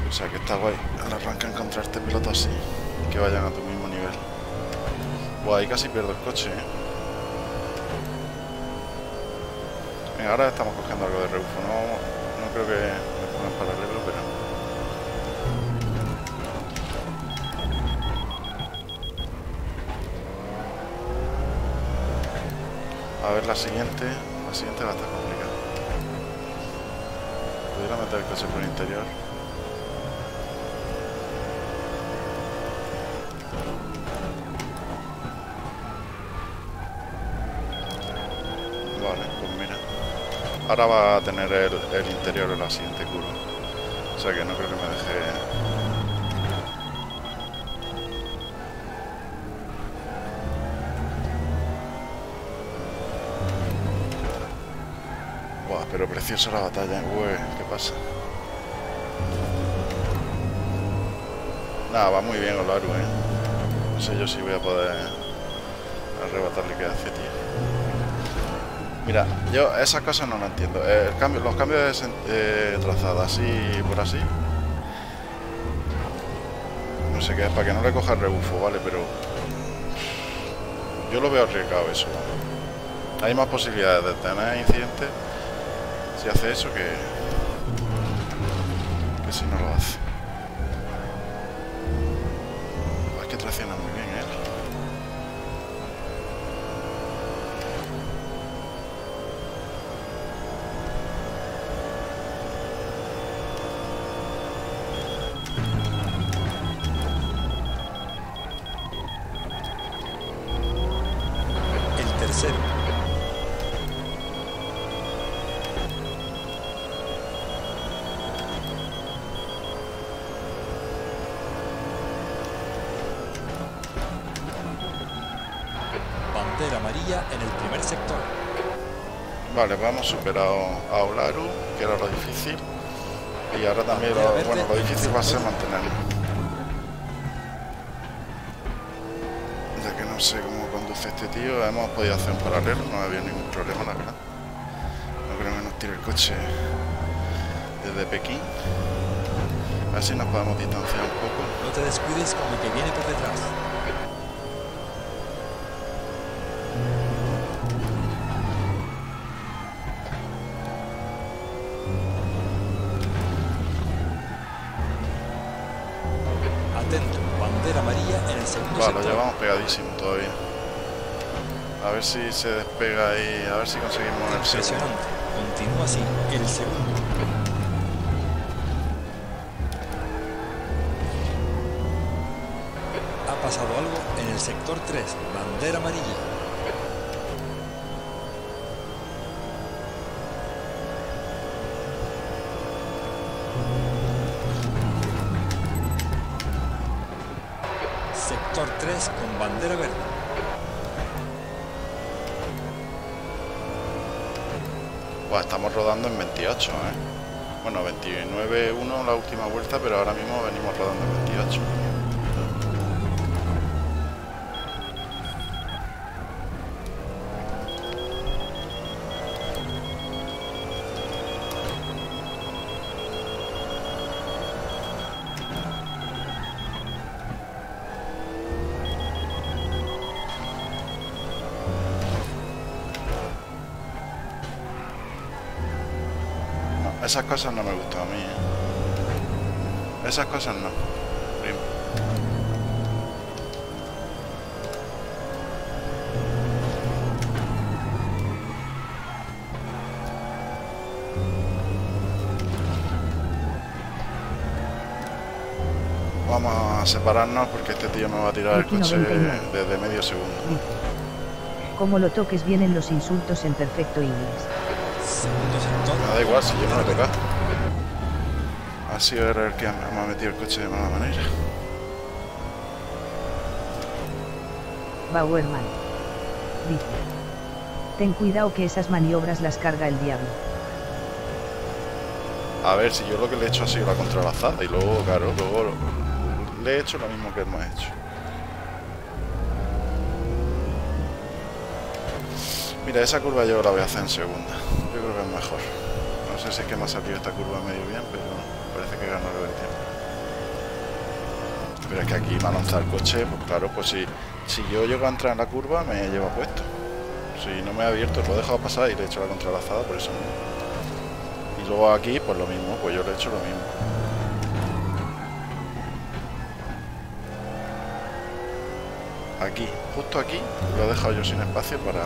O sea que está guay. Al arranque encontrarte pilotos así, que vayan a tu mismo nivel. Buah, ahí casi pierdo el coche, ¿eh? Venga, ahora estamos cogiendo algo de rebufo. No, no creo que me pongan para arriba, pero... A ver, la siguiente va a estar complicada. Pudiera meter el coche por el interior. Vale, pues mira. Ahora va a tener el interior en la siguiente curva. O sea que no creo que me deje... Pero preciosa la batalla, güey, ¿qué pasa? Nada, va muy bien Olaru, ¿eh? No sé yo si voy a poder arrebatarle que hace, tío. Mira, yo esas cosas no las entiendo. Los cambios de trazado así por así. No sé qué es, para que no le coja el rebufo, ¿vale? Pero... yo lo veo arriesgado eso. Hay más posibilidades de tener incidentes si hace eso que si no lo hace. Es que tracciona muy bien él. El tercero. Vale, pues hemos superado a Olaru, que era lo difícil, y ahora también lo difícil va a ser mantenerlo. Ya que no sé cómo conduce este tío, hemos podido hacer un paralelo, no había ningún problema, la verdad. No creo que nos tire el coche desde Pekín. A ver si nos podemos distanciar un poco. No te descuides con el que viene por detrás. Vale, lo llevamos pegadísimo todavía. A ver si se despega y a ver si conseguimos el segundo. Continúa así, el segundo. Ha pasado algo en el sector 3, bandera amarilla. Sector 3 con bandera verde. Buah, estamos rodando en 28, ¿eh? Bueno, 29-1 la última vuelta, pero ahora mismo venimos rodando en 28. Esas cosas no me gustan a mí, ¿eh? Esas cosas no, primo. Vamos a separarnos porque este tío me va a tirar el coche desde medio segundo. como lo toques vienen los insultos en perfecto inglés. Nada, da igual, si yo no lo he tocado. Ha sido el que me ha metido el coche de mala manera. Bauermann dice: ten cuidado que esas maniobras las carga el diablo. A ver, si yo lo que le he hecho ha sido la contralazada y luego, claro, luego le he hecho lo mismo que él me ha hecho. Mira, esa curva yo la voy a hacer en segunda. Yo creo que es mejor. No sé si es que me ha salido esta curva medio bien, pero parece que ganó el tiempo. Pero es que aquí me ha lanzado el coche, pues claro, pues si yo llego a entrar en la curva me lleva puesto. Si no me ha abierto, lo he dejado pasar y le he hecho la contralazada por eso mismo. Y luego aquí, pues lo mismo, pues yo le he hecho lo mismo. Aquí, justo aquí, lo he dejado yo sin espacio para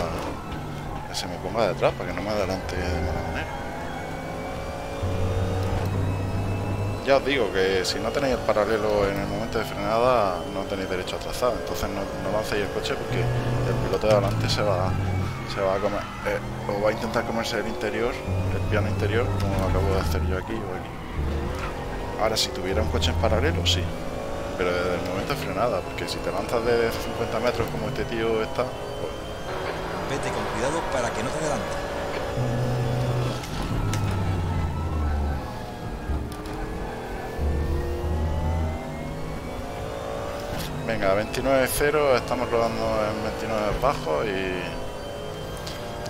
que se me ponga detrás, para que no me adelante de mala manera. Ya os digo que si no tenéis el paralelo en el momento de frenada, no tenéis derecho a trazar, entonces no lancéis el coche porque el piloto de adelante se va a comer, o va a intentar comerse el interior, el piano interior, como lo acabo de hacer yo aquí o aquí. Ahora, si tuviera un coche en paralelo, sí, pero desde el momento de frenada, porque si te lanzas de 50 metros como este tío está, pues... Vete con cuidado para que no te adelantes. Venga, 29.0, estamos rodando en 29 bajo y...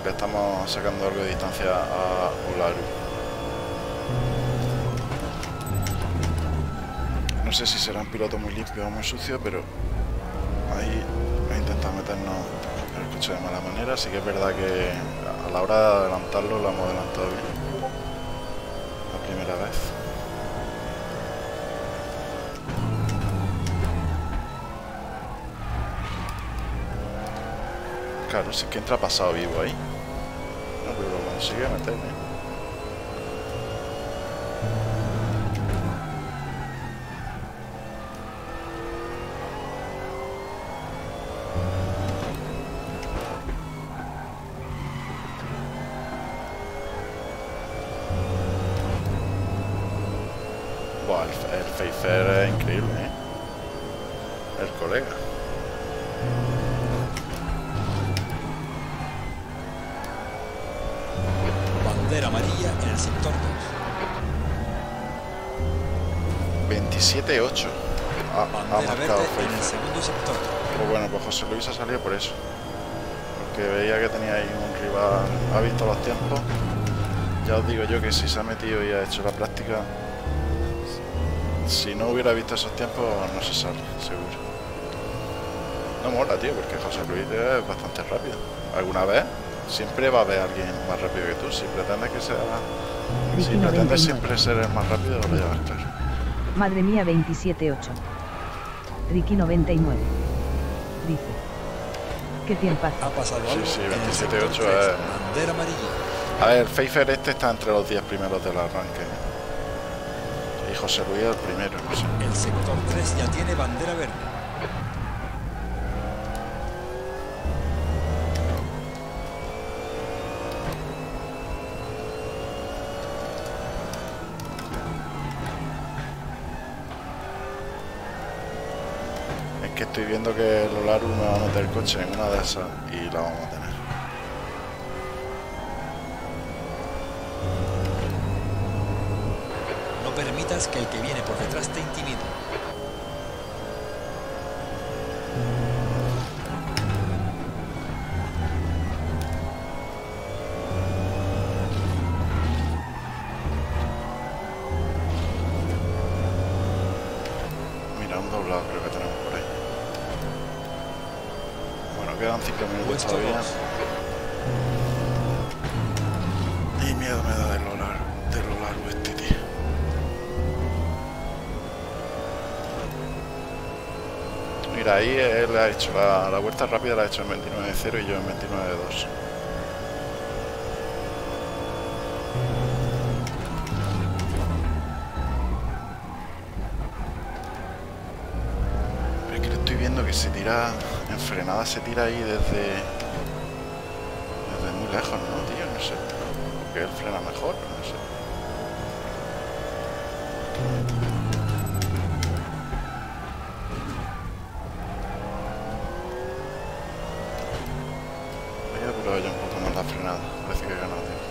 estamos sacando algo de distancia a Olaru. No sé si será un piloto muy limpio o muy sucio, pero ahí he intentado meternos el coche de mala manera. Así que es verdad que a la hora de adelantarlo lo hemos adelantado bien la primera vez. Claro, si es que entra pasado vivo ahí. Pero lo consigue meterme. Buah, el Pfeiffer es increíble, ¿eh? El colega. Amarilla en el sector 2. 27.8 ha marcado en el segundo sector. Pues bueno, pues José Luis ha salido por eso, porque veía que tenía ahí un rival, ha visto los tiempos. Ya os digo yo que si se ha metido y ha hecho la práctica, si no hubiera visto esos tiempos no se sale, seguro. No mola, tío, porque José Luis es bastante rápido. Alguna vez siempre va a haber alguien más rápido que tú. Si pretendes que sea, si pretendes siempre ser el más rápido, lo llevas claro. Madre mía, 27.8. Ricky 99 dice: ¿qué tiempo ha pasado? Sí, 27.8 es... bandera amarilla. A ver, Pfeiffer este está entre los 10 primeros del arranque y José Luis el primero, no sé. El sector 3 ya tiene bandera verde. Que estoy viendo que el Olaru me va a meter el coche en una de esas y la vamos a tener. No permitas que el que viene por detrás te intimide. Mira, un doblado creo que tenemos por ahí. Quedan 5 minutos todavía. Y miedo me da de lo largo este tío. Mira, ahí él ha hecho la vuelta rápida, la ha hecho en 29.0 y yo en 29.2. Pero es que le estoy viendo que se tira... en frenada se tira ahí desde lejos, ¿no, tío? No sé. Porque él frena mejor, pero no sé. Voy a probar ya un poco más la frenada. Parece que he ganado, tío.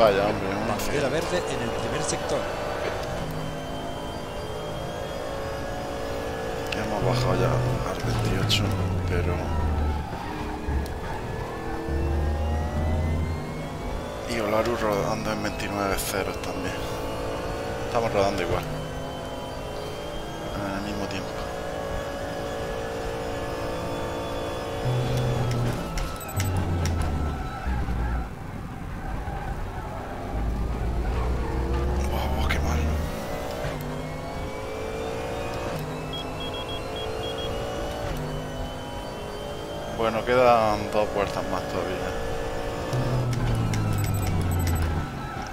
Vaya, hombre, una bandera verde en el primer sector. Hemos bajado ya al 28, pero... Y Olaru rodando en 29-0 también. Estamos rodando igual. Al mismo tiempo. Bueno, quedan dos puertas más todavía.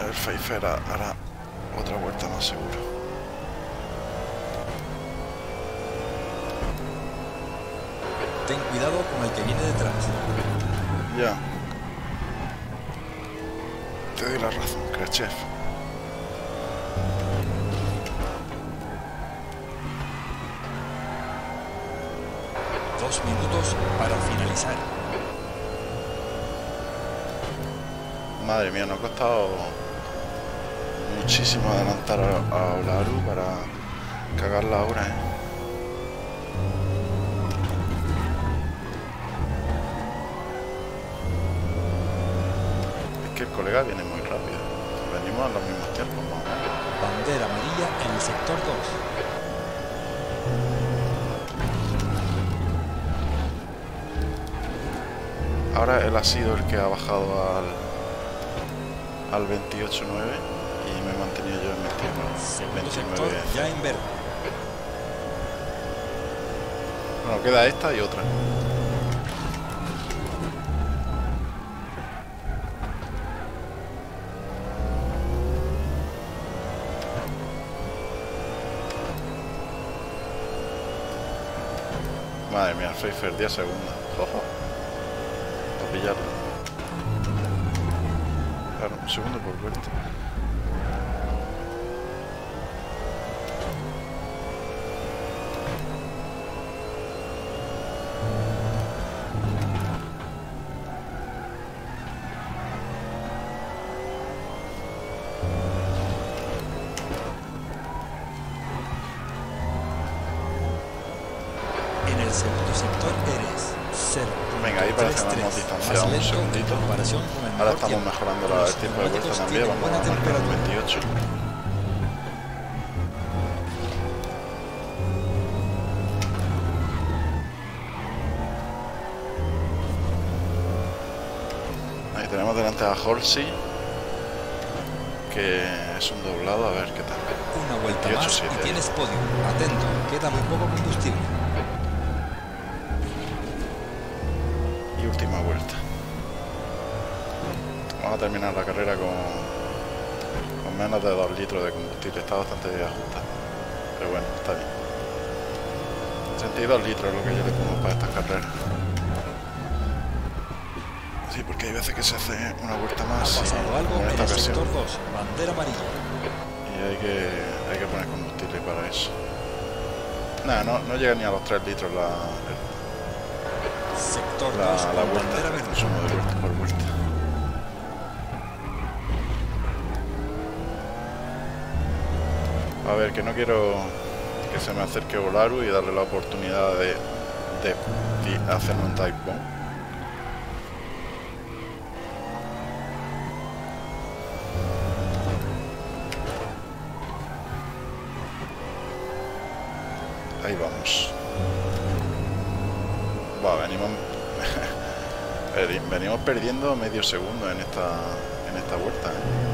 El Pfeiffer hará otra vuelta más seguro. Ten cuidado con el que viene detrás. Ya. Te doy la razón, Krechev. Minutos para finalizar. Madre mía, nos ha costado muchísimo adelantar a Olaru para cagarla ahora, ¿eh? Es que el colega viene muy rápido. Venimos a los mismos tiempos, ¿no? Bandera amarilla en el sector 2. Ahora él ha sido el que ha bajado al 28.9 y me he mantenido yo en mi tiempo. 29. Ya en verde. Bueno, queda esta y otra. Madre mía, Pfeiffer, 10 segundos. Ojo. Pillarlo. Claro, un segundo por vuelta. En el segundo sector eres cero. Venga, ahí parece que hemos distanciado un segundito. Ahora estamos mejorando el tiempo de vuelta también. Vamos a marcar el 28. Ahí tenemos delante a Horsey, que es un doblado. A ver qué tal. Una vuelta 28, más y tienes podio. Atento, queda muy poco combustible. Última vuelta. Vamos a terminar la carrera con menos de 2 litros de combustible. Está bastante ajustada, pero bueno, está bien. 32 litros es lo que yo le pongo para estas carreras. Sí, porque hay veces que se hace una vuelta más. Ha pasado algo en esta ocasión. Sector 2, bandera amarilla. Y hay que poner combustible para eso. Nada, no llega ni a los 3 litros la vuelta, el consumo de vuelta por vuelta. A ver, que no quiero que se me acerque Olaru y darle la oportunidad de hacer un dive bomb. Ahí vamos. Wow, venimos perdiendo medio segundo en esta vuelta, ¿eh?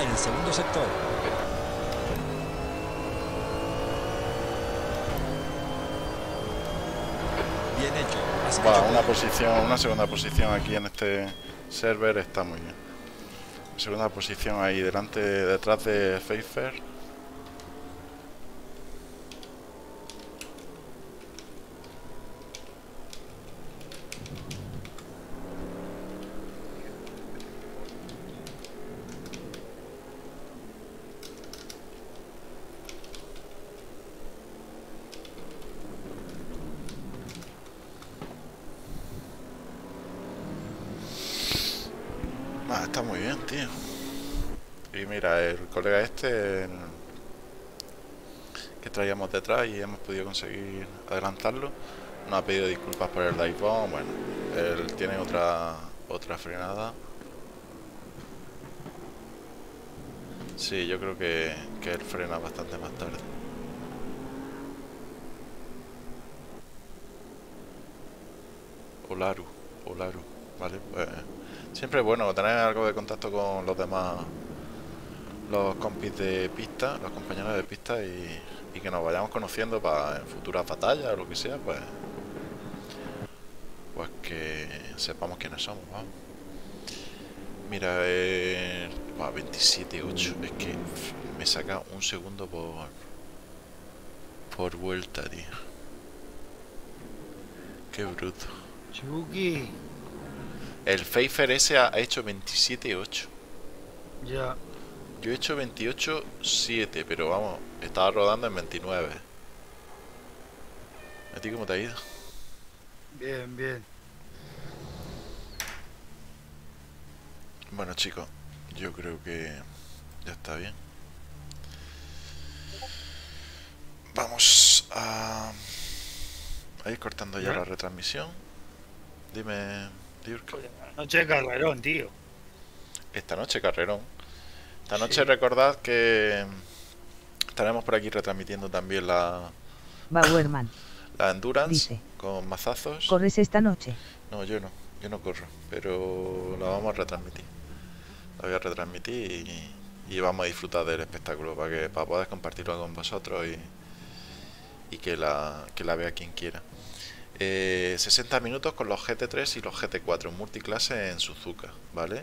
En el segundo sector. Bien hecho. Wow, una segunda posición aquí en este server está muy bien. Segunda posición ahí detrás de Pfeiffer. Que traíamos detrás y hemos podido conseguir adelantarlo. Nos ha pedido disculpas por el dive bomb. Bueno, él tiene otra frenada. Sí, yo creo que él frena bastante más tarde. Olaru, vale, pues siempre es bueno tener algo de contacto con los demás, los compis de pista, los compañeros de pista, y que nos vayamos conociendo para en futuras batallas o lo que sea, pues que sepamos quiénes somos, vamos. Mira, 27.8, es que me saca un segundo por vuelta, tío. Qué bruto. Chucky. El Pfeiffer ese ha hecho 27.8. Ya. Yo he hecho 28.7, pero vamos, estaba rodando en 29. ¿A ti cómo te ha ido? Bien, bien. Bueno, chicos, yo creo que ya está bien. Vamos a ir cortando ya la retransmisión. Dime, Djurka. Noche carrerón, tío. Esta noche carrerón. Esta noche recordad que estaremos por aquí retransmitiendo también la Bauermann, la Endurance, dice, con Mazazos. ¿Corres esta noche? No, yo no corro, pero la vamos a retransmitir. La voy a retransmitir y vamos a disfrutar del espectáculo para poder compartirlo con vosotros y que la vea quien quiera. 60 minutos con los GT3 y los GT4 multiclase en Suzuka, ¿vale?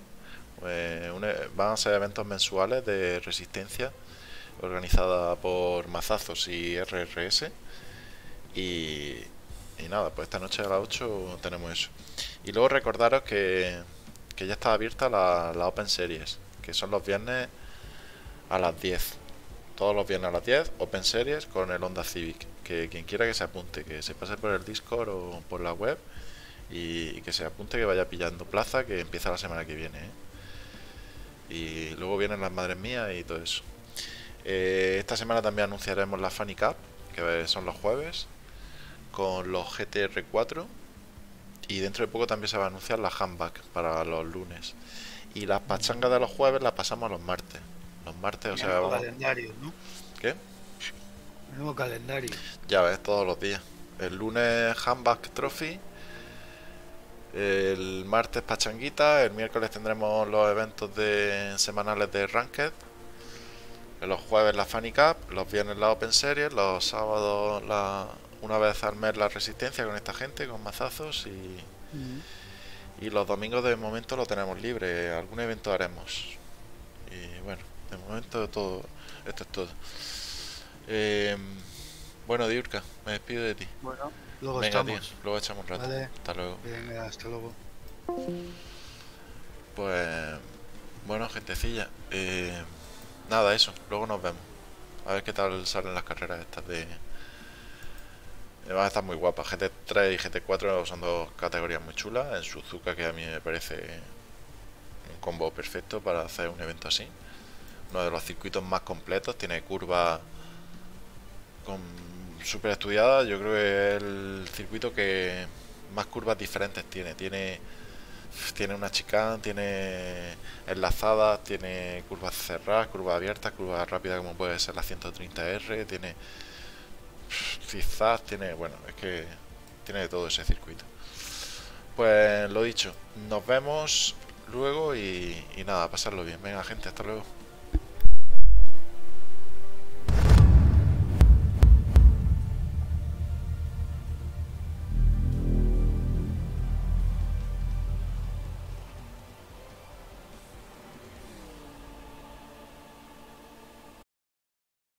Van a ser eventos mensuales de resistencia organizada por Mazazos y RRS y nada, pues esta noche a las 8 tenemos eso. Y luego recordaros que ya está abierta la Open Series, que son los viernes a las 10, todos los viernes a las 10 Open Series con el Honda Civic, que quien quiera que se apunte, que se pase por el Discord o por la web y que se apunte, que vaya pillando plaza, que empieza la semana que viene, ¿eh? Y luego vienen las madres mías y todo eso. Esta semana también anunciaremos la Funny Cup, que son los jueves, con los GTR4, y dentro de poco también se va a anunciar la handbag para los lunes. Y las pachangas de los jueves las pasamos a los martes. Los martes, o sea, nuevo calendario, ¿no? ¿Qué? Nuevo calendario. Ya ves, todos los días. El lunes handbag trophy. El martes pachanguita, el miércoles tendremos los eventos semanales de Ranked, los jueves la Funny Cup, los viernes la Open Series, los sábados una vez al mes la Resistencia con esta gente, con Mazazos, y los domingos de momento lo tenemos libre, algún evento haremos. Y bueno, de momento todo, esto es todo. Bueno, Djurka, me despido de ti. Bueno. Luego, luego echamos un rato. Vale. Hasta luego. Bien, hasta luego. Pues bueno, gentecilla. Nada, eso. Luego nos vemos. A ver qué tal salen las carreras estas de... Van a estar muy guapas. GT3 y GT4 son dos categorías muy chulas. En Suzuka, que a mí me parece un combo perfecto para hacer un evento así. Uno de los circuitos más completos. Tiene curvas con... súper estudiada. Yo creo que es el circuito que más curvas diferentes tiene. Tiene Tiene una chicane, tiene enlazadas, tiene curvas cerradas, curvas abiertas, curvas rápidas como puede ser la 130R, tiene zigzag, tiene... bueno, es que tiene de todo ese circuito. Pues lo dicho, nos vemos luego y nada, pasarlo bien. Venga gente, hasta luego.